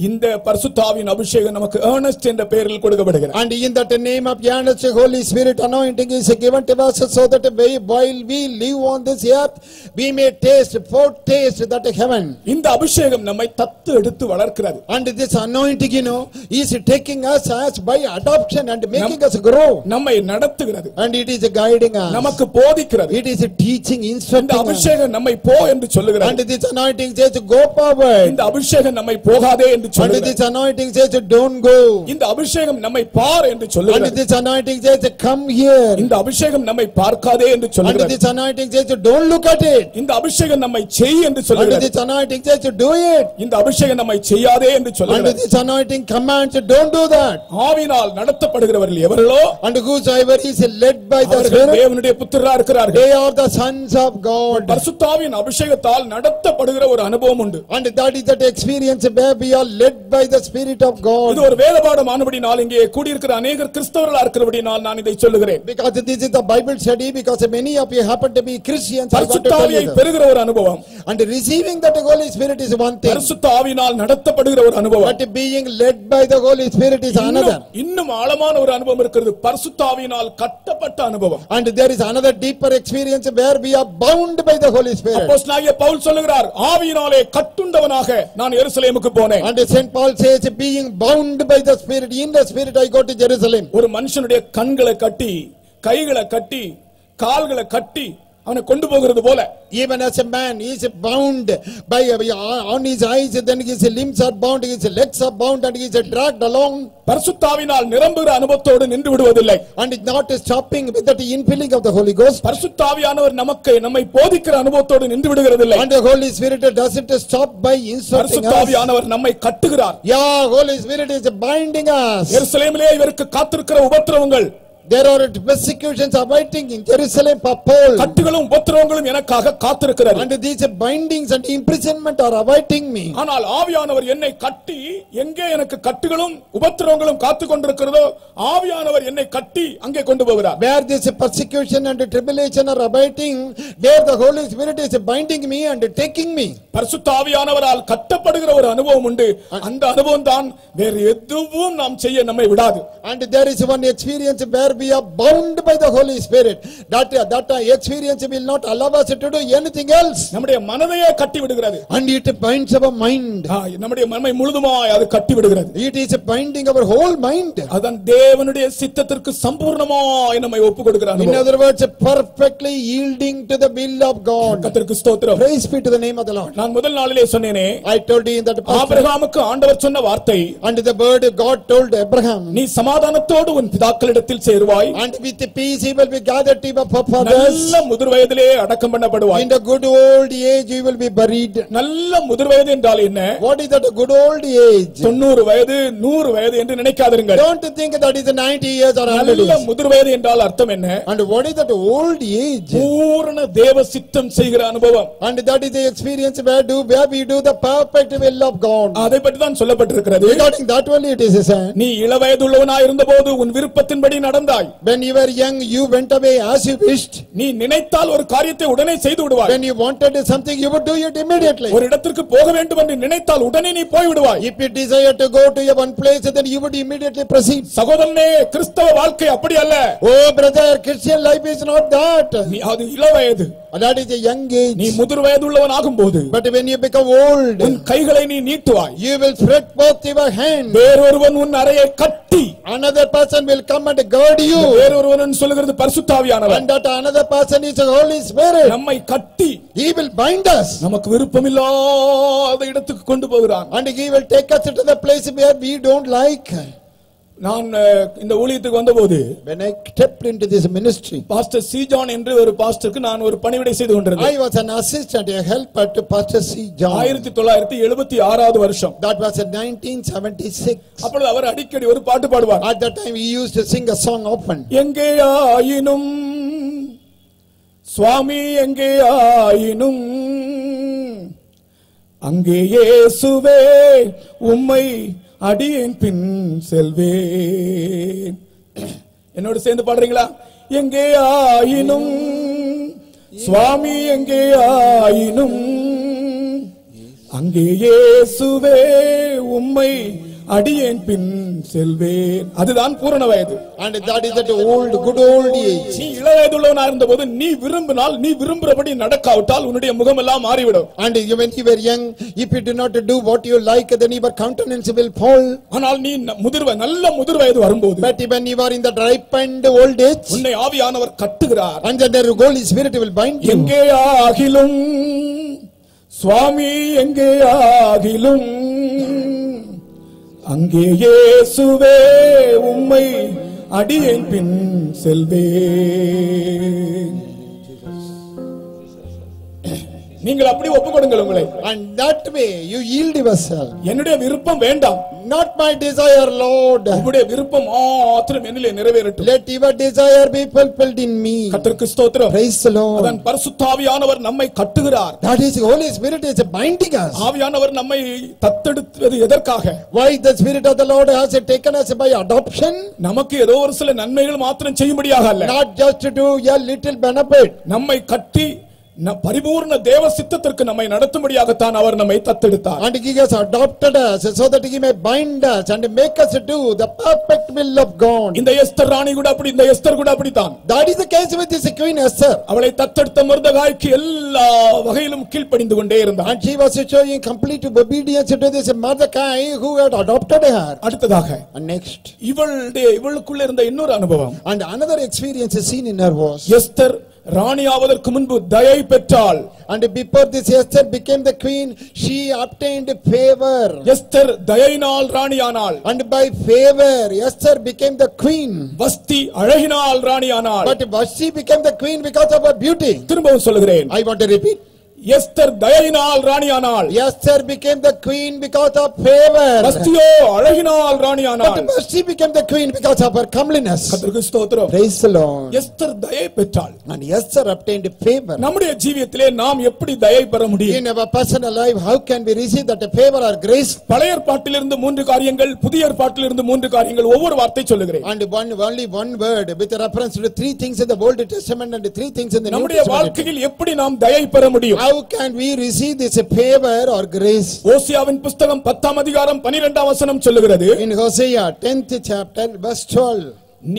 இந்த பரிசுத்த ஆவியின் அபிஷேகம் நமக்கு earnest என்ற பெயரில் கொடுக்கப்படுகிறது. And in that name of earnest Holy Spirit anointing is given to us so that we, while we live on this earth, we may taste, foretaste that heaven. இந்த அபிஷேகம் நம்மை தத்து எடுத்து வளர்க்கிறது. And this anointing, you know, is taking us as by adoption and making us grow. நம்மை நடத்துகிறது. And it is guiding us. நமக்கு போதிக்கிறது. It is teaching, instructing. இந்த அபிஷேகம் நம்மை போ என்று சொல்கிறது. And this anointing says go forward. இந்த அபிஷேகம் நம்மை போகாதே என்று சொல்லுகிறது. And this anointing says don't go. இந்த அபிஷேகம் நம்மை பார் என்று சொல்லுகிறது. And this anointing says come here. இந்த அபிஷேகம் நம்மை பார்க்காதே என்று சொல்லுகிறது. And this anointing says don't look at it. இந்த அபிஷேகம் நம்மை செய் என்று சொல்லுகிறது. And this anointing says do it. இந்த அபிஷேகம் நம்மை செய்யாதே என்று சொல்லுகிறது. And this anointing commands don't do that. ஆவியால் நடத்தப்படுகிறவர்கள் எவர்களோ, and whosoever is led by the Spirit, தேவனுடைய புத்திரராக இருக்கிறார்கள். They are the sons of God. பரிசுத்த ஆவியின் அபிஷேகத்தால் நடத்தப்படுகிற ஒரு அனுபவம் உண்டு. And that is that experience where we are led by the Spirit of God. இது ஒரு வேதபாடம் ஆனபடியால் இங்கே கூடி இருக்கிற अनेक கிறிஸ்தவர்களாக இருக்கிறபடியால் நான் இதை சொல்கிறேன். Because this is the Bible study, because many of you happen to be Christians. பரிசுத்த ஆவியை பெறுகிற ஒரு அனுபவம். And receiving that Holy Spirit is one thing. பரிசுத்த ஆவியால் நடத்தப்படுகிற ஒரு அனுபவம். But being led by the Holy Spirit is another. இன்னும் ஆழமான ஒரு அனுபவம் இருக்கிறது. பரிசுத்த ஆவியால் கட்டப்பட்ட அனுபவம். And there is another deeper experience where we are bound by the Holy Spirit. அப்போஸ்தலனாகிய பவுல் சொல்கிறார், ஆவியினாலே கட்டுண்டவனாக நான் எருசலேமுக்கு போனேன். And Saint Paul says, being bound by the Spirit, in the Spirit I go to Jerusalem. ஒரு மனுஷனுடைய கண்களை கட்டி, கைகளை கட்டி, கால்களை கட்டி அவனை கொண்டு போகிறது போல, even as a man he is bound by on his eyes, then his limbs are bound, his legs are bound, and he is dragged along. பரிசுத்த ஆவியால் நிரம்புகிற அனுபவத்தோடு நின்று விடுவதில்லை. And it not stopping with that infilling of the Holy Ghost. பரிசுத்த ஆவியானவர் நமக்கு நம்மை போதிக்கிற அனுபவத்தோடு நின்று விடுகிறதில்லை. And the Holy Spirit doesn't stop by instructing us. பரிசுத்த ஆவியானவர் நம்மை கட்டுகிறார். Yeah, Holy Spirit is binding us. எருசலேமிலே இவருக்கு காத்திருக்கிற உபத்திரவங்கள், there are persecutions awaiting in Jerusalem for Paul. கட்டுகளும் உபத்திரவங்களும் எனக்காக காத்திருக்கிறது. And these bindings and imprisonment are awaiting me. ஆனால் ஆவியானவர் என்னை கட்டி, எங்கே எனக்கு கட்டுகளும் உபத்திரவங்களும் காத்து கொண்டிருக்கிறதோ ஆவியானவர் என்னை கட்டி அங்கே கொண்டு போகிறார். Where this persecution and tribulation are awaiting, there the Holy Spirit is binding me and taking me. பரிசுத்த ஆவியானவரால் கட்டப்படுகிற ஒரு அனுபவம் உண்டு. அந்த அனுபவம் தான் வேறு எதுவும் நாம் செய்ய நம்மை விடாது. And there is one experience where we are bound by the Holy Spirit, that that experience will not allow us to do anything else. நம்முடைய மனதையே கட்டி விடுகிறது. And it binds our mind. நம்முடைய மனதை முழுதுமாய் அது கட்டி விடுகிறது. It is binding our whole mind. அதான் தேவனுடைய சித்தத்திற்கு சம்பூர்ணமாய் நம்மை ஒப்புக்கொடுக்கிற அனுபவம். In other words, perfectly yielding to the will of God. கர்த்தருக்கு ஸ்தோத்திரம். Praise be to the name of the Lord. நான் முதல் நாளிலே சொன்னேனே, I told you in that ஆபிரகாமுக்கு ஆண்டவர் சொன்ன வார்த்தை, and the word God told Abraham, நீ சமாதானத்தோடு உன் பிதாக்களிடத்தில் சேரு. வருவாய். And with the peace he will be gathered up for others. நல்ல முதிர் வயதிலே அடக்கம் பண்ணப்படுவாய். In the good old age he will be buried. நல்ல முதிர் வயது என்றால் என்ன? What is that good old age? தொண்ணூறு வயது நூறு வயது என்று நினைக்காதீர்கள். Don't think that is ninety years or one hundred. நல்ல முதிர் வயது என்றால் அர்த்தம் என்ன? And what is that old age? பூரண தேவ சித்தம் செய்கிற அனுபவம். And that is the experience where do where we do the perfect will of God. அதை பற்றி தான் சொல்லப்பட்டிருக்கிறது. Regarding that only it is said. நீ இளவயதுள்ளவனாய் இருந்தபோது உன் விருப்பத்தின்படி நடந்தாய். When you were young you went away as you wished. நீ நினைத்தால் ஒரு காரியத்தை உடனே செய்து விடுவாய். When you wanted something you would do it immediately. ஒரு இடத்துக்கு போக வேண்டும் என்று நினைத்தால் உடனே நீ போய் விடுவாய். If you desire to go to a one place then you would immediately proceed. சகோதரனே கிறிஸ்தவ வாழ்க்கை அப்படி அல்ல. Oh brother, Christian life is not that. நீ அது இளவயது. That is a young age. நீ முதிர் வயதுள்ளவனாகும் போது. But when you become old, உன் கைகளை நீ நீட்டுவாய். You will spread forth your hand. வேறொருவன் உன் அறையை கட்டி. Another person will come and gird you. வேறொருவன் சொல்கிறது பரிசுத்த ஆவியானவர். And that another person is the Holy Spirit. நம்மை கட்டி. He will bind us. நமக்கு விருப்பமில்லாத இடத்துக்கு கொண்டு போகிறான். And he will take us to the place where we don't like. நான் இந்த ஊழியத்துக்கு வந்தபோது when I stepped into this ministry, Pastor C John என்ற ஒரு பாஸ்டருக்கு நான் ஒரு பணிவிடை செய்து கொண்டிருந்தேன். I was an assistant, a helper to Pastor C John. ஆயிரத்து தொள்ளாயிரத்து எழுபத்தி ஆறாவது வருஷம். That was in nineteen seventy-six. அப்பொழுது அவர் அடிக்கடி ஒரு பாட்டு பாடுவார். At that time he used to sing a song often. எங்கே ஆயினும் சுவாமி எங்கே ஆயினும் அங்கே இயேசுவே உம்மை அடியேன் பின் செல்வேன். என்னோடு சேர்ந்து பாடுறீங்களா? எங்கே ஆயினும் சுவாமி எங்கே ஆயினும் அங்கே இயேசுவே உம்மை அடியேன் பின் செல்வேன். அதுதான் பூரண வயது. And that is that old good old age. நீ இளவயதுள்ளவனா இருந்தபோது நீ விரும்பினால் நீ விரும்புறபடி நடக்காவிட்டால் உன்னுடைய முகம் எல்லாம் மாறிவிடும். And when you were young, if you do not do what you like, then your countenance will fall. ஆனால் நீ முதிர்வ நல்ல முதிர் வயது வரும்போது, but when you are in the ripe and old age, உன்னை ஆவியானவர் கட்டுகிறார். And the Holy Spirit will bind you. எங்கே ஆகிலும் சுவாமி எங்கே ஆகிலும் அங்கே இயேசுவே உம்மை அடியேன் பின் செல்வேன். நீங்கள் அப்படி ஒப்பு கொடுங்கள் உங்களை. And that way you yield yourself. என்னுடைய விருப்பம் வேண்டாம். Not my desire, Lord. உம்முடைய விருப்பம் ஆத்திரம் என்னிலே நிறைவேறட்டும். Let your desire be fulfilled in me. கர்த்தருக்கு ஸ்தோத்திரம். Praise the Lord. அதன் பரிசுத்த ஆவியானவர் நம்மை கட்டுகிறார். That is the Holy Spirit is binding us. ஆவியானவர் நம்மை தத்தெடுத்தது எதற்காக? Why the Spirit of the Lord has taken us by adoption? நமக்கு ஏதோ ஒரு சில நன்மைகள் மாத்திரம் செய்யும்படியாக அல்ல. Not just to do a little benefit. நம்மை கட்டி பரிபூர்ண தேவ சித்தத்திற்கு நம்மை நடத்தும்படியாகத்தான் அவர் நம்மை தத்தெடுத்தார். And he has adopted us so that he may bind us and make us do the perfect will of God. இந்த எஸ்தர் ராணி கூட அப்படி இந்த எஸ்தர் கூட அப்படிதான். That is the case with this queen Esther. அவளை தத்தெடுத்த மொர்தெகாய்க்கு எல்லா வகையிலும் கீழ்ப்படிந்து கொண்டே இருந்தார். And she was showing complete obedience to this Mordecai who had adopted her. அடுத்ததாக and next இவளுடைய இவளுக்குள்ள இருந்த இன்னொரு அனுபவம் and another experience seen in her was Esther ராணியாவதற்கு முன்பு தயை பெற்றாள். And before this Esther became the queen, she obtained favor. Esther தயைனால் ராணியானாள். And by favor Esther became the queen. Vashti அழகினால் ராணியானாள். But Vashti became the queen because of her beauty. திரும்பவும் சொல்கிறேன். I want to repeat. Esther தயைனால் ராணியானாள். Esther became the queen because of favor. வஸ்தியோ அழகினால் ராணியானாள். But Vashti became the queen because of her comeliness. கர்த்தருக்கு ஸ்தோத்திரம். Praise the Lord. Esther தயை பெற்றாள். And Esther obtained favor. நம்முடைய ஜீவியத்திலே நாம் எப்படி தயை பெற முடியும்? In our personal life how can we receive that favor or grace? பழைய ஏற்பாட்டிலிருந்து மூன்று காரியங்கள், புதிய ஏற்பாட்டிலிருந்து மூன்று காரியங்கள், ஒவ்வொரு வார்த்தை சொல்கிறேன். And one only one word with reference to three things in the Old Testament and three things in the New Testament. நம்முடைய வாழ்க்கையில் எப்படி நாம் தயை பெற முடியும்? How can we receive this favor or grace? ஓசியாவின் புத்தகம் பத்தாம் அதிகாரம் பன்னிரண்டாம் வசனம் சொல்கிறது. In Hosea tenth chapter verse twelve.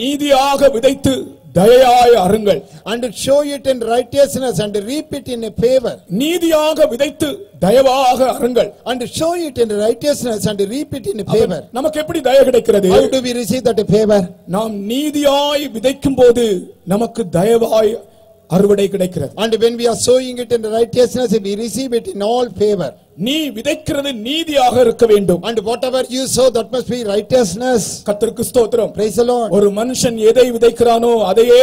நீதியாக விதைத்து தயையாய் அருங்கள். And sow it in righteousness and reap it in favor. நீதியாக விதைத்து தயவாக அருங்கள். And sow it in righteousness and reap it in favor. நமக்கு எப்படி தயை கிடைக்கிறது? How do we receive that favor? நாம் நீதியாய் விதைக்கும்போது நமக்கு தயவாய் அறுவடை கிடைக்கிறது. And when we are sowing it in righteousness we receive it in all favor. நீ விதைக்கிறது நீதியாக இருக்க வேண்டும். And whatever you sow that must be righteousness. கர்த்தருக்கு ஸ்தோத்திரம். Praise the Lord. ஒரு மனுஷன் எதை விதைக்கிறானோ அதையே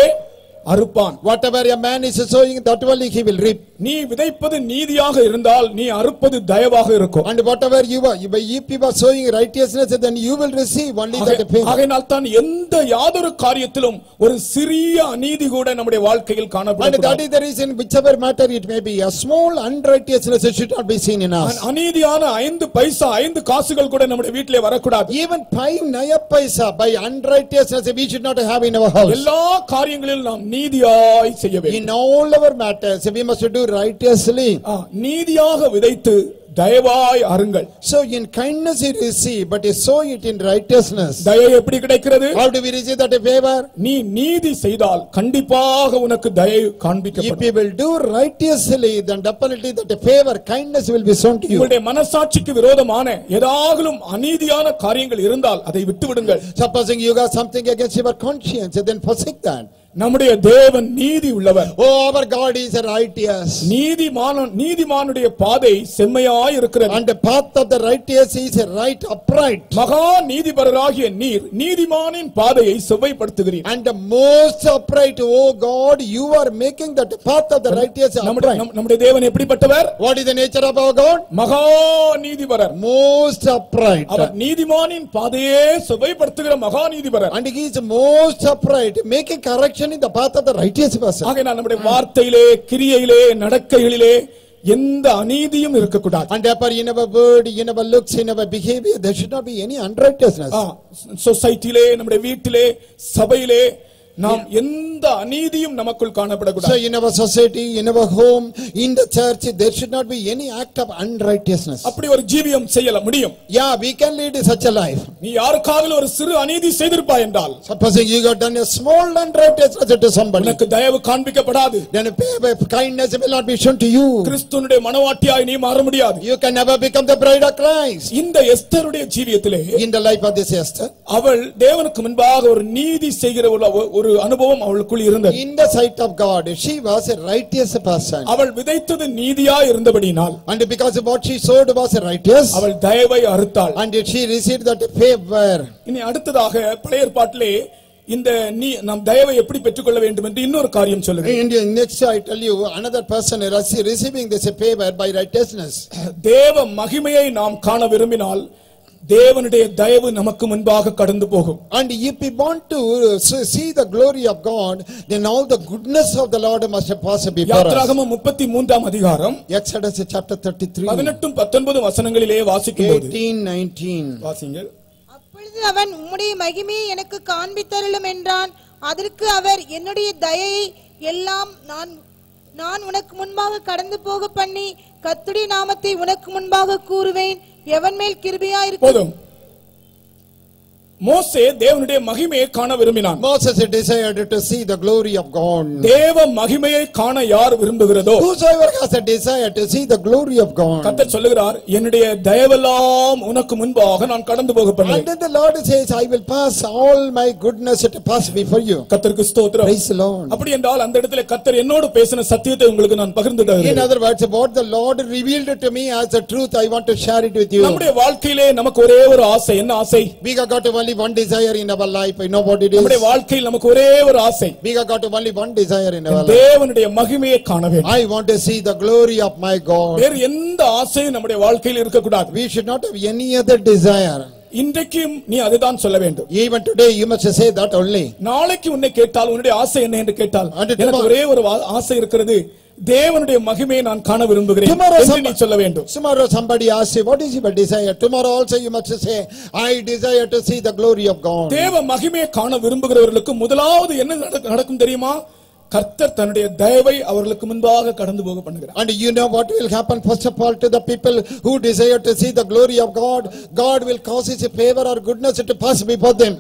அறுப்பான். Whatever a man is sowing that only he will reap. நீ விதைப்பது நீதியாக இருந்தால் நீ அறுப்பது தயவாக இருக்கும். And whatever you are, if you are sowing righteousness then you will receive only that favor. ஆகையால் தான் எந்த யாதொரு காரியத்திலும் ஒரு சிறிய அநீதி கூட நம்முடைய வாழ்க்கையில் காணப்படும். And that is the reason whichever matter it may be, a small unrighteousness should not be seen in us. அநீதியான ஐந்து பைசா ஐந்து காசுகள் கூட நம்முடைய வீட்டிலே வரக்கூடாது. Even five naya paisa by unrighteousness we should not have in our house. எல்லா காரியங்களிலும் நாம் நீதியாய் செய்ய வேண்டும். In all our matters we must do righteously. நீதியாக விதைத்து தயவாய் அருங்கள். So in kindness you receive, but you sow it in righteousness. தயை எப்படி கிடைக்கிறது? How do we receive that favor? நீ நீதி செய்தால் கண்டிப்பாக உனக்கு தயை காண்பிக்கப்படும். If you will do righteously then definitely that favor, kindness will be shown to you. உங்களுடைய மனசாட்சிக்கு விரோதமான ஏதாகிலும் அநீதியான காரியங்கள் இருந்தால் அதை விட்டு விடுங்கள். Supposing you got something against your conscience then forsake that. நம்முடைய தேவன் நீதி உள்ளவர். Oh, our God is righteous. நீதிமான் நீதிமானுடைய பாதை செம்மையாய் இருக்கிறது. And the path of the righteous is right, upright. மகா நீதிபரராகிய நீர் நீதிமானின் பாதையை செவ்வைப்படுத்துகிறீர். And the most upright, oh God, you are making that path of the righteous upright. நம்முடைய தேவன் எப்படிப்பட்டவர்? What is the nature of our God? மகா நீதிபரர். Most upright. அவர் நீதிமானின் பாதையை செவ்வைப்படுத்துகிற மகா நீதிபரர். And he is most upright, making correction in the path of the righteous person. ஆகையால் நம்முடைய வார்த்தையிலே கிரியையிலே நடக்கைகளிலே எந்த அநீதியும் இருக்க கூடாது. And therefore in our word, in our looks, in our behavior there should not be any unrighteousness. சொசைட்டிலே நம்முடைய வீட்டிலே சபையிலே நாம் எந்த அநீதியும் நமக்குள் காணப்படக்கூடாது. So in our society, in our home, in the church there should not be any act of unrighteousness. அப்படி ஒரு ஜீவியம் செய்யல முடியும். Yeah, we can lead such a life. நீ யாருக்காவது ஒரு சிறு அநீதி செய்திருப்பாய் என்றால், supposing you got done a small unrighteousness to somebody, உனக்கு தயவு காண்பிக்கப்படாது. Then kindness will not be shown to you. கிறிஸ்துவினுடைய மனவாட்டியாய் நீ மாற முடியாது. You can never become the bride of Christ. இந்த எஸ்தருடைய ஜீவியத்திலே, in the life of this Esther, அவள் தேவனுக்கு முன்பாக ஒரு நீதி செய்கிறவளா ஒரு அனுபவம் அவளுக்குள் இருந்தது. In the sight of God she was a righteous person. அவள் விதைத்தது நீதியாய் இருந்தபடியால், and because what she sowed was righteous, அவள் தயவை அறுத்தாள். And she received that favor. இனி அடுத்ததாக பழைய ஏற்பாட்டிலே இந்த நீ நாம் தயவை எப்படி பெற்றுக்கொள்ள வேண்டும் என்று இன்னொரு காரியம் சொல்லுங்க. Next I tell you another person is receiving this favor by righteousness. தேவ மகிமையை நாம் காண விரும்பினால் தேவனுடைய தயவு நமக்கு முன்பாக கடந்து போகும். And if we want to see the glory of God, then all the goodness of the Lord must pass before us. யாத்திராகமம் முப்பத்தி மூன்றாம் அதிகாரம், Exodus chapter thirty-three, பதினெட்டு பத்தொன்பது வசனங்களிலே வாசிக்கும்போது, eighteen nineteen வாசிங்கள். அப்பொழுது அவன், உம்முடைய மகிமையை எனக்கு காண்பித்தருளும் என்றான். அதற்கு அவர், என்னுடைய தயையை எல்லாம் நான் நான் உனக்கு முன்பாக கடந்து போக பண்ணி கர்த்தருடைய நாமத்தை உனக்கு முன்பாக கூறுவேன். எவன் மேல் கிருபையா இருக்கும். மோசே தேவனுடைய மகிமையை காண விரும்பினான். Moses desired to see the glory of God. தேவ மகிமையை காண யார் விரும்புகிறதோ, whosoever has a desire to see the glory of God. கர்த்தர் சொல்கிறார், என்னுடைய தயவெல்லாம் உனக்கு முன்பாக நான் கடந்து போக பண்ணேன். And then the Lord says, I will pass all my goodness to pass before you. கர்த்தருக்கு ஸ்தோத்திரம். Praise the Lord. அப்படி என்றால் அந்த இடத்திலே கர்த்தர் என்னோடு பேசின சத்தியத்தை உங்களுக்கு நான் பகிர்ந்து தருகிறேன். In other words, what the Lord revealed to me as the truth, I want to share it with you. நம்முடைய வாழ்க்கையிலே நமக்கு ஒரே ஒரு ஆசை. என்ன ஆசை? We got to only one desire in our life. I know what it is. நம்முடைய வாழ்க்கையில் நமக்கு ஒரே ஒரு ஆசை. We got only one desire in our life. தேவனுடைய மகிமையை காண வேண்டும். I want to see the glory of my God. வேறு எந்த ஆசையும் நம்முடைய வாழ்க்கையில் இருக்க கூடாது. We should not have any other desire. இன்றைக்கு நீ அதுதான் சொல்ல வேண்டும். Even today you must say that only. நாளைக்கு உன்னை கேட்டால் உன்னுடைய ஆசை என்ன என்று கேட்டால், எனக்கு ஒரே ஒரு ஆசை இருக்கிறது, தேவனுடைய மகிமையை நான் காண விரும்புகிறேன் என்று நீ சொல்ல வேண்டும். Tomorrow somebody asks you, what is your desire? Tomorrow also you must say, I desire to see the glory of God. தேவ மகிமையை காண விரும்புகிறவர்களுக்கு முதலாவது என்ன நடக்கும் தெரியுமா? கர்த்தர் தன்னுடைய தயவை அவர்களுக்கு முன்பாக கடந்து போக பண்ணுகிறார். And you know what will happen? First of all, to the people who desire to see the glory of God, God will cause his favor or goodness to pass before them.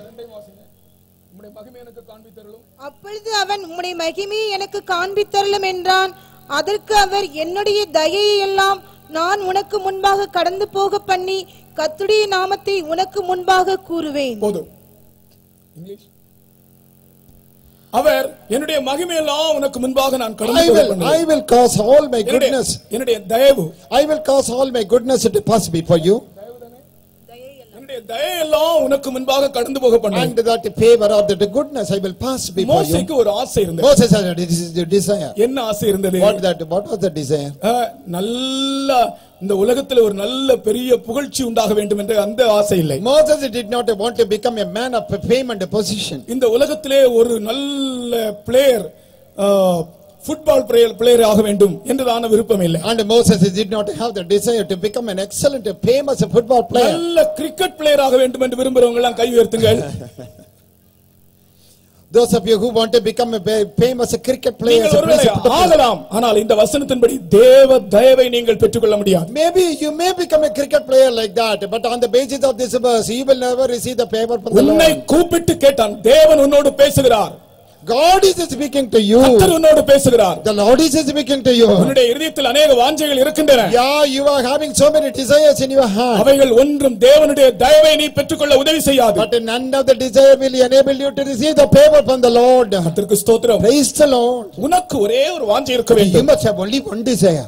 உம்முடைய மகிமையை எனக்கு காண்பித்தருளும். அப்பொழுது அவன், உம்முடைய மகிமையை எனக்கு காண்பித்தருளும் என்றான். அதற்கு அவர், என்னுடைய தயையை எல்லாம் நான் உனக்கு முன்பாக கடந்து போக பண்ணி கர்த்தருடைய நாமத்தை உனக்கு முன்பாக கூறுவேன். போதும் இங்கிலீஷ். அவர் என்னுடைய மகிமையெல்லாம் உனக்கு முன்பாக நான் கடந்து போவேன். I will cause all my goodness, என்னுடைய தயவு, I will cause all my goodness to pass before you. என்னுடைய தயவெல்லாம் உனக்கு முன்பாக கடந்து போக பண்ணுவேன். And that favor of that goodness I will pass before you. மோசேக்கு ஒரு ஆசை இருந்தது. Moses had a desire. என்ன ஆசை இருந்தது? What that what was the desire? நல்ல இந்த உலகத்துல ஒரு நல்ல பெரிய புகழ்ச்சி உண்டாக வேண்டும் என்ற அந்த ஆசை இல்லை. Moses did not want to become a man of fame and position. இந்த உலகத்திலே ஒரு நல்ல பிளேயர் ஃபுட்பால் பிளேயர் ஆக வேண்டும் என்றதான விருப்பம் இல்லை. And Moses did not have the desire to become an excellent famous football player. நல்ல கிரிக்கெட் பிளேயர் ஆக வேண்டும் என்று விரும்புறவங்க எல்லாம் கை உயர்த்துங்கள். Those of you who want to become a famous cricket player, ஆகலாம். ஆனால் இந்த வசனத்தின்படி தேவ தயவை நீங்கள் பெற்றுக்கொள்ள முடியாது. Maybe you may become a cricket player like that, but on the basis of this verse you will never receive the favor from the Lord. உன்னை கூப்பிட்டு கேட்டான், தேவன் உன்னோடு பேசுகிறார். God is speaking to you. கர்த்தர் உன்னோடு பேசுகிறார். The Lord is speaking to you. உன்னுடைய இதயத்தில் அநேக வாஞ்சைகள் இருக்கின்றன. Yeah, you are having so many desires in your heart. அவைகள் ஒன்றும் தேவனுடைய தயவை நீ பெற்றுக்கொள்ள உதவி செய்யாது. But none of the desire will enable you to receive the favor from the Lord. கர்த்தருக்கு ஸ்தோத்திரம். Praise the Lord. உனக்கு ஒரே ஒரு வாஞ்சை இருக்க வேண்டும். You must have only one desire.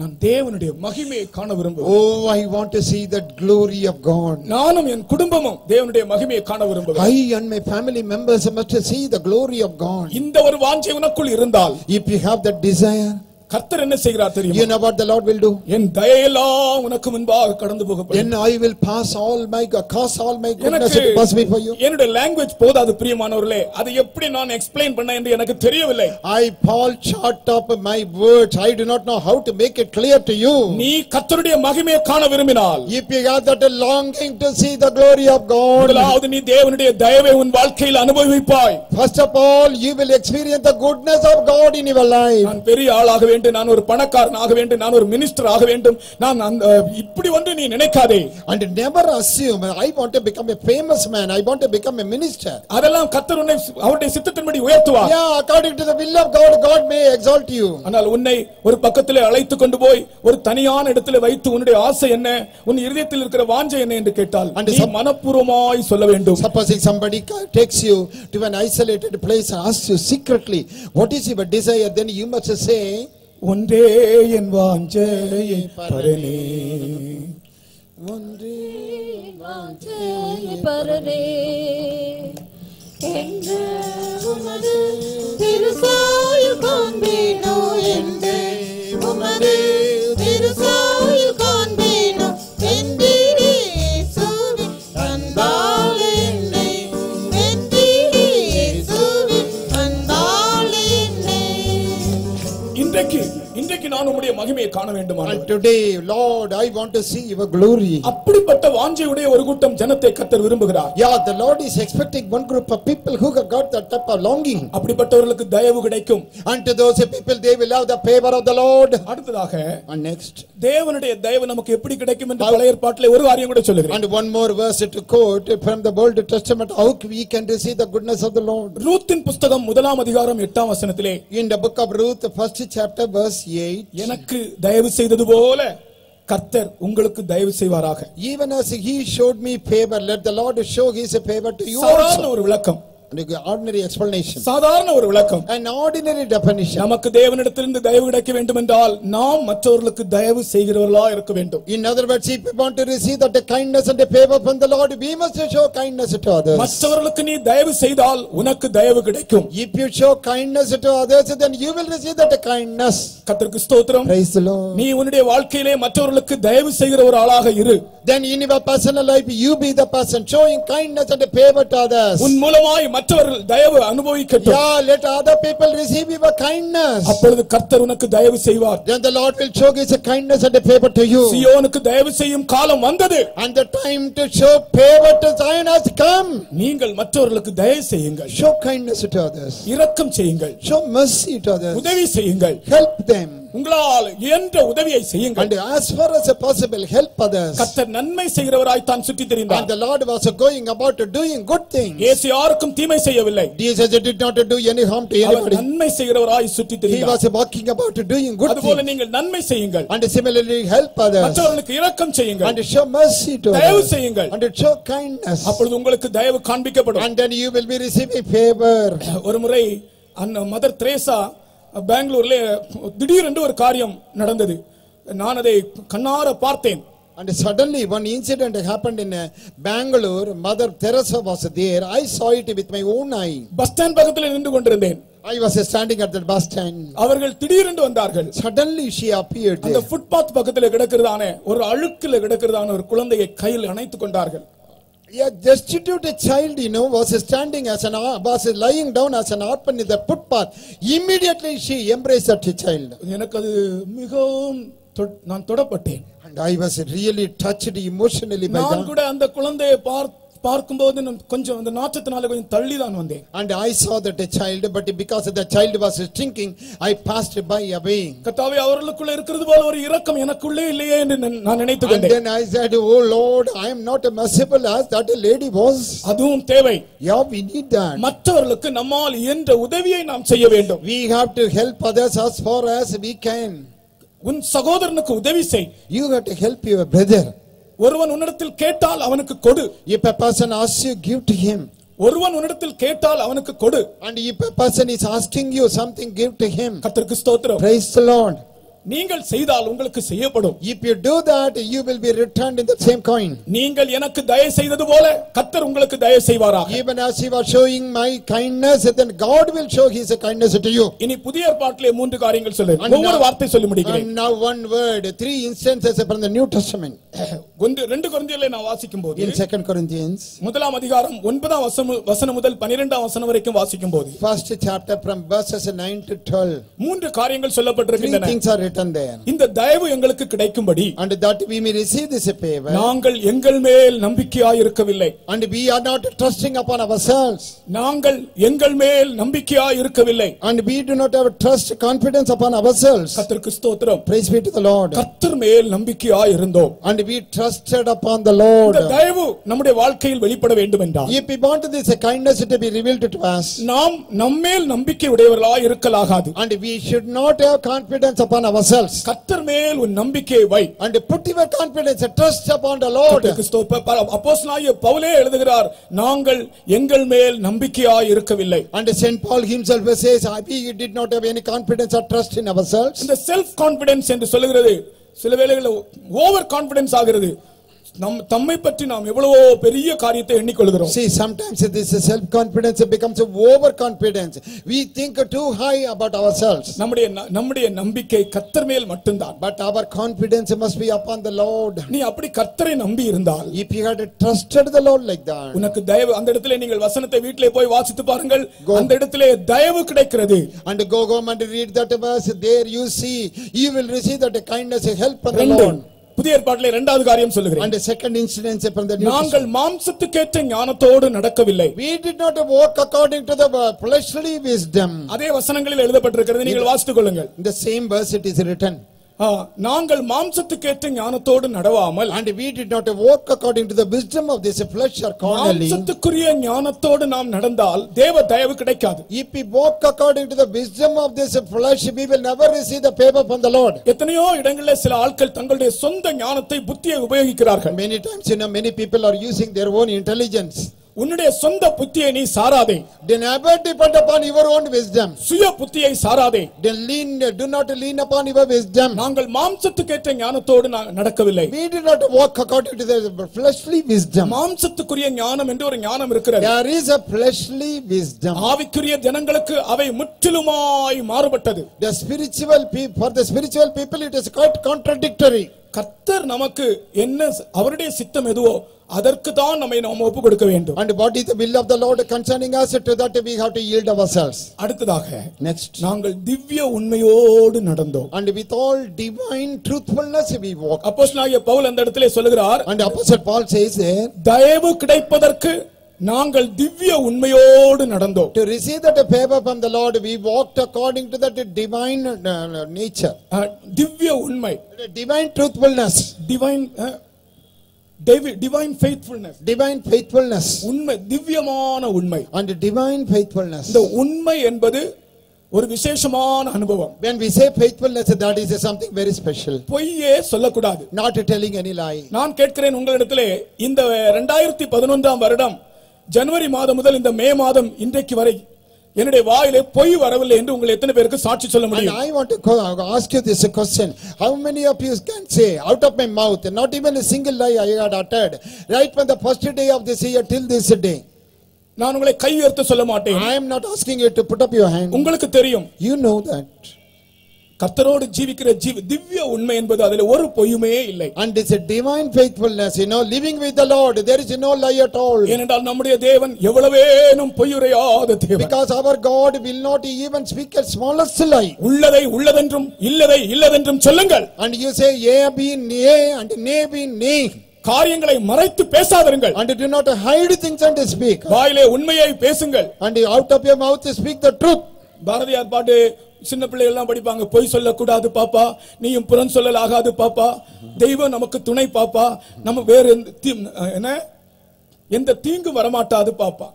நான் தேவனுடைய மகிமையை காண விரும்புகிறேன். Oh, I want to see that glory of God. நானும் என் குடும்பமும் தேவனுடைய மகிமையை காண விரும்புகிறேன். I and my family members must see the glory of God. இந்த ஒரு வாஞ்சை உனக்குள் இருந்தால், if you have that desire, கர்த்தர் என்ன செய்கிறார் தெரியுமா? You know what the Lord will do. என் தயையெல்லாம் உனக்கு முன்பாக கடந்து போக பண்ணுவேன். Then I will pass all my cause all my goodness to pass before you. என்னோட language போதாது பிரியமானவர்களே. அதை எப்படி நான் எக்ஸ்பிளைன் பண்ண என்று எனக்கு தெரியவில்லை. I fall short of my words. I do not know how to make it clear to you. நீ கர்த்தருடைய மகிமையை காண விரும்பினால், if you have that longing to see the glory of God, முதலாவது நீ தேவனுடைய தயவை உன் வாழ்க்கையில் அனுபவிப்பாய். First of all, you will experience the goodness of God in your life. நான் பெரிய ஆளாக, நான் ஒரு பணக்காரன் ஆக வேண்டும், நான் ஒரு மினிஸ்டர் ஆக வேண்டும், நான் இப்படி ஒன்று நீ நினைக்காதே. And never assume I want to become a famous man, I want to become a minister. அதெல்லாம் கர்த்தர் உன்னை அவருடைய சித்தத்தின்படி உயர்த்துவார். Yeah, according to the will of God, God may exalt you. ஆனால் உன்னை ஒரு பக்கத்திலே அழைத்து கொண்டு போய் ஒரு தனியான இடத்திலே வைத்து, உன்னுடைய ஆசை என்ன, உன் இதயத்தில் இருக்கிற வாஞ்சை என்ன என்று கேட்டால், நீ மனப்பூர்வமாய் சொல்ல வேண்டும். Supposing somebody takes you to an isolated place and asks you secretly, what is your desire? Then you must say, ஒன்றே என் வாஞ்சையை பரனே, ஒன்றே என் வாஞ்சையை பரனே, என்று உமது திருசாயு காண்பேனோ, என்று உமது திருசாயு காண்பேனோ, என்றே சூரி அன்பால் என்னை, என்றே சூரி அன்பால் என்னை. இன்றைக்கு இன்றைக்கு நான் உம்முடைய மகிமையை காண வேண்டும். Today, Lord, I want to see your glory. அப்படிப்பட்ட வாஞ்சையுடைய ஒரு கூட்டம் ஜனத்தை கர்த்தர் விரும்புகிறார். Yeah, the Lord is expecting one group of people who have got that type of longing. அப்படிப்பட்டவர்களுக்கு தயவு கிடைக்கும். And to those people they will have the favor of the Lord. அடுத்ததாக, and next, தேவனுடைய தயவு நமக்கு எப்படி கிடைக்கும் என்று பழைய ஏற்பாட்டிலே ஒரு காரியம் கூட சொல்லுகிறேன். And one more verse to quote from the Old Testament, how we can receive the goodness of the Lord. ரூத்தின் புத்தகம் முதலாம் அதிகாரம் எட்டாம் வசனத்திலே, in the book of Ruth, first chapter verse, எனக்கு தயவு செய்தது போல கர்த்தர் உங்களுக்கு தயவு செய்வாராக. Even as he showed me favor, let the Lord show his favor to you. சாதாரண ஒரு விளக்கம், ordinary explanation, சாதாரண ஒரு விளக்கம், an ordinary definition. நமக்கு தேவனிடத்திலிருந்து தயவு கிடைக்க வேண்டும் என்றால் நாம் மற்றவர்களுக்கு தயவு செய்கிறவர்களாக இருக்க வேண்டும். In other words, if you want to receive that kindness and the favor from the Lord, we must show kindness to others. மற்றவர்களுக்கு நீ தயவு செய்தால் உனக்கு தயவு கிடைக்கும். If you show kindness to others, then you will receive that kindness. கர்த்தருக்கு ஸ்தோத்திரம். Praise the Lord. நீ உன்னுடைய வாழ்க்கையிலே மற்றவர்களுக்கு தயவு செய்கிற ஒரு ஆளாக இரு. Then in your personal life you be the person showing kindness and the favor to others. உன் மூலமாய் மற்றவர்கள் தயவு அனுபவிக்கட்டும். Yeah, let other people receive your kindness. அப்பொழுது கர்த்தர் உனக்கு தயவு செய்வார். Then the Lord will show his kindness and the favor to you. சீயோனுக்கு தயவு செய்யும் காலம் வந்தது. And the time to show favor to Zion has come. நீங்கள் மற்றவர்களுக்கு தயவு செய்யுங்கள். Show kindness to others. இரக்கம் செய்யுங்கள். Show mercy to others. உதவி செய்யுங்கள். Help them. உங்களால் இயன்ற உதவியை செய்யுங்கள். And as far as possible help others. கர்த்தர் நன்மை செய்கிறவராய் தான் சுற்றித் திரிந்தார். And the Lord was going about doing good things. இயேசு யாருக்கும் தீமை செய்யவில்லை. Jesus did not do any harm to anybody. அவர் நன்மை செய்கிறவராய் சுற்றித் திரிந்தார். He was walking about doing good things. அதுபோல நீங்கள் நன்மை செய்யுங்கள். And similarly help others. மற்றவர்களுக்கு இரக்கம் செய்யுங்கள். And show mercy to others. தயவு செய்யுங்கள். And show kindness. அப்பொழுது உங்களுக்கு தயவு காண்பிக்கப்படும். And then you will be receiving favor. ஒருமுறை அன்ன மதர் தெரேசா பெங்களூர்ல திடீரென்று ஒரு காரியம் நடந்தது. நான் அதை கண்ணார பார்த்தேன். And suddenly one incident happened in Bangalore. Mother Teresa was there. I saw it with my own eye. Bus stand பக்கத்துல நின்று கொண்டிருந்தேன். I was standing at the bus stand. அவர்கள் திடீரென்று வந்தார்கள். Suddenly she appeared. அந்த footpath பக்கத்துல கிடக்குறதானே ஒரு அழுக்குல கிடக்குறதான ஒரு குழந்தையை கையில் அணைத்துக் கொண்டார்கள். Yeah, destitute a child, you know, was standing as an was lying down as an orphan in the footpath. Immediately she embraced that child. எனக்கு அது மிகவும் நான் தொடப்பட்டேன். And I was really touched emotionally by that. நான் கூட அந்த குழந்தையை பார்க்கும்போது கொஞ்சம் அந்த நாற்றத்தினால கொஞ்சம் தள்ளி தான் வந்தேன். And I saw that child, but because the child was shrinking, I passed by away. கர்த்தாவே, அவர்களுக்குள்ள இருக்குது போல ஒரு இரக்கம் எனக்குள்ளே இல்லையே என்று நான் நினைத்துக் கொண்டேன். And then I said, oh Lord, I am not as merciful as that lady was. அதுவும் தேவை. Yeah, we need that. மற்றவர்களுக்கு நம்மால் என்ற உதவியை நாம் செய்ய வேண்டும். We have to help others as far as we can. உன் சகோதரனுக்கு உதவி செய். You have to help your brother. ஒருவன் உன்னிடத்தில் கேட்டால் அவனுக்கு கொடு. If a person asks you, give to him. ஒருவன் உன்னிடத்தில் கேட்டால் அவனுக்கு கொடு. And if a person is asking you something, give to him. கர்த்தருக்கு ஸ்தோத்திரம். Praise the Lord. நீங்கள் செய்தால் உங்களுக்கு செய்யப்படும். If you do that, you will be returned in the same coin. நீங்கள் எனக்கு தயை செய்தது போல கர்த்தர் உங்களுக்கு தயை செய்வாராக. Even as you are showing my kindness, then God will show his kindness to you. இனி புதிய ஏற்பாட்டிலே மூன்று காரியங்கள் சொல்லுகிறேன். ஒவ்வொரு வார்த்தை சொல்லி முடிக்கிறேன். And now one word, three instances from the New Testament. ஒன்று இரண்டு கொரிந்தியரிலே நான் வாசிக்கும்போது in second Corinthians முதலாம் அதிகாரம் ஒன்பதாம் வசனம் முதல் பன்னிரண்டாம் வசனம் வரைக்கும் வாசிக்கும்போது first chapter from verses nine to twelve மூன்று காரியங்கள் சொல்லப்பட்டிருக்கின்றன. Three things are இந்த தயவு எங்களுக்கு கிடைக்கும்படி and that we may receive this favor நாங்கள் எங்கள் மேல் நம்பிக்கையாய் இருக்கவில்லை and we are not trusting upon ourselves நாங்கள் எங்கள் மேல் நம்பிக்கையாய் இருக்கவில்லை and we do not have trust confidence upon ourselves கர்த்தருக்கு ஸ்தோத்திரம். Praise be to the Lord. கர்த்தர் மேல் நம்பிக்கையாய் இருந்தோம் and we trusted upon the Lord. இந்த தயவு நம்முடைய வாழ்க்கையில் வெளிப்பட வேண்டும் என்றால் if we want this kindness to be revealed to us நாம் நம்மேல் நம்பிக்கை உடையவர்களாய் இருக்கலாகாது and we should not have confidence upon ourselves ourselves கர்த்தர் மேல் உன் நம்பிக்கையை வை and put your confidence and trust upon the Lord. அப்போஸ்தலனாகிய பவுலே எழுதுகிறார் நாங்கள் எங்கள் மேல் நம்பிக்கையாய் இருக்கவில்லை and Saint Paul himself says we did not have any confidence or trust in ourselves. இந்த self confidence என்று சொல்கிறது சில வேளைகளில் ஓவர் கான்ஃபிடன்ஸ் ஆகிறது. நாம் தம்மை பற்றி நாம் எவ்வளவோ பெரிய காரியத்தை எண்ணிக்கொள்கிறோம். See, sometimes this self confidence becomes over confidence. We think too high about ourselves. நம்முடைய நம்முடைய நம்பிக்கை கர்த்தர் மேல் மட்டும்தான். But our confidence must be upon the Lord. நீ அப்படி கர்த்தரை நம்பி இருந்தால் if you had trusted the Lord like that உனக்கு தயவு அந்த இடத்திலே நீங்கள் வசனத்தை வீட்டிலே போய் வாசித்து பாருங்கள். அந்த இடத்திலே தயவு கிடைக்கிறது. And go home and read that verse. There you see you will receive that kindness help from the Lord. புதிய ஏற்பாட்டிலே இரண்டாவது காரியம் சொல்லுகிறேன். And the second incident from the நாங்கள் மாம்சத்துக்கேற்ற ஞானத்தோடு நடக்கவில்லை. We did not walk according to the fleshly wisdom. அதே வசனங்களில் எழுதப்பட்டிருக்கிறது நீங்கள் வாசித்துக் கொள்ளுங்கள். In the same verse it is written. நாங்கள் மாம்சத்துக்கேற்ற ஞானத்தோடு நடவாமல் and we did not walk according to the wisdom of this flesh or carnally மாம்சத்துக்குரிய ஞானத்தோடு நாம் நடந்தால் தேவ தயவு கிடைக்காது. If we walk according to the wisdom of this flesh we will never receive the favor from the Lord. எத்தனையோ இடங்களிலே சில ஆட்கள் தங்களுடைய சொந்த ஞானத்தை புத்தியை உபயோகிக்கிறார்கள். Many times you know many people are using their own intelligence. உன்னுடைய சொந்த புத்தியை நீ சாராதே. Do not depend upon your own wisdom. சுய புத்தியை சாராதே. Then lean, do not lean upon your wisdom. நாங்கள் மாம்சத்துக்கேற்ற ஞானத்தோடு நடக்கவில்லை. We did not walk according to the fleshly wisdom. மாம்சத்துக்குரிய ஞானம் என்ற ஒரு ஞானம் இருக்கிறது. There is a fleshly wisdom. ஆவிக்குரிய ஜனங்களுக்கு அவை முற்றிலுமாய் மாறுபட்டது. The spiritual people, for the spiritual people it is quite contradictory. கர்த்தர் நமக்கு என்ன அவருடைய சித்தம் எதுவோ அதற்கு தான் நம்மை நாம் ஒப்பு கொடுக்க வேண்டும். And what is the will of the Lord concerning us, to that we have to yield ourselves. அடுத்ததாக next நாங்கள் திவ்ய உண்மையோடு நடந்தோம். And with all divine truthfulness we walk. அப்போஸ்தலனாகிய பவுல் அந்த இடத்திலே சொல்கிறார். And Apostle Paul says there தயவு கிடைப்பதற்கு நாங்கள் திவ்ய உண்மையோடு நடந்தோம். To receive that favor from the Lord we walked according to that divine nature. திவ்ய உண்மை divine truthfulness divine uh, divine faithfulness divine faithfulness உண்மை திவ்யமான உண்மை and divine faithfulness இந்த உண்மை என்பது ஒரு விசேஷமான அனுபவம். When we say faithfulness that is something very special. பொய்யே சொல்லக்கூடாது. Not telling any lie. நான் கேட்கிறேன் உங்களிடத்திலே இந்த இரண்டாயிரத்து பதினொன்றாம் வருடம் ஜனவரி மாதம் முதல் இந்த மே மாதம் இன்றைக்கு வரை என்னுடைய வாயிலே பொய் வரவில்லை என்று உங்கள் எத்தனை பேருக்கு சாட்சி சொல்ல முடியும்? And I want to ask you this question. How many of you can say out of my mouth not even a single lie I had uttered right from the first day of this year till this day? நான் உங்களை கை உயர்த்த சொல்ல மாட்டேன். I am not asking you to put up your hand. உங்களுக்கு தெரியும். You know that. கர்த்தரோடு ஜீவிக்கிற ஜீவ திவ்ய உண்மை என்பது அதிலே ஒரு பொய்யுமே இல்லை. And it's a divine faithfulness, you know, living with the Lord there is no lie at all. ஏனென்றால் நம்முடைய தேவன் எவ்வளவேனும் பொய்யுரையாத தேவன். Because our God will not even speak a smallest lie. உள்ளதை உள்ளதென்றும் இல்லதை இல்லதென்றும் சொல்லுங்கள். And you say a be a and nay be nay. காரியங்களை மறைத்து பேசாதீர்கள். And do not hide things and speak. வாயிலே உண்மையை பேசுங்கள். And out of your mouth speak the truth. Bharathiyar பாட்டு சின்ன பிள்ளைகள் எல்லாம் படிப்பாங்க. பொய் சொல்லக்கூடாது பாப்பா, நீயும் புறம் சொல்லல் ஆகாது பாப்பா, தெய்வம் நமக்கு துணை பாப்பா, நம்ம வேற என்ன எந்த தீங்கு வரமாட்டாது பாப்பா.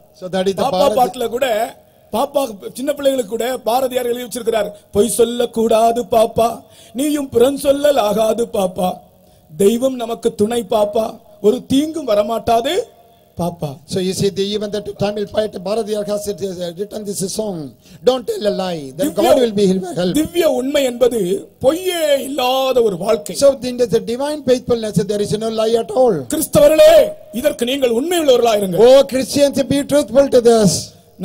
பாப்பா பாட்டுல கூட பாப்பா சின்ன பிள்ளைகளுக்கு கூட பாரதியார் எழுதி வச்சிருக்கிறார். பொய் சொல்லக்கூடாது பாப்பா, நீயும் புறம் சொல்லல் ஆகாது பாப்பா, தெய்வம் நமக்கு துணை பாப்பா, ஒரு தீங்கும் வரமாட்டாது Papa. So you see, the, even that Tamil poet Bharathiyar has written this song. Don't tell a lie. Then divya, God will be help. Divya unmai enbadu poiye illada oru vaalkai. So in the divine faithfulness, there is no lie at all. Christavarale, idharku neengal unmai ullavargalai irunga. Oh Christians, be truthful to this.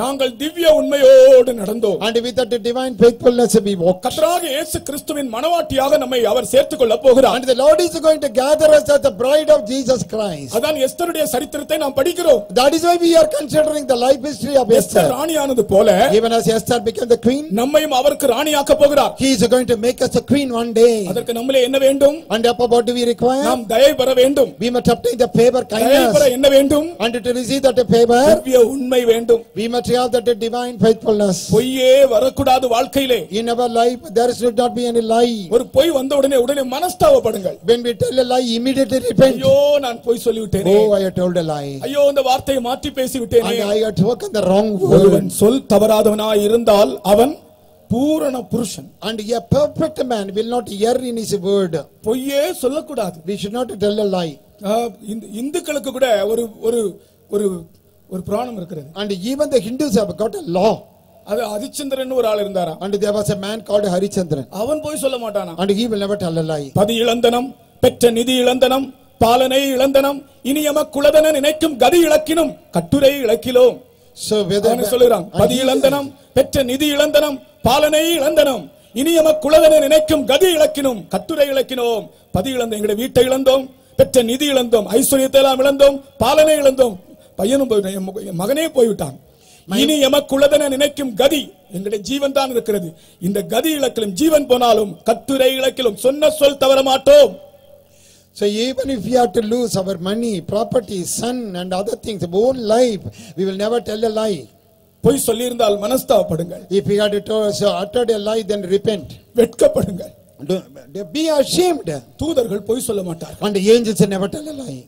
நாங்கள் திவ்ய உண்மையோடு நடந்தோம். And with that divine faithfulness we walk. கர்த்தராக இயேசு கிறிஸ்துவின் மணவாட்டியாக நம்மை அவர் சேர்த்துக்கொள்ளப் போகிறார். And the Lord is going to gather us as the bride of Jesus Christ. அதான் எஸ்தருடைய சரித்திரத்தை நாம் படிக்கிறோம். That is why we are considering the life history of Esther. Esther ராணியானது போல, even as Esther became the queen, நம்மையும் அவருக்கு ராணியாக்க போகிறார். He is going to make us a queen one day. அதற்கு நம்மளே என்ன வேண்டும்? And what do we require? நாம் தயை பெற வேண்டும். We must obtain the favor kindness. தயை பெற என்ன வேண்டும்? And to receive that favor, திவ்ய உண்மை வேண்டும். We must to have that divine faithfulness. பொய்யே வரக்கூடாது வாழ்க்கையிலே. In our life there should not be any lie. ஒரு பொய் வந்த உடனே உடனே மனஸ்தாபப்படுங்கள். When we tell a lie, immediately repent. ஐயோ நான் பொய் சொல்லி விட்டேனே. Oh, I told a lie. ஐயோ இந்த வார்த்தையை மாற்றி பேசி விட்டேனே. I had spoken the wrong word. ஒருவன் சொல் தவறாதவனாய் இருந்தால் அவன் பூரண புருஷன். And a perfect man will not err in his word. பொய்யே சொல்லக்கூடாது. We should not tell a lie. இந்துக்களுக்கு கூட ஒரு ஒரு ஒரு ஒரு புராணம் இருக்குது. And even the Hindus have got a law. அது ஹரிச்சந்திரன் ஒரு ஆள் இருந்தாராம். And there was a man called Harichandran. அவன் போய் சொல்ல மாட்டானாம். And he will never tell a lie. பதி இளந்தனம், பெற்ற நிதி இளந்தனம், பாலனை இளந்தனம், இனியம குலதன நினைக்கும் கதி இலக்கினும் கட்டுரை இலக்கிலோம். So வேதனை சொல்றான். பதி இளந்தனம், பெற்ற நிதி இளந்தனம், பாலனை இளந்தனம், இனியம குலதன நினைக்கும் கதி இலக்கினும் கட்டுரை இலக்கினோம். பதி இளந்த எங்க வீட்டை இளந்தோம், பெற்ற நிதி இளந்தோம், ஐஸ்வரியத்தை எல்லாம் இளந்தோம், பாலனை இளந்தோம், பையனும் மகனே போய்விட்டான். இனி எமக்குள்ளதென நினைக்கும் கதி, எங்களுடைய ஜீவன் தான் இருக்கிறது. இந்த கதி இலக்கிலும் ஜீவன் போனாலும் கட்டுரை இலக்கிலும் சொன்ன சொல் தவற மாட்டோம். So even if we have to lose our money, property, son and other things, own life, we will never tell a lie. பொய் சொல்லி இருந்தால் மனஸ்தாபப்படுங்கள். If we had to utter a lie, then repent. வெட்கப்படுங்கள். Be ashamed. தூதர்கள் பொய் சொல்ல மாட்டார்கள். And angels never tell a lie.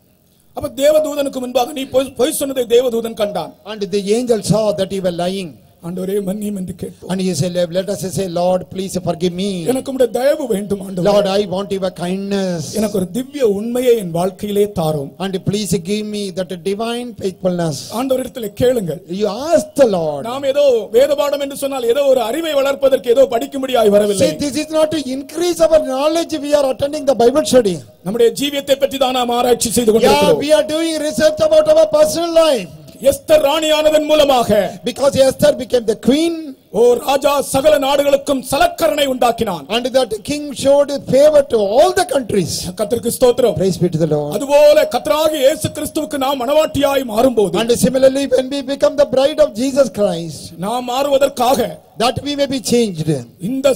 அப்ப தேவதூதனுக்கு முன்பாக நீ பொய் சொன்னதை தேவதூதன் கண்டான். And the angel saw that you were lying. ஆண்டவரே மன்னியும் என்று கேட்டான். And he said, let us say, Lord, please forgive me. எனக்கு உம்முடைய தயவு வேண்டும் ஆண்டவரே. Lord, I want your kindness. எனக்கு ஒரு திவ்ய உண்மையை என் வாழ்க்கையிலே தாரும். And please give me that divine faithfulness. ஆண்டவரிடத்திலே கேளுங்கள். You ask the Lord. நாம் ஏதோ வேதபாடம் என்று சொன்னால் ஏதோ ஒரு அறிவை வளர்ப்பதற்கு ஏதோ படிக்கும்படியாய் வரவில்லை. See, this is not to increase our knowledge. We are attending the Bible study. நம்முடைய ஜீவியத்தை பற்றி தான் நாம் ஆராய்ச்சி செய்து கொண்டிருக்கிறோம். Yeah, we are doing research about our personal life. Esther ராணியானதன் மூலமாக, because Esther became the queen, ஓ ராஜா சகல நாடுகளுக்கும் சலக்கரணை உண்டாக்கினான். And that king showed favor to all the countries. கர்த்தருக்கு ஸ்தோத்திரம். Praise be to the Lord. அதுபோல கர்த்தராகிய இயேசு கிறிஸ்துவுக்கு நாம் மணவாட்டியாய் மாறும்போது, and similarly when we become the bride of Jesus Christ, நாம் மாறுவதற்காக, that we may be changed. இந்த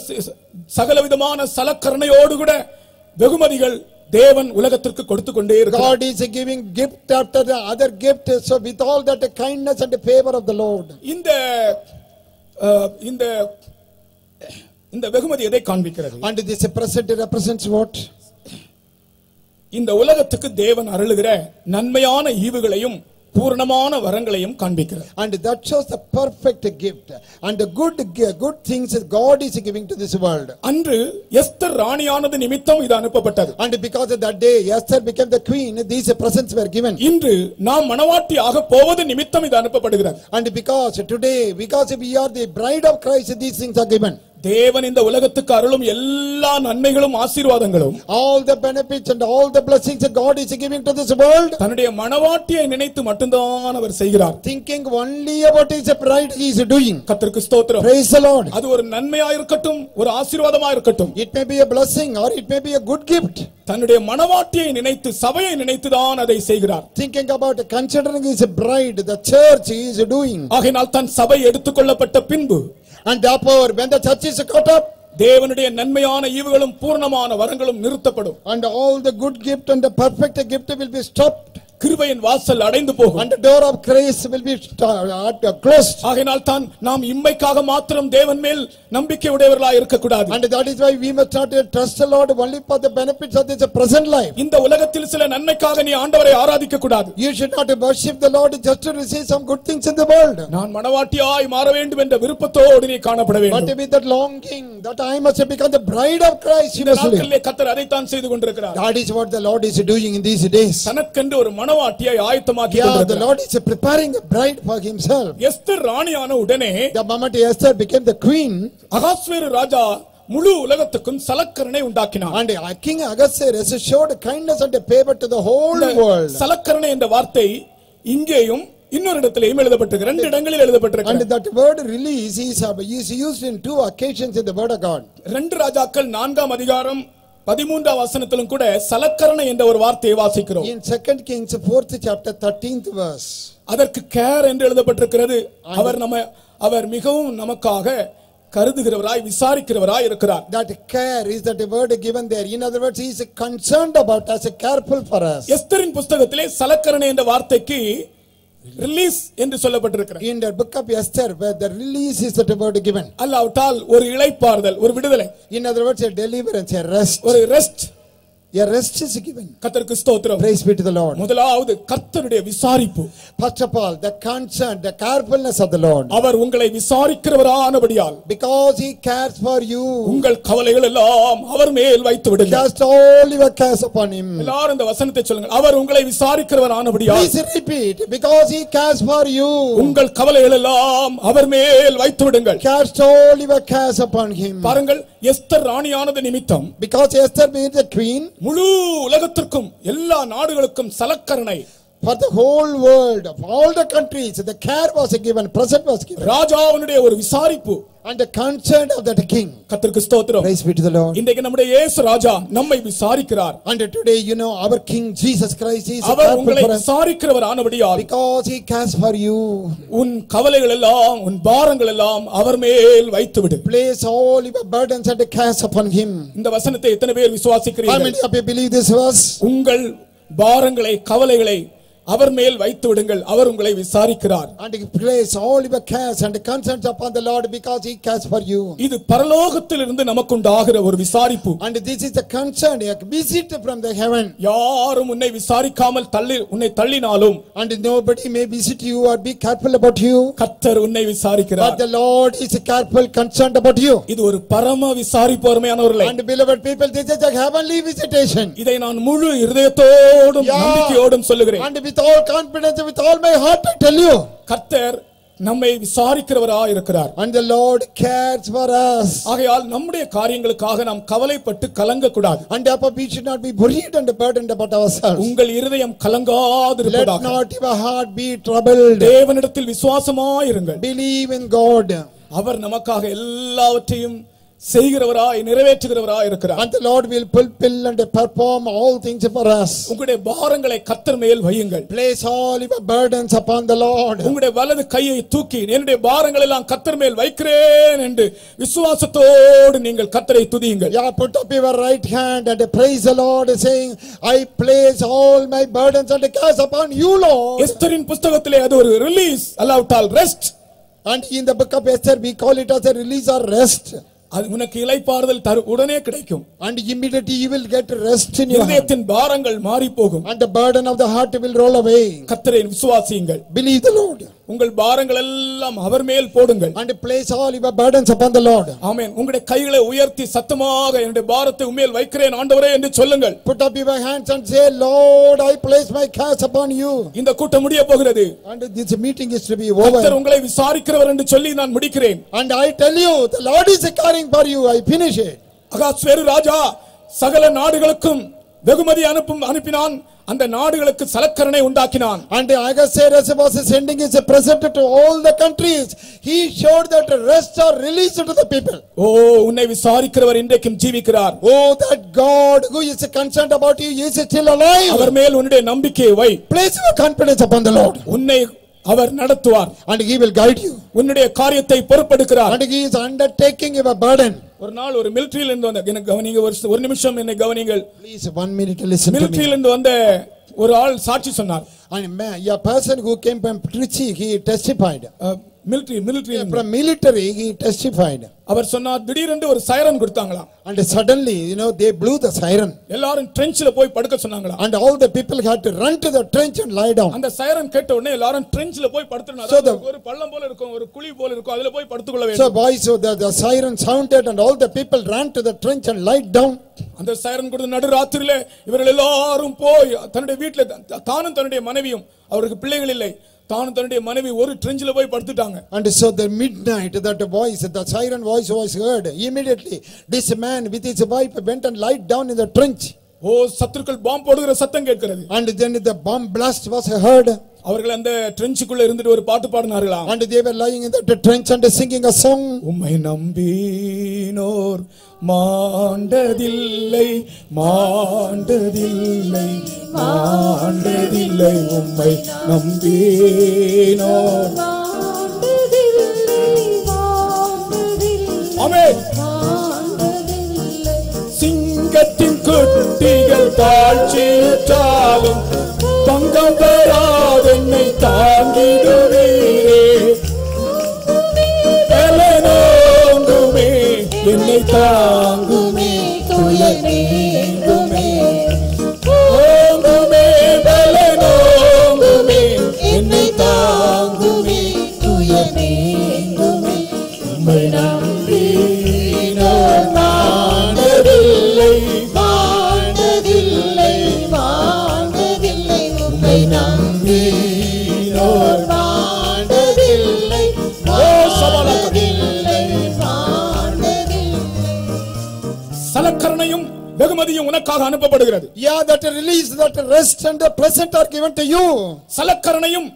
சகலவிதமான சலக்கரணையோடு கூட வெகுமதிகள் தேவன் உலகத்திற்கு கொடுத்து கொண்டே இருக்கிறார். God is giving gift after the other gift, so with all that kindness and the favor of the Lord. இந்த இந்த இந்த வெகுமதி எதை காண்பிக்கிறது? And this present represents what? இந்த உலகத்துக்கு தேவன் அருளுகிற நன்மையான ஈவுகளையும் பூரணமான வரங்களையும் காண்பிக்கிறார். And that shows the perfect gift and the good good things that God is giving to this world. அன்று எஸ்தர் ராணியானது நிமித்தம் இது அனுப்பப்பட்டது. And because of that day Esther became the queen, these presents were given. இன்று நாம் மணவாட்டியாக போவது நிமித்தம் இது அனுப்பப்படுகிறது. And because today because we are the bride of Christ, these things are given. தேவன் இந்த உலகத்துக்கு அருளும் எல்லா நன்மைகளும் ஆசீர்வாதங்களும் all the benefits and all the blessings that God is giving to this world, தன்னுடைய மணவாட்டியை நினைத்து மட்டும்தான் அவர் செய்கிறார். Thinking only about his bride he is doing. கர்த்தருக்கு ஸ்தோத்திரம். Praise the Lord. அது ஒரு நன்மையாய் இருக்கட்டும், ஒரு ஆசீர்வாதமாய் இருக்கட்டும். It may be a blessing or it may be a good gift. தன்னுடைய மணவாட்டியை நினைத்து சபையை நினைத்து தான் அதை செய்கிறார். Thinking about considering his bride, the church he is doing. ஆகையால் தன் சபை எடுத்துக்கொள்ளப்பட்ட பின்பு and therefore when the church is caught up, தேவனுடைய நன்மையான ஈவுகளும் பூர்ணமான வரங்களும் நிறுத்தப்படும். And all the good gift and the perfect gift will be stopped. கிருபையின் வாசல் அடைந்து போகும். And the door of grace will be closed. ஆகையால் தான் நாம் இம்மைக்காக மாத்திரம் தேவன் மேல் நம்பிக்கை உடையவர்களாய் இருக்க கூடாது. And that is why we must not trust the Lord only for the benefits of this present life. இந்த உலகத்தில் சில நன்மைக்காக நீ ஆண்டவரை ஆராதிக்க கூடாது. You should not worship the Lord just to receive some good things in the world. நான் மணவாட்டியாய் மாற வேண்டும் என்ற விருப்பத்தோடு நீ காணப்பட வேண்டும். But with that longing that I must become the bride of Christ. நாட்களிலே கர்த்தர் அதை தான் செய்து கொண்டிருக்கிறார். That is what the Lord is doing in these days. தனக்கென்று ஒரு மணவாட்டியை ஆயத்தமாக்கி கொண்டிருக்கிறார். The Lord is preparing a bride for himself. Esther ராணியான உடனே the moment Esther became the queen, அகாஸ்வேரு ராஜா முழு உலகத்துக்கும் சலக்கரணை உண்டாக்கினார். And King Ahasuerus showed kindness and favor to the whole world. சலக்கரணை என்ற வார்த்தை இங்கேயும் இன்னொரு இடத்திலேயும் எழுதப்பட்டிருக்கு. ரெண்டு இடங்களில் எழுதப்பட்டிருக்கு. And that word release is is used in two occasions in the word of God. ரெண்டு ராஜாக்கள் நான்காம் அதிகாரம் பதிமூன்றாம் வசனத்திலும் கூட சலக்கரணை என்ற ஒரு வார்த்தையை வாசிக்கிறோம். In second Kings fourth chapter thirteenth verse. அதற்கு கேர் என்று எழுதப்பட்டிருக்கிறது. அவர் நம்ம அவர் மிகவும் நமக்காக கருதுகிறவராய் விசாரிக்கிறவராய் இருக்கிறார். That care is that word given there. In other words, he is concerned about us, careful for us. எஸ்தரின் புத்தகத்திலே சலக்கரணை என்ற வார்த்தைக்கு release என்று சொல்லப்பட்டிருக்கிறது. In the book of Esther where the release is the word given. அல்லாவிட்டால் ஒரு இளைப்பாறுதல், ஒரு விடுதலை. In other words, a deliverance, a rest. ஒரு rest, a rest is given. கர்த்தருக்கு ஸ்தோத்திரம். Praise be to the Lord. முதலாவது கர்த்தருடைய விசாரிப்பு. First of all, the concern, the carefulness of the Lord. அவர் உங்களை விசாரிக்கிறவரானபடியால் because he cares for you, உங்கள் கவலைகள் எல்லாம் அவர் மேல் வைத்து விடுங்கள். Cast all your cares upon him. எல்லாரும் இந்த வசனத்தை சொல்லுங்க. அவர் உங்களை விசாரிக்கிறவரானபடியால். Please repeat, because he cares for you, உங்கள் கவலைகள் எல்லாம் அவர் மேல் வைத்து விடுங்கள். Cast all your cares upon him. பாருங்கள், எஸ்தர் ராணியானது நிமித்தம் because Esther being the queen, முழு உலகத்திற்கும் எல்லா நாடுகளுக்கும் சலக்கரணை. For the whole world, of all the countries, the care was given, present was given. ராஜாவுடைய ஒரு விசாரிப்பு and the concern of that king. கர்த்தருக்கு ஸ்தோத்திரம். Praise be to the Lord. இன்றைக்கு நம்முடைய இயேசு ராஜா நம்மை விசாரிக்கிறார். And today you know our King Jesus Christ is அவர் உங்களை விசாரிக்கிறவரானபடியால் because he cares for you, உன் கவலைகள் எல்லாம் உன் பாரங்கள் எல்லாம் அவர் மேல் வைத்து விடு. Place all your burdens and cares upon him. இந்த வசனத்தை எத்தனை பேர் விசுவாசிக்கிறீர்கள்? How many of you believe this verse? உங்கள் பாரங்களை கவலைகளை அவர் மேல் வைத்து விடுங்கள், அவர் உங்களை விசாரிக்கிறார். And place all your cares and concerns upon the Lord because he cares for you. இது பரலோகத்திலிருந்து நமக்கு உண்டாகிற ஒரு விசாரிப்பு. And this is the concern, a visit from the heaven. யாரும் உன்னை விசாரிக்காமல் தள்ளி உன்னை தள்ளினாலும் and nobody may visit you or be careful about you, கர்த்தர் உன்னை விசாரிக்கிறார். But the Lord is careful, concerned about you. இது ஒரு பரம விசாரிப்பு அருமையானவர்களே. And beloved people, this is a heavenly visitation. இதை நான் முழு இதயத்தோடும் நம்பிக்கையோடும் சொல்லுகிறேன். And with all confidence, with all my heart I tell you, கர்த்தர் நம்மை விசாரிக்கிறவராய் இருக்கிறார். And the Lord cares for us. ஆகையால் நம்முடைய காரியங்களுக்காக நாம் கவலைப்பட்டு கலங்க கூடாது. And therefore we should not be worried and burdened about ourselves. உங்கள் இதயம் கலங்காதிருப்பதாக. Let not your heart be troubled. தேவனிடத்தில் விசுவாசமாய் இருங்கள். Believe in God. அவர் நமக்காக எல்லாவற்றையும் செய்கிறவராய் நிறைவேற்றுகிறவராய் இருக்கிறார். And the Lord will fulfill and perform all things for us. உங்களுடைய பாரங்களை கர்த்தர் மேல் வையுங்கள். Place all your burdens upon the Lord. உங்களுடைய வலது கையை தூக்கி என்னுடைய பாரங்களை எல்லாம் கர்த்தர் மேல் வைக்கிறேன் என்று விசுவாசத்தோடு நீங்கள் கர்த்தரை துதியுங்கள். Yeah, put up your right hand and praise the Lord saying, I place all my burdens and cares upon you, Lord. எஸ்தரின் புத்தகத்திலே அது ஒரு ரிலீஸ், அல்லாவிட்டால் rest. And in the book of Esther we call it as a release or rest. அது உனக்கு இளைப்பாறுதல் தரும், உடனே கிடைக்கும். And immediately you will get rest in your heart. இதயத்தின் பாரங்கள் மாறி போகும். And the burden of the heart will roll away. கர்த்தரை விசுவாசியுங்கள். Believe the Lord. உங்கள் பாரங்கள் எல்லாம் அவர் மேல் போடுங்கள். And place all your burdens upon the Lord. Amen. உங்களுடைய கைகளை உயர்த்தி சத்தமாக என்னுடைய பாரத்தை உம்மேல் வைக்கிறேன் ஆண்டவரே என்று சொல்லுங்கள். Put up your hands and say, Lord, I place my cares upon you. இந்த கூட்டம் முடிய போகிறது. And this meeting is to be over. கர்த்தர் உங்களை விசாரிக்கிறவர் என்று சொல்லி நான் முடிக்கிறேன். And I tell you, the Lord is caring for you. I finish it. அகாஸ்வேரு ராஜா சகல நாடுகளுக்கும் வெகுமதி அனுப்பும் அனுப்பினான். அந்த நாடுகளுக்கு சலக்கரணை உண்டாக்கினான். And Ahasuerus was sending his present to all the countries. He showed that rest are released to the people. Oh, உன்னை விசாரிக்கிறவர் இன்றைக்கும் ஜீவிக்கிறார். Oh, that God who is concerned about you is still alive. அவர் மேல் உன்னுடைய நம்பிக்கையை வை. Place your confidence upon the Lord. உன்னை அவர் நடத்துவார். And he will guide you. உன்னுடைய காரியத்தை பொறுப்பெடுக்கிறார். And he is undertaking your burden. ஒரு நாள் ஒரு மிலிட்டரியில இருந்து வந்த என்ன கவனிங்க, ஒரு நிமிஷம் என்ன கவனிங்கள். Please one minute listen to me. மிலிட்டரியில இருந்து வந்த ஒரு ஆள் சாட்சி சொன்னார். And a person who came from Trichy, he testified. Military, military. From military he testified. அவர் சொன்னார் திடீரென்று ஒரு சைரன் கொடுத்தாங்களாம். And suddenly you know they blew the siren. எல்லாரும் ட்ரெஞ்ச்ல போய் படுக்க சொன்னாங்களாம். And all the people had to run to the trench and lie down. அந்த siren கேட்ட உடனே எல்லாரும் ட்ரெஞ்ச்ல போய் படுத்துறாங்க. ஒரு பள்ளம் போல இருக்கும், ஒரு குழி போல இருக்கும், அதுல போய் படுத்துக்கொள்ள வேண்டும். So boys, so the, the siren sounded and all the people ran to the trench and lied down. அந்த சைரன் கொடுத்த நடு ராத்திரிலே இவர்கள் எல்லாரும் போய் தன்னுடைய வீட்ல தானும் தன்னுடைய மனைவியும், அவருக்கு பிள்ளைகள் இல்லை, தானும் தன்னுடைய மனைவி ஒரு ட்ரெஞ்ச்ல போய் படுத்துட்டாங்க. And so the midnight that voice, the siren voice was heard. Immediately this man with his wife went and lied down in the trench. ஓ சத்துருக்கள் பாம்பு போடுகிற சத்தம் கேட்கிறது. And then the bomb blast was heard. அவர்கள் அந்த ட்ரெஞ்சுக்குள்ள இருந்துட்டு ஒரு பாட்டு பாடினார்களாம். And they were lying in the trench and singing a song. உம்மை நம்பினோர் மாண்டதில்லை மாண்டதில்லை மாண்டதில்லை உம்மை நம்பினோர் மாண்டதில்லை மாண்டதில்லை. ஆமென். மாண்டதில்லை சிங்கத்தின் குட்டிகள் தாழ்ச்சியுற்றாலும் பங்கம் பெறாது என்னை தாங்கிடுவீரே. பலனோங்குமே என்னை தாங்குமே துயரேங்குமே ஓங்குமே பலனோங்குமே என்னை தாங்குமே துயரேங்குமே. உம்மை நம்பினோர் மாண்டதில்லை மாண்டதில்லை மாண்டதில்லை உம்மை நம்பினோர் மாண்டதில்லை மாண்டதில்லை மாண்டதில்லை. சலக்கரணையும் வெகுமதியும் உனக்காக அனுப்பப்படுகிறது. Yeah, that release, that rest and the present are given to you. சலக்கரணையும்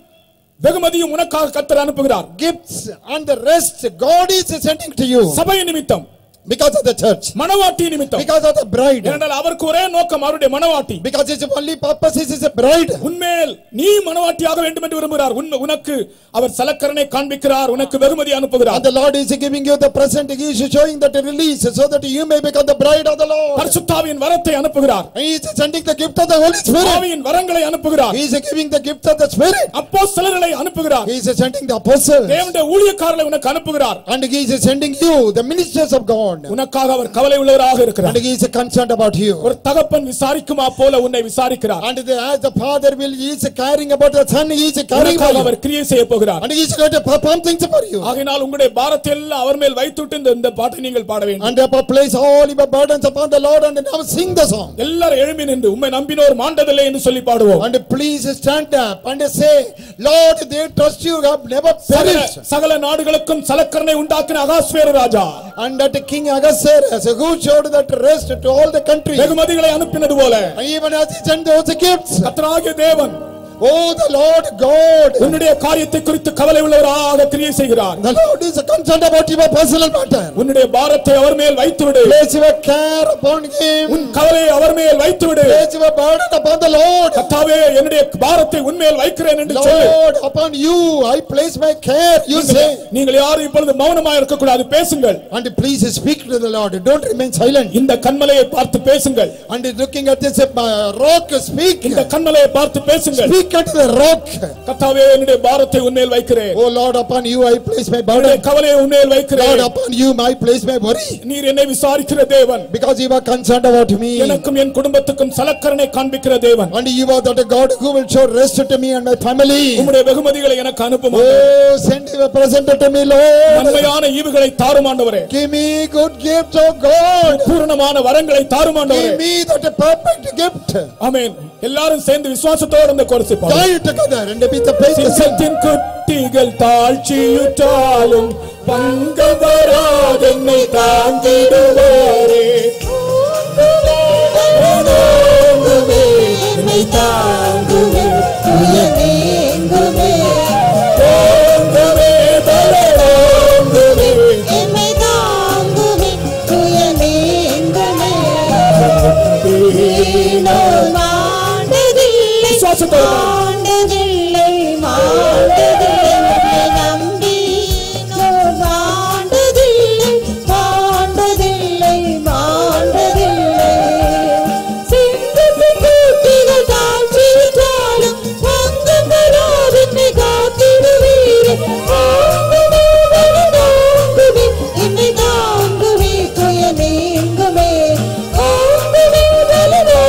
வெகுமதியும் உனக்காக கர்த்தர் அனுப்புகிறார். Gifts and the rest God is sending to you. சபை நிமித்தம், because of the church, manavati nimittam, because of the bride, enal avarku ore nokkam avude manavati, because his only purpose is his bride. Unmel nee manavatiyaga vendum endru virumbirar. Unakku avar salakkarane kaanbikkirar, unakku vegumadi anupugirar. The Lord is giving you the present, he is showing that release so that you may become the bride of the Lord. Parisuthaviyin varathai anupugirar. He is sending the gift of the Holy Spirit. Aviyin varangalai anupugirar. He is giving the gift of the Spirit. Apostolai anupugirar. He is sending the apostles. Devude ooliyakaralai unakku anupugirar. And he is sending you the ministers of God. உனக்காக அவர் கவலை உள்ளவராக இருக்கிறார். And he is concerned about you. ஒரு தகப்பன் விசாரிக்குமா போல உன்னை விசாரிக்கிறார். And as the father will he is caring about the son, he is caring about you. அவர் கிரியை செய்ய போகிறார். And he is going to perform things for you. ஆகையால் உங்களுடைய பாரத்தை எல்லாம் அவர் மேல் வைத்துட்டு இந்த பாட்டை நீங்கள் பாட வேண்டும். And place all your burdens upon the Lord and now sing the song. எல்லாரும் எழும்பி நின்று உம்மை நம்பினோர் மாண்டதில்லை என்று சொல்லி பாடுவோம். And please stand up and say, Lord, they trust you, have never perished. சகல நாடுகளுக்கும் சலக்கரணை உண்டாக்கின அகாஸ்வேரு ராஜா. And that king Ahasuerus, who showed that rest to all the countries, வெகுமதிகளை அனுப்பினது போல, even as he sent those gifts, கர்த்தராகிய தேவன், oh the Lord God, உன்னுடைய காரியத்தை குறித்து கவலை உள்ளவராக கிரியை செய்கிறார். The Lord is concerned about your personal matter. உன்னுடைய பாரத்தை அவர் மேல் வைத்து விடு. Place your care upon him. உன் கவலையை அவர் மேல் வைத்து விடு. Place your burden upon the Lord. கர்த்தாவே என்னுடைய பாரத்தை உன் மேல் வைக்கிறேன் என்று சொல்லு. Lord, upon you I place my care. You say, நீங்கள் யாரும் இப்பொழுது மௌனமாய் இருக்க கூடாது, பேசுங்கள். And please speak to the Lord. Don't remain silent. இந்த கன்மலையை பார்த்து பேசுங்கள். And looking at this rock, speak. இந்த கன்மலையை பார்த்து பேசுங்கள். look at the rock. கர்த்தாவே என்னுடைய பாரத்தை உன்மேல் வைக்கிறேன். Oh Lord, upon you I place my burden. என்னுடைய கவலையை உன்மேல் வைக்கிறேன். Lord, upon you I place my worry. நீர் என்னை விசாரிக்கிற தேவன். Because you are concerned about me. எனக்கும் என் குடும்பத்துக்கும் சலக்கரணை காண்பிக்கிற தேவன். And you are that God who will show rest to me and my family. உம்முடைய வெகுமதிகளை எனக்கு அனுப்பும். Oh, send your present to me, Lord. நன்மையான ஈவுகளை தாரும் ஆண்டவரே. Give me good gifts of God. பூரணமான வரங்களை தாரும் ஆண்டவரே. Give me that perfect gift. Amen. எல்லாரும் சேர்ந்து விசுவாசத்தோடு அந்த கோரஸை பாடுங்க. ரெண்டு பீத்த பேசி சத்தின் குட்டிகள் தாழ்ச்சியுற்றாலும் பங்க வராதென்னை தாங்கிடுவாரே. தாங்குவே என்னை தாங்குவே தாங்குவே தாங்குவே தாங்குவே என்னை தாங்குவே துயனேங்குவே. வாண்டதில்லை வாண்டதில்லை நம்பி வாண்டதில்லை வாண்டதில்லை வாண்டதில்லை சிங்கத்தின் கூட்டிகள் தாழ்ச்சியிட்டாலும் பங்கம் வராதென்னை காத்திடுவீரே. தாங்குவே என்னை தாங்குவே துயனேங்குவே தாங்குவே வலி தாங்குவே என்னை தாங்குவே.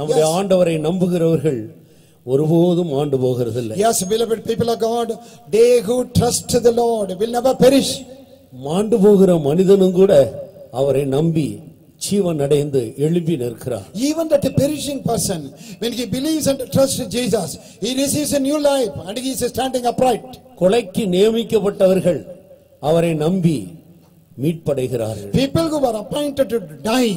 நம்முடைய ஆண்டவரை நம்புகிறவர்கள் ஒருபோதும் ஆண்டு போகிறதில்லை. Yes, beloved people of God, they who trust the Lord will never perish. மாண்டு போகிற மனிதனும் கூட அவரை நம்பி ஜீவன் அடைந்து எழுப்பி நிற்கிறார். Even that perishing person, when he believes and trusts Jesus, he receives a new life and he is standing upright. கொலைக்கு நியமிக்கப்பட்டவர்கள் அவரை நம்பி மீட்படைகிறார்கள். People who were appointed to die,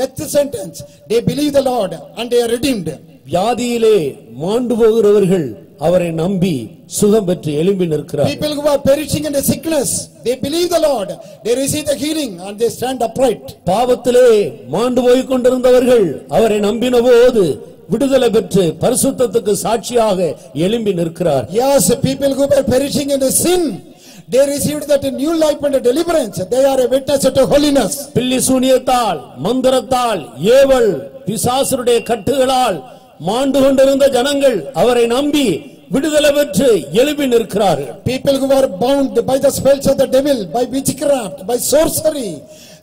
death sentence, they believe the Lord and they are redeemed. வியாதியிலே மாண்டு போகிறவர்கள் அவரை நம்பி சுகம் பெற்று எழும்பி நிற்கிறார். People who are perishing in the sickness, they believe the Lord, they receive the healing and they stand upright. பாவத்திலே மாண்டு போய் கொண்டிருந்தவர்கள் அவரை நம்பினபோது விடுதலை பெற்று பரிசுத்தத்துக்கு சாட்சியாக எழும்பி நிற்கிறார். Yes, people who are perishing in the sin, they received that new life and deliverance. They are a witness to holiness. பில்லி சூனியத்தால் மந்திரத்தால் ஏவல் பிசாசுடைய கட்டுகளால் மாண்டு கொண்டிருந்த ஜனங்கள் அவரை நம்பி விடுதலை பெற்று எழுப்பி நிற்கிறார்கள். People who were bound by the spells of the devil, by witchcraft, by sorcery,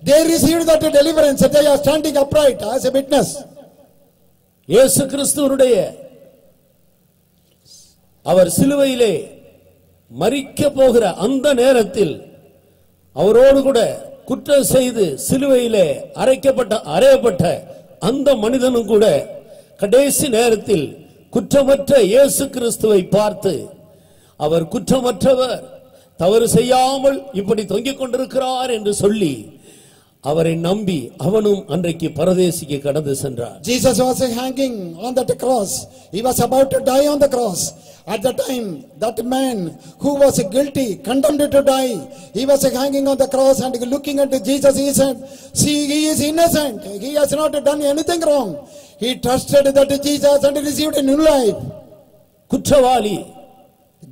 they received that deliverance and they are standing upright as a witness. இயேசு கிறிஸ்துவுடைய அவர் சிலுவையிலே மரிக்க போகிற அந்த நேரத்தில் அவரோடு கூட குற்றம் செய்து சிலுவையிலே அறைக்கப்பட்ட அறையப்பட்ட அந்த மனிதனும் கூட கடைசி நேரத்தில் குற்றமற்ற இயேசு கிறிஸ்துவை பார்த்து அவர் குற்றமற்றவர், தவறு செய்யாமல் இப்படி தொங்கிக் கொண்டிருக்கிறார் என்று சொல்லி அவரை நம்பி அவனும் அன்றைக்கு பரதேசிக்கு கடந்து சென்றார். Jesus was hanging on that cross. He was about to die on the cross. At the time, that man who was guilty, condemned to die, he was hanging on the cross and looking at Jesus. He said, "See, he is innocent. He has not done anything wrong." He trusted that Jesus and received a new life. குற்றவாளி,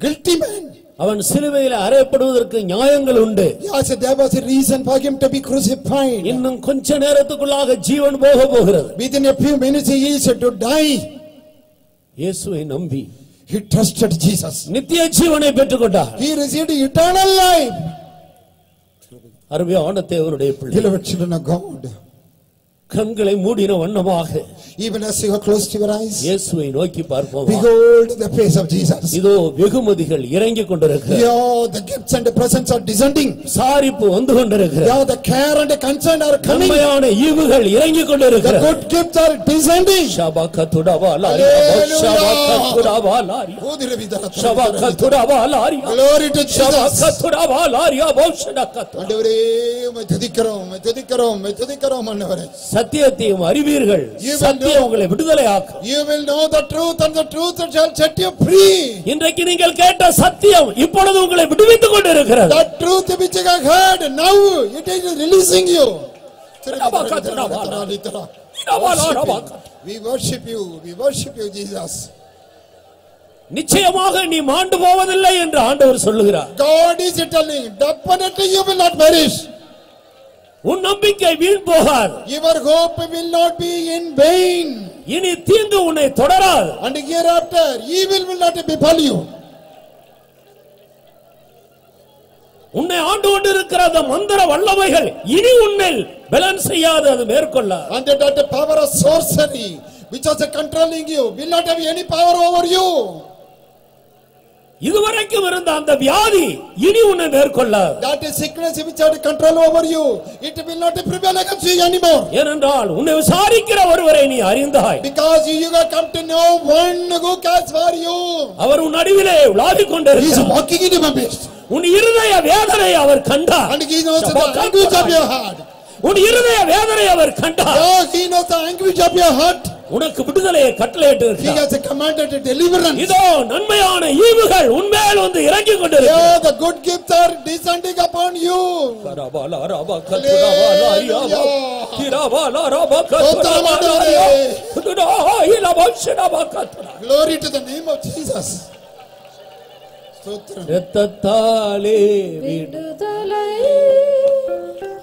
guilty man, அவன் சிலுவையில் அறையப்படுவதற்கு நியாயங்கள் உண்டு. Yes, there was a reason for him to be crucified. இன்னும் கொஞ்ச நேரத்துக்குள்ளாக ஜீவன் போக போகிறது. Within a few minutes he is to die. இயேசுவை நம்பி, he trusted Jesus, நித்திய ஜீவனை பெற்றுக்கொண்டார். He received eternal life. அருமையான தேவனுடைய பிள்ளை, beloved children of God, கண்களை மூடின வண்ணமாக, even as you closed your eyes, இயேசுவை நோக்கி பார்ப்போம். Behold the face of Jesus. இதோ வெகுமதிகள் இறங்கிக் கொண்டிருக்கிறது. Yo, the gifts and the presents are descending. சாரிப்பு வந்து கொண்டிருக்கிறது. Yo, the care and the concern are coming. நம்மையான ஈவுகள் இறங்கிக் கொண்டிருக்கிறது. The good gifts are descending. Shabakatudavalar, shabakatudavalar, shabakatudavalar. Glory to Jesus. Shabakatudavalar, yaboshadakat. ஆண்டவரே உம்மை துதிக்கிறோம், உம்மை துதிக்கிறோம், உம்மை துதிக்கிறோம் ஆண்டவரே. சத்தியத்தையும் அறிவீர்கள். சத்தியம் உங்களை விடுதலையாக்கும். You will know the truth and the truth shall set you free. இன்றைக்கு நீங்கள் கேட்ட சத்தியம் இப்பொழுது உங்களை விடுவித்துக் கொண்டிருக்கிறது. That truth which you have heard now it is releasing you. We worship you, we worship you Jesus. நிச்சயமாக நீ மாண்டு போவதில்லை என்று ஆண்டவர் சொல்லுகிறார். God is telling definitely you will not perish. உன் நம்பிக்கை வீண் போகாது. Your hope will not be in vain. இனி தீங்கு உன்னை தொடராது. And hereafter evil will not befall you. உன்னை ஆண்டு கொண்டிருக்கிற அந்த மந்திர வல்லமைகள் இனி உன்னில் பேலன்ஸ் செய்யாது, அது மேற்கொள்ளாது. And that the power of sorcery which was controlling you will not have any power over you. இதுவரைக்கும் இருந்த அந்த வியாதி இனி உன்னை மேற்கொள்ளாது. That is sickness which had control over you, it will not prevail against you anymore. ஏனென்றால் உன்னை விசாரிக்கிற ஒருவரை நீ அறிந்தாய். Because you have come to know one who cares for you. அவர் உன் நடுவிலே உலாவிக் கொண்டிருக்கிறார். He is walking in your midst. உன் இருதய வேதனையை அவர் கண்டார். And he knows the anguish of your heart. உன் இருதய வேதனையை அவர் கண்டார். Oh, he knows the anguish of your heart. உனக்கு விடுதலையை கட்டளையிட்டு இருக்கிறார். He has commanded deliverance. இதோ நன்மையான ஈவுகள் உன்மேல் வந்து இறங்கிக் கொண்டிருக்கிறது. Oh, the good gifts are descending upon you. ரபாலா Rafah கதுரவாலா ரியாபா கிரவாலா Rafah கதுரவாலா குதுரஹா இலபஷரபா கதுரா. Glory to the name of Jesus. ஸ்தோத்திரம். இரத்தத்தாலே விடுதலை,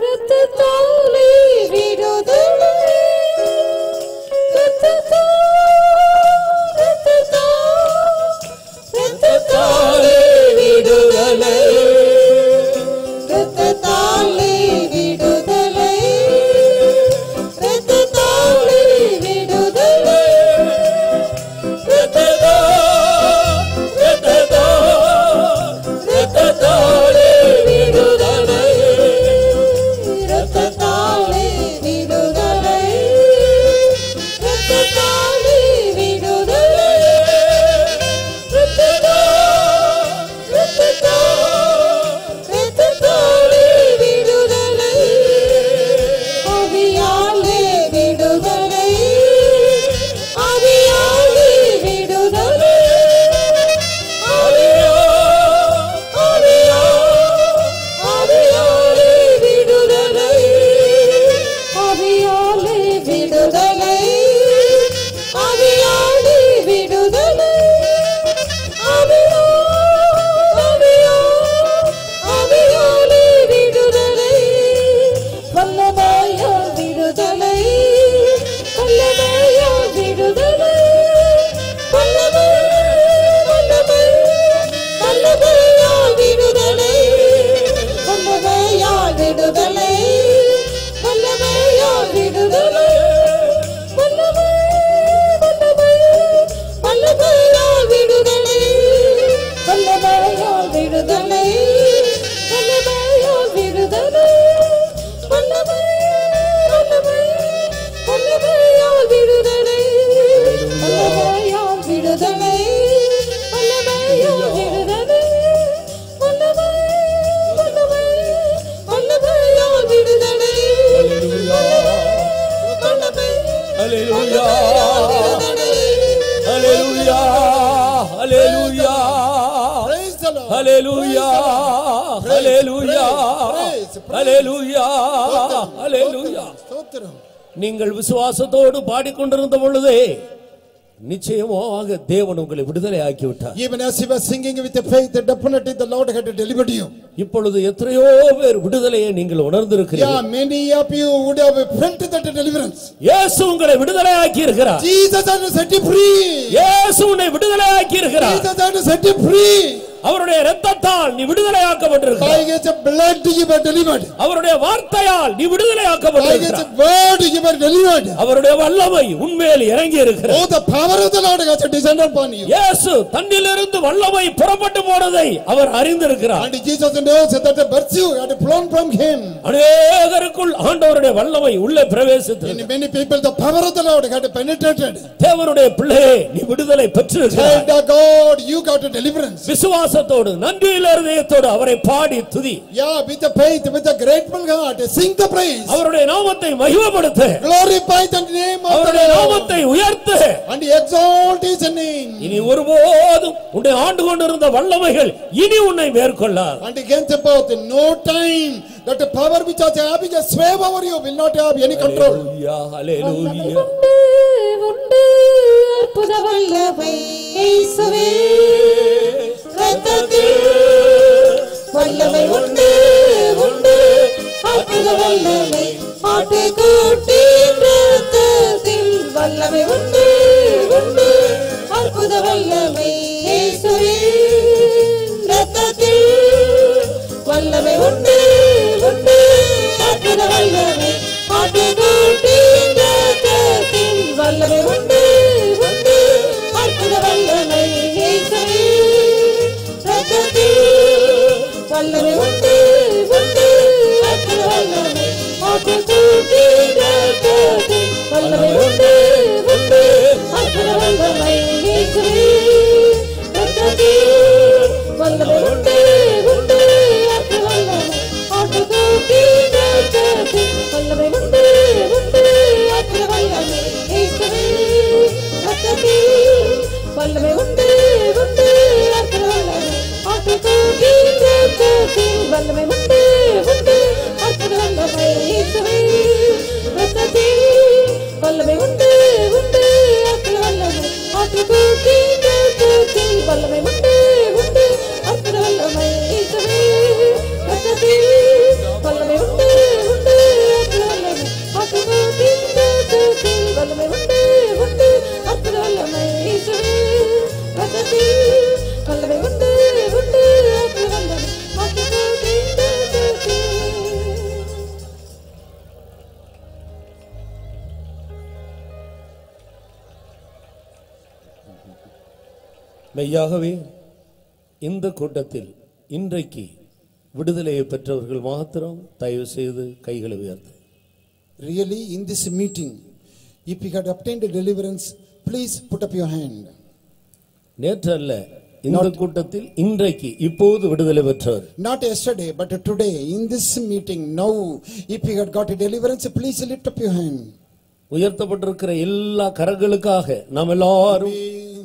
இரத்தத்தாலே விடுதலை, ரத்தத்தா ரத்தத்தா ரத்தத்தாலே விடுதலை, ரத்தத்தாலே விடுதலை, ரத்தத்தாலே விடுதலை, ரத்தத்தா ரத்தத்தா ரத்தத்தாலே விடுதலை, ரத்தத்தாலே விடுதலை, ரத்தத்தாலே விடுதலை, ரத்தத்தா ரத்தத்தா ரத்தத்தாலே விடுதலை, ஆவியாலே விடுதலை, ஆவியாலே விடுதலை, ஆவியா ஆவியா ஆவியாலே விடுதலை, ஆவியாலே விடுதலை, ஆவியாலே விடுதலை, ஆவியா ஆவியா ஆவியாலே விடுதலை, வல்லமையா விடுதலை, வல்லமையா விடுதலை, வல்லமை வல்லமை வல்லமையா விடுதலை, வல்லமையா விடுதலை, வல்லமையா விடுதலை, வல்லமை வல்லமையா விடுதலை, வல்லமையா விடுதலை, வல்லமையா விடுதலை, வல்லமை வல்லமை வல்லமையா விடுதலை, வல்லமையா விடுதலை, வல்லமையா விடுதலை, வல்லமை வல்லமை வல்லமையா விடுதலை, வல்லமை Hallelujah. Hallelujah. Hallelujah. Praise the Lord. Hallelujah. Hallelujah. Hallelujah. Hallelujah. ஸ்தோத்திரம். நீங்கள் விசுவாசத்தோடு பாடிக்கொண்டிருந்த பொழுதே நிச்சயமாக தேவன் உங்களை விடுதலை ஆக்கி விட்டார். Even as you were singing with the faith that definitely the Lord had delivered you. இப்பொழுது எத்தனையோ பேர் விடுதலையை நீங்கள் உணர்ந்திருக்கிறீர்கள். Yeah, many of you would have felt that deliverance. இயேசு உங்களை விடுதலை ஆக்கி இருக்கிறார். Jesus has set you free. இயேசு உன்னை விடுதலை ஆக்கி இருக்கிறார். Jesus has set you free. அவருடைய இரத்தத்தால் நீ விடுதலையாக்கப்பட்டிருக்கிறாய். By his blood you were delivered. அவருடைய வார்த்தையால் நீ விடுதலையாக்கப்பட்டிருக்கிறாய். By his word you were delivered. அவருடைய வல்லமை உன்மேல் இறங்கி இருக்கிறது. Oh, the power of the Lord has descended upon you. இயேசு தன்னிலிருந்து வல்லமை புறப்பட்டு போனதை அவர் அறிந்திருக்கிறார். And Jesus knows that the virtue had flown from him. அநேகருக்குள் ஆண்டவருடைய வல்லமை உள்ளே பிரவேசித்தது. In many people the power of the Lord had penetrated. தேவனுடைய பிள்ளையே நீ விடுதலை பெற்றிருக்கிறாய். Thank God you got a deliverance. விசுவாசத்தோடு நன்றி இருதயத்தோடு அவரை பாடி துதி. Yeah, with the faith, with the grateful heart sing the praise. அவருடைய நாமத்தை மகிமைப்படுத்து. Glorify the name of the Lord. அவருடைய நாமத்தை உயர்த்து. And exalt his name. இனி ஒருபோதும் உன்னை ஆண்டு கொண்டிருந்த வல்லமைகள் இனி உன்னை மேற்கொள்ளாது. And against both no time that the power which has having a sway over you will not have any control. Hallelujah. புத வல்லமை இயேசுவே ரத்தத்தில் வல்லமை உண்டு உண்டு புத வல்லமை ஆட்டுக்குட்டியின் ரத்தத்தில் வல்லமை உண்டு உண்டு புத வல்லமை இயேசுவே ரத்தத்தில் வல்லமை உண்டு உண்டு புத வல்லமை ஆட்டுக்குட்டியின் ரத்தத்தில் வல்லமை உண்டு வல்லமை இயேசுவே ரத்தத்தில் வல்லமை உண்டு உண்டு வல்லமை ஆட்டுக்குட்டியின் ரத்தத்தில் வல்லமை உண்டு உண்டு வல்லமை இயேசுவே ரத்தத்தில் வல்லமை உண்டு உண்டு வல்லமை ஆட்டுக்குட்டியின் ரத்தத்தில் வல்லமை உண்டு உண்டு வல்லமை இயேசுவே ரத்தத்தில் வல்லமை உண்டு உண்டு ஆட்டுக்குட்டியின் ரத்தத்தில் வல்லமை உண்டு உண்டு வல்லமை இயேசுவே ரத்தத்தில் வல்லமை உண்டு உண்டு வல்லமை ஆட்டுக்குட்டியின் ரத்தத்தில் வல்லமை உண்டு உண்டு வல்லமை இயேசுவே ரத்தத்தில் வல்லமை உண்டு உண்டு வல்லமை ஆட்டுக்குட்டியின் ரத்தத்தில் வல்லமை உண்டு உண்டு வல்லமை இயேசுவே மெய்யாகவே இந்த கூட்டத்தில் இன்றைக்கு விடுதலையை பெற்றவர்கள் மாத்திரம் தயவு செய்து கைகளை உயர்த்து. Really in this meeting if you had obtained a deliverance please put up your hand. நேற்று அல்ல இந்த கூட்டத்தில் இன்றைக்கு இப்போது விடுதலை பெற்றவர். Not yesterday but today in this meeting now if you had got a deliverance please lift up your hand. உயர்த்தப்பட்டிருக்கிற எல்லா கரங்களுக்காக நாம் எல்லாரும்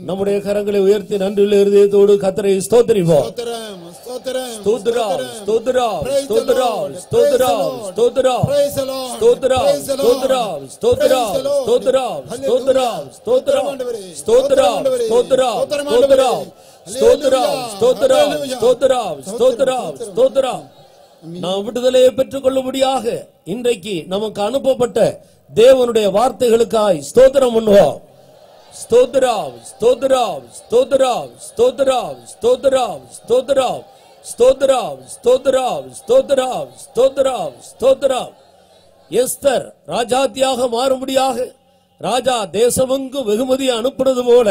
நம்முடைய கரங்களை உயர்த்தி நன்றியுள்ள இதயத்தோடு கர்த்தரை ஸ்தோத்திரிப்போம். ஸ்தோத்திரம் ஸ்தோத்திரம் ஸ்தோத்திரம் ஸ்தோத்திரம் ஸ்தோத்திரம் ஸ்தோத்திரம் praise the Lord ஸ்தோத்திரம் ஸ்தோத்திரம் ஸ்தோத்திரம் ஸ்தோத்திரம் ஸ்தோத்திரம் ஸ்தோத்திரம் ஸ்தோத்திரம் ஸ்தோத்திரம் ஸ்தோத்திரம் ஸ்தோத்திரம் ஸ்தோத்திரம் ஸ்தோத்திரம் ஸ்தோத்திரம். நாம் விடுதலையை பெற்றுக் கொள்ளும்படியாக இன்றைக்கு நமக்கு அனுப்பப்பட்ட தேவனுடைய வார்த்தைகளுக்காய் ஸ்தோத்திரம் பண்ணுவோம். ஸ்தோத்திரம் ஸ்தோத்திரம் ஸ்தோத்திரம் ஸ்தோத்திரம் ஸ்தோத்திரம் ஸ்தோத்திரம் ஸ்தோத்திரம் ஸ்தோத்திரம் ஸ்தோத்திரம் ஸ்தோத்திரம் ஸ்தோத்திரம். எஸ்தர் ராஜாத்தியாக மாறும்படியாக ராஜா தேசமெங்கு வெகுமதியை அனுப்புறது போல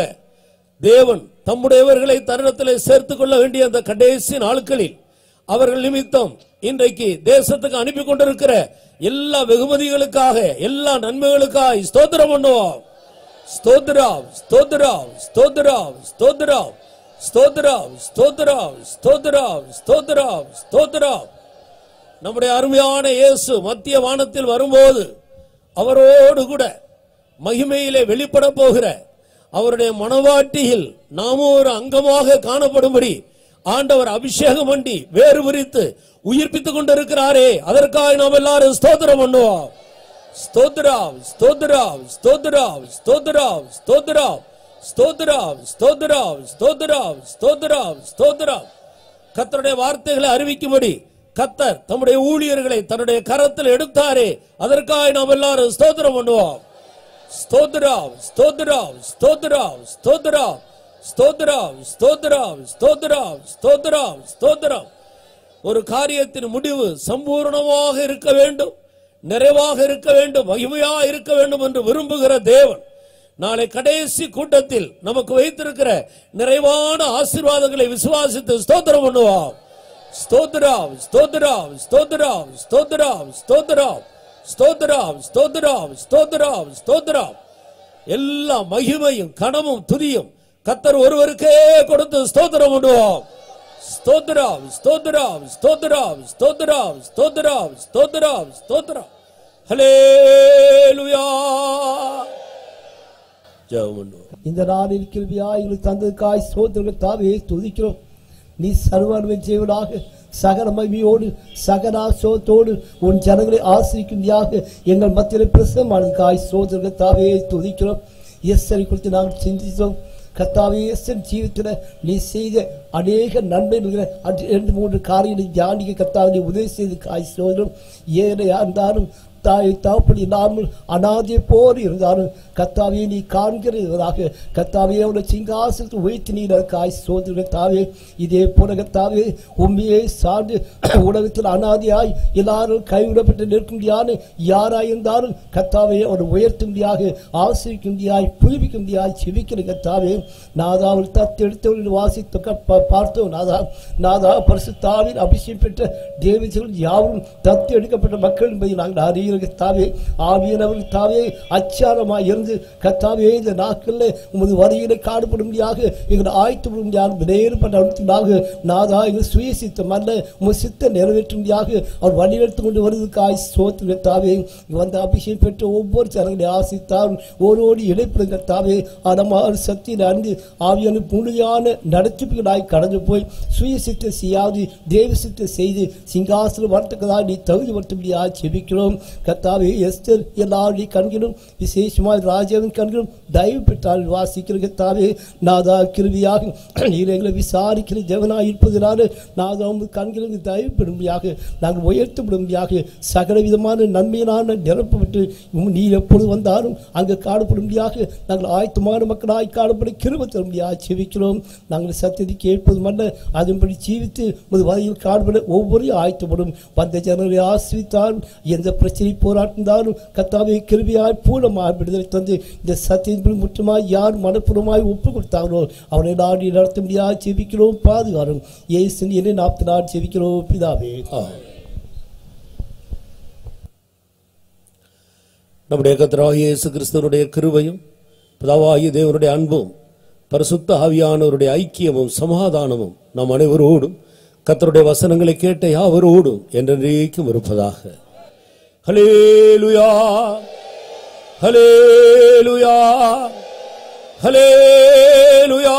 தேவன் தம்முடையவர்களை தருணத்திலே சேர்த்துக் கொள்ள வேண்டிய அந்த கடைசி நாட்களில் அவர்கள் நிமித்தம் இன்றைக்கு தேசத்துக்கு அனுப்பி கொண்டிருக்கிற எல்லா வெகுமதிகளுக்காக எல்லா நன்மைகளுக்காக ஸ்தோத்திரம் பண்ணுவோம். ஸ்தோத்திரம் ஸ்தோத்திரம் ஸ்தோத்திரம் ஸ்தோத்திரம் ஸ்தோத்திரம் ஸ்தோத்திரம் ஸ்தோத்திரம் ஸ்தோத்திரம் ஸ்தோத்திரம். நம்முடைய அருமையான இயேசு மத்திய வானத்தில் வரும்போது அவரோடு கூட மகிமையிலே வெளிப்பட போகிற அவருடைய மனவாட்டியில் நாம ஒரு அங்கமாக காணப்படும்படி ஆண்டவர் அபிஷேகம் பண்ணி வேறு விரித்து உயிர்ப்பித்துக் கொண்டிருக்கிறாரே அதற்காக நாம் எல்லாரும் ஸ்தோத்திரம் பண்ணுவோம். ஸ்தோத்திரம் ஸ்தோத்திரம் ஸ்தோத்திரம் ஸ்தோத்திரம் ஸ்தோத்திரம் ஸ்தோத்திரம் ஸ்தோத்திரம் ஸ்தோத்திரம் ஸ்தோத்திரம் ஸ்தோத்திரம். கர்த்தருடைய வார்த்தைகளை அறிவிக்கும்படி கர்த்தர் தம்முடைய ஊழியர்களை தன்னுடைய கரத்தில் எடுத்தாரே அதற்காக நாம் எல்லாரும் ஸ்தோத்திரம் பண்ணுவோம். ஸ்தோத்திரம் ஸ்தோத்திரம் ஸ்தோத்திரம் ஸ்தோத்திரம் ஸ்தோத்திரம் ஸ்தோத்திரம் ஸ்தோத்திரம் ஸ்தோத்திரம் ஸ்தோத்திரம். ஒரு காரியத்தின் முடிவு சம்பூர்ணமாக இருக்க வேண்டும், நிறைவாக இருக்க வேண்டும், மகிமையா இருக்க வேண்டும் என்று விரும்புகிற தேவன் நாளை கடைசி கூட்டத்தில் நமக்கு வைத்திருக்கிற நிறைவான ஆசீர்வாதங்களை விசுவாசித்து ஸ்தோத்திரம் பண்ணுவோம். ஸ்தோத்திரம் ஸ்தோத்திரம் ஸ்தோத்திரம் ஸ்தோத்திரம் ஸ்தோத்திரம் ஸ்தோத்திரம் ஸ்தோத்திரம் ஸ்தோத்திரம் ஸ்தோத்திரம். எல்லா மகிமையும் கனமும் துதியும் கர்த்தர் ஒருவருக்கே கொடுத்து ஸ்தோத்திரம் பண்ணுவோம். ஸ்தோத்திரம் ஸ்தோத்திரம் ஸ்தோத்திரம் ஸ்தோத்திரம் ஸ்தோத்திரம் ஸ்தோத்திரம் ஸ்தோத்திரம். ஹல்லேலூயா. இந்த நாளில் கிருபையாய் எங்களுக்கு தந்ததுக்காய் ஸ்தோத்திரங்கள் தாவே துதிக்கிறோம். நீ சர்வ ஜீவனாக சகல மகிமையோடு சகல ஆசீர்வாதத்தோடு உன் ஜனங்களை ஆசீர்வதிக்கும்படியாக எங்கள் மத்தியில் பிரசவமானதுக்காய் ஸ்தோத்திரங்கள் தாவே துதிக்கிறோம். எஸ்தரை குறித்து நாங்கள் சிந்தித்தோம். கர்த்தாவே, எஸ்தர் ஜீவத்தில் நீ செய்த அநேக நன்மை ரெண்டு மூன்று காரியங்களை தியானிக்க கர்த்தாவை உதவி செய்ததுக்காய் ஸ்தோத்திரம். ஏழையாக இருந்தாலும் தாய் தாப்படி இல்லாமல் அநாதை போர் இருந்தாலும் கர்த்தாவே நீ காண்கிறதாக கர்த்தாவே அவருடைய சிங்காசனத்தை உயர்த்தி நீக்காய் சோதனை தாவே. இதே போல கர்த்தாவே உண்மையை சார்ந்து உலகத்தில் அநாதையாய் எல்லாரும் கைவிடப்பட்டு நிற்கும்படியான யாராயிருந்தாலும் கர்த்தாவே அவரை உயர்த்தும்படியாக ஆசிரிக்கும்படியாய் புதுப்பிக்கும்படியாய் செவிக்கிற கர்த்தாவே. நாதா அவள் தத்தெடுத்தவர்கள் வாசித்து பார்த்தோம். நாதா நாதா பரிசுத்தாவில் அபிஷேகம் பெற்ற தேவதைகள் யாவரும் தத்து எடுக்கப்பட்ட மக்கள் என்பதை நாங்கள் அறிய கர்த்தாவே. ஆவியானவர் தாவே அச்சாரமாய் இருந்து கர்த்தாவே இந்த நாட்களில் உமது வரியிலே காணப்படும்படியாக எங்களை ஆயத்தப்படும்படியாக விலையேறுபட்ட அழுத்தினாக நாதா எங்கள் சுயசித்தம் அல்ல உமது சித்த நிறைவேற்றும்படியாக அவர் வழிநடத்து கொண்டு வருவதற்காய் சோத்து கர்த்தாவே. வந்து அபிஷேகம் பெற்ற ஒவ்வொரு சனங்களை ஆசித்தார் ஓரோடு இணைப்பது கர்த்தாவே. அதனால் சக்தியில் அறிந்து ஆவியான முழுமையான நடத்திப்புகளாய் கடந்து போய் சுயசித்த செய்யாது தேவசித்த செய்து சிங்காசனம் வரத்துக்கதாக நீ தகுதி வருத்தபடியாக செபிக்கிறோம் கர்த்தாவே. எஸ்தர் எல்லாருடைய கண்களும் விசேஷமாக ராஜாவின் கண்களும் தயவு பெற்றால் வாசிக்கிற கர்த்தாவே. நாதா கிருவியாக நீர் எங்களை விசாரிக்கிற ஜெவனாக இருப்பதனால நாதா உங்கள் கண்களுக்கு தயவு பெறும்படியாக நாங்கள் உயர்த்தப்படும்படியாக சகல விதமான நன்மையினான நிரப்பப்பட்டு நீர் எப்பொழுது வந்தாலும் அங்கே காணப்படும்படியாக நாங்கள் ஆயத்தமான மக்களாய் காணப்பட கிருபை தரும்படியாக செவிக்கிறோம். நாங்கள் சத்தியத்தை கேட்பதும் அல்ல அதன்படி ஜீவித்து ஒரு வகையில் காணப்பட ஒவ்வொரு ஆயத்தப்படும். வந்த ஜனங்களை ஆசிரித்தால் எந்த பிரச்சனை போராட்டினாலும் கர்த்தாவே கிருபையாய் பூர்ணமாய் விடுதலை தந்து இந்த சத்தியத்தின் முற்றமாய் யார் மனப்பூர்வமாய் ஒப்பு கொடுத்தார்களோ அவனை நாடி நடத்தும்படியாக ஜெபிக்கிறோம் பாதுகாரும் இயேசுவின் என்னை நாற்பத்தி நாள் ஜெபிக்கிறோம் பிதாவே. நம்முடைய கர்த்தராகிய இயேசு கிறிஸ்துவனுடைய கிருபையும் பிதாவாகிய தேவனுடைய அன்பும் பரிசுத்த ஆவியானவருடைய ஐக்கியமும் சமாதானமும் நம் அனைவரோடும் கர்த்தருடைய வசனங்களை கேட்ட யாவரோடும் என்றென்றைக்கும் இருப்பதாக. ஹல்லேலூயா ஹல்லேலூயா ஹல்லேலூயா.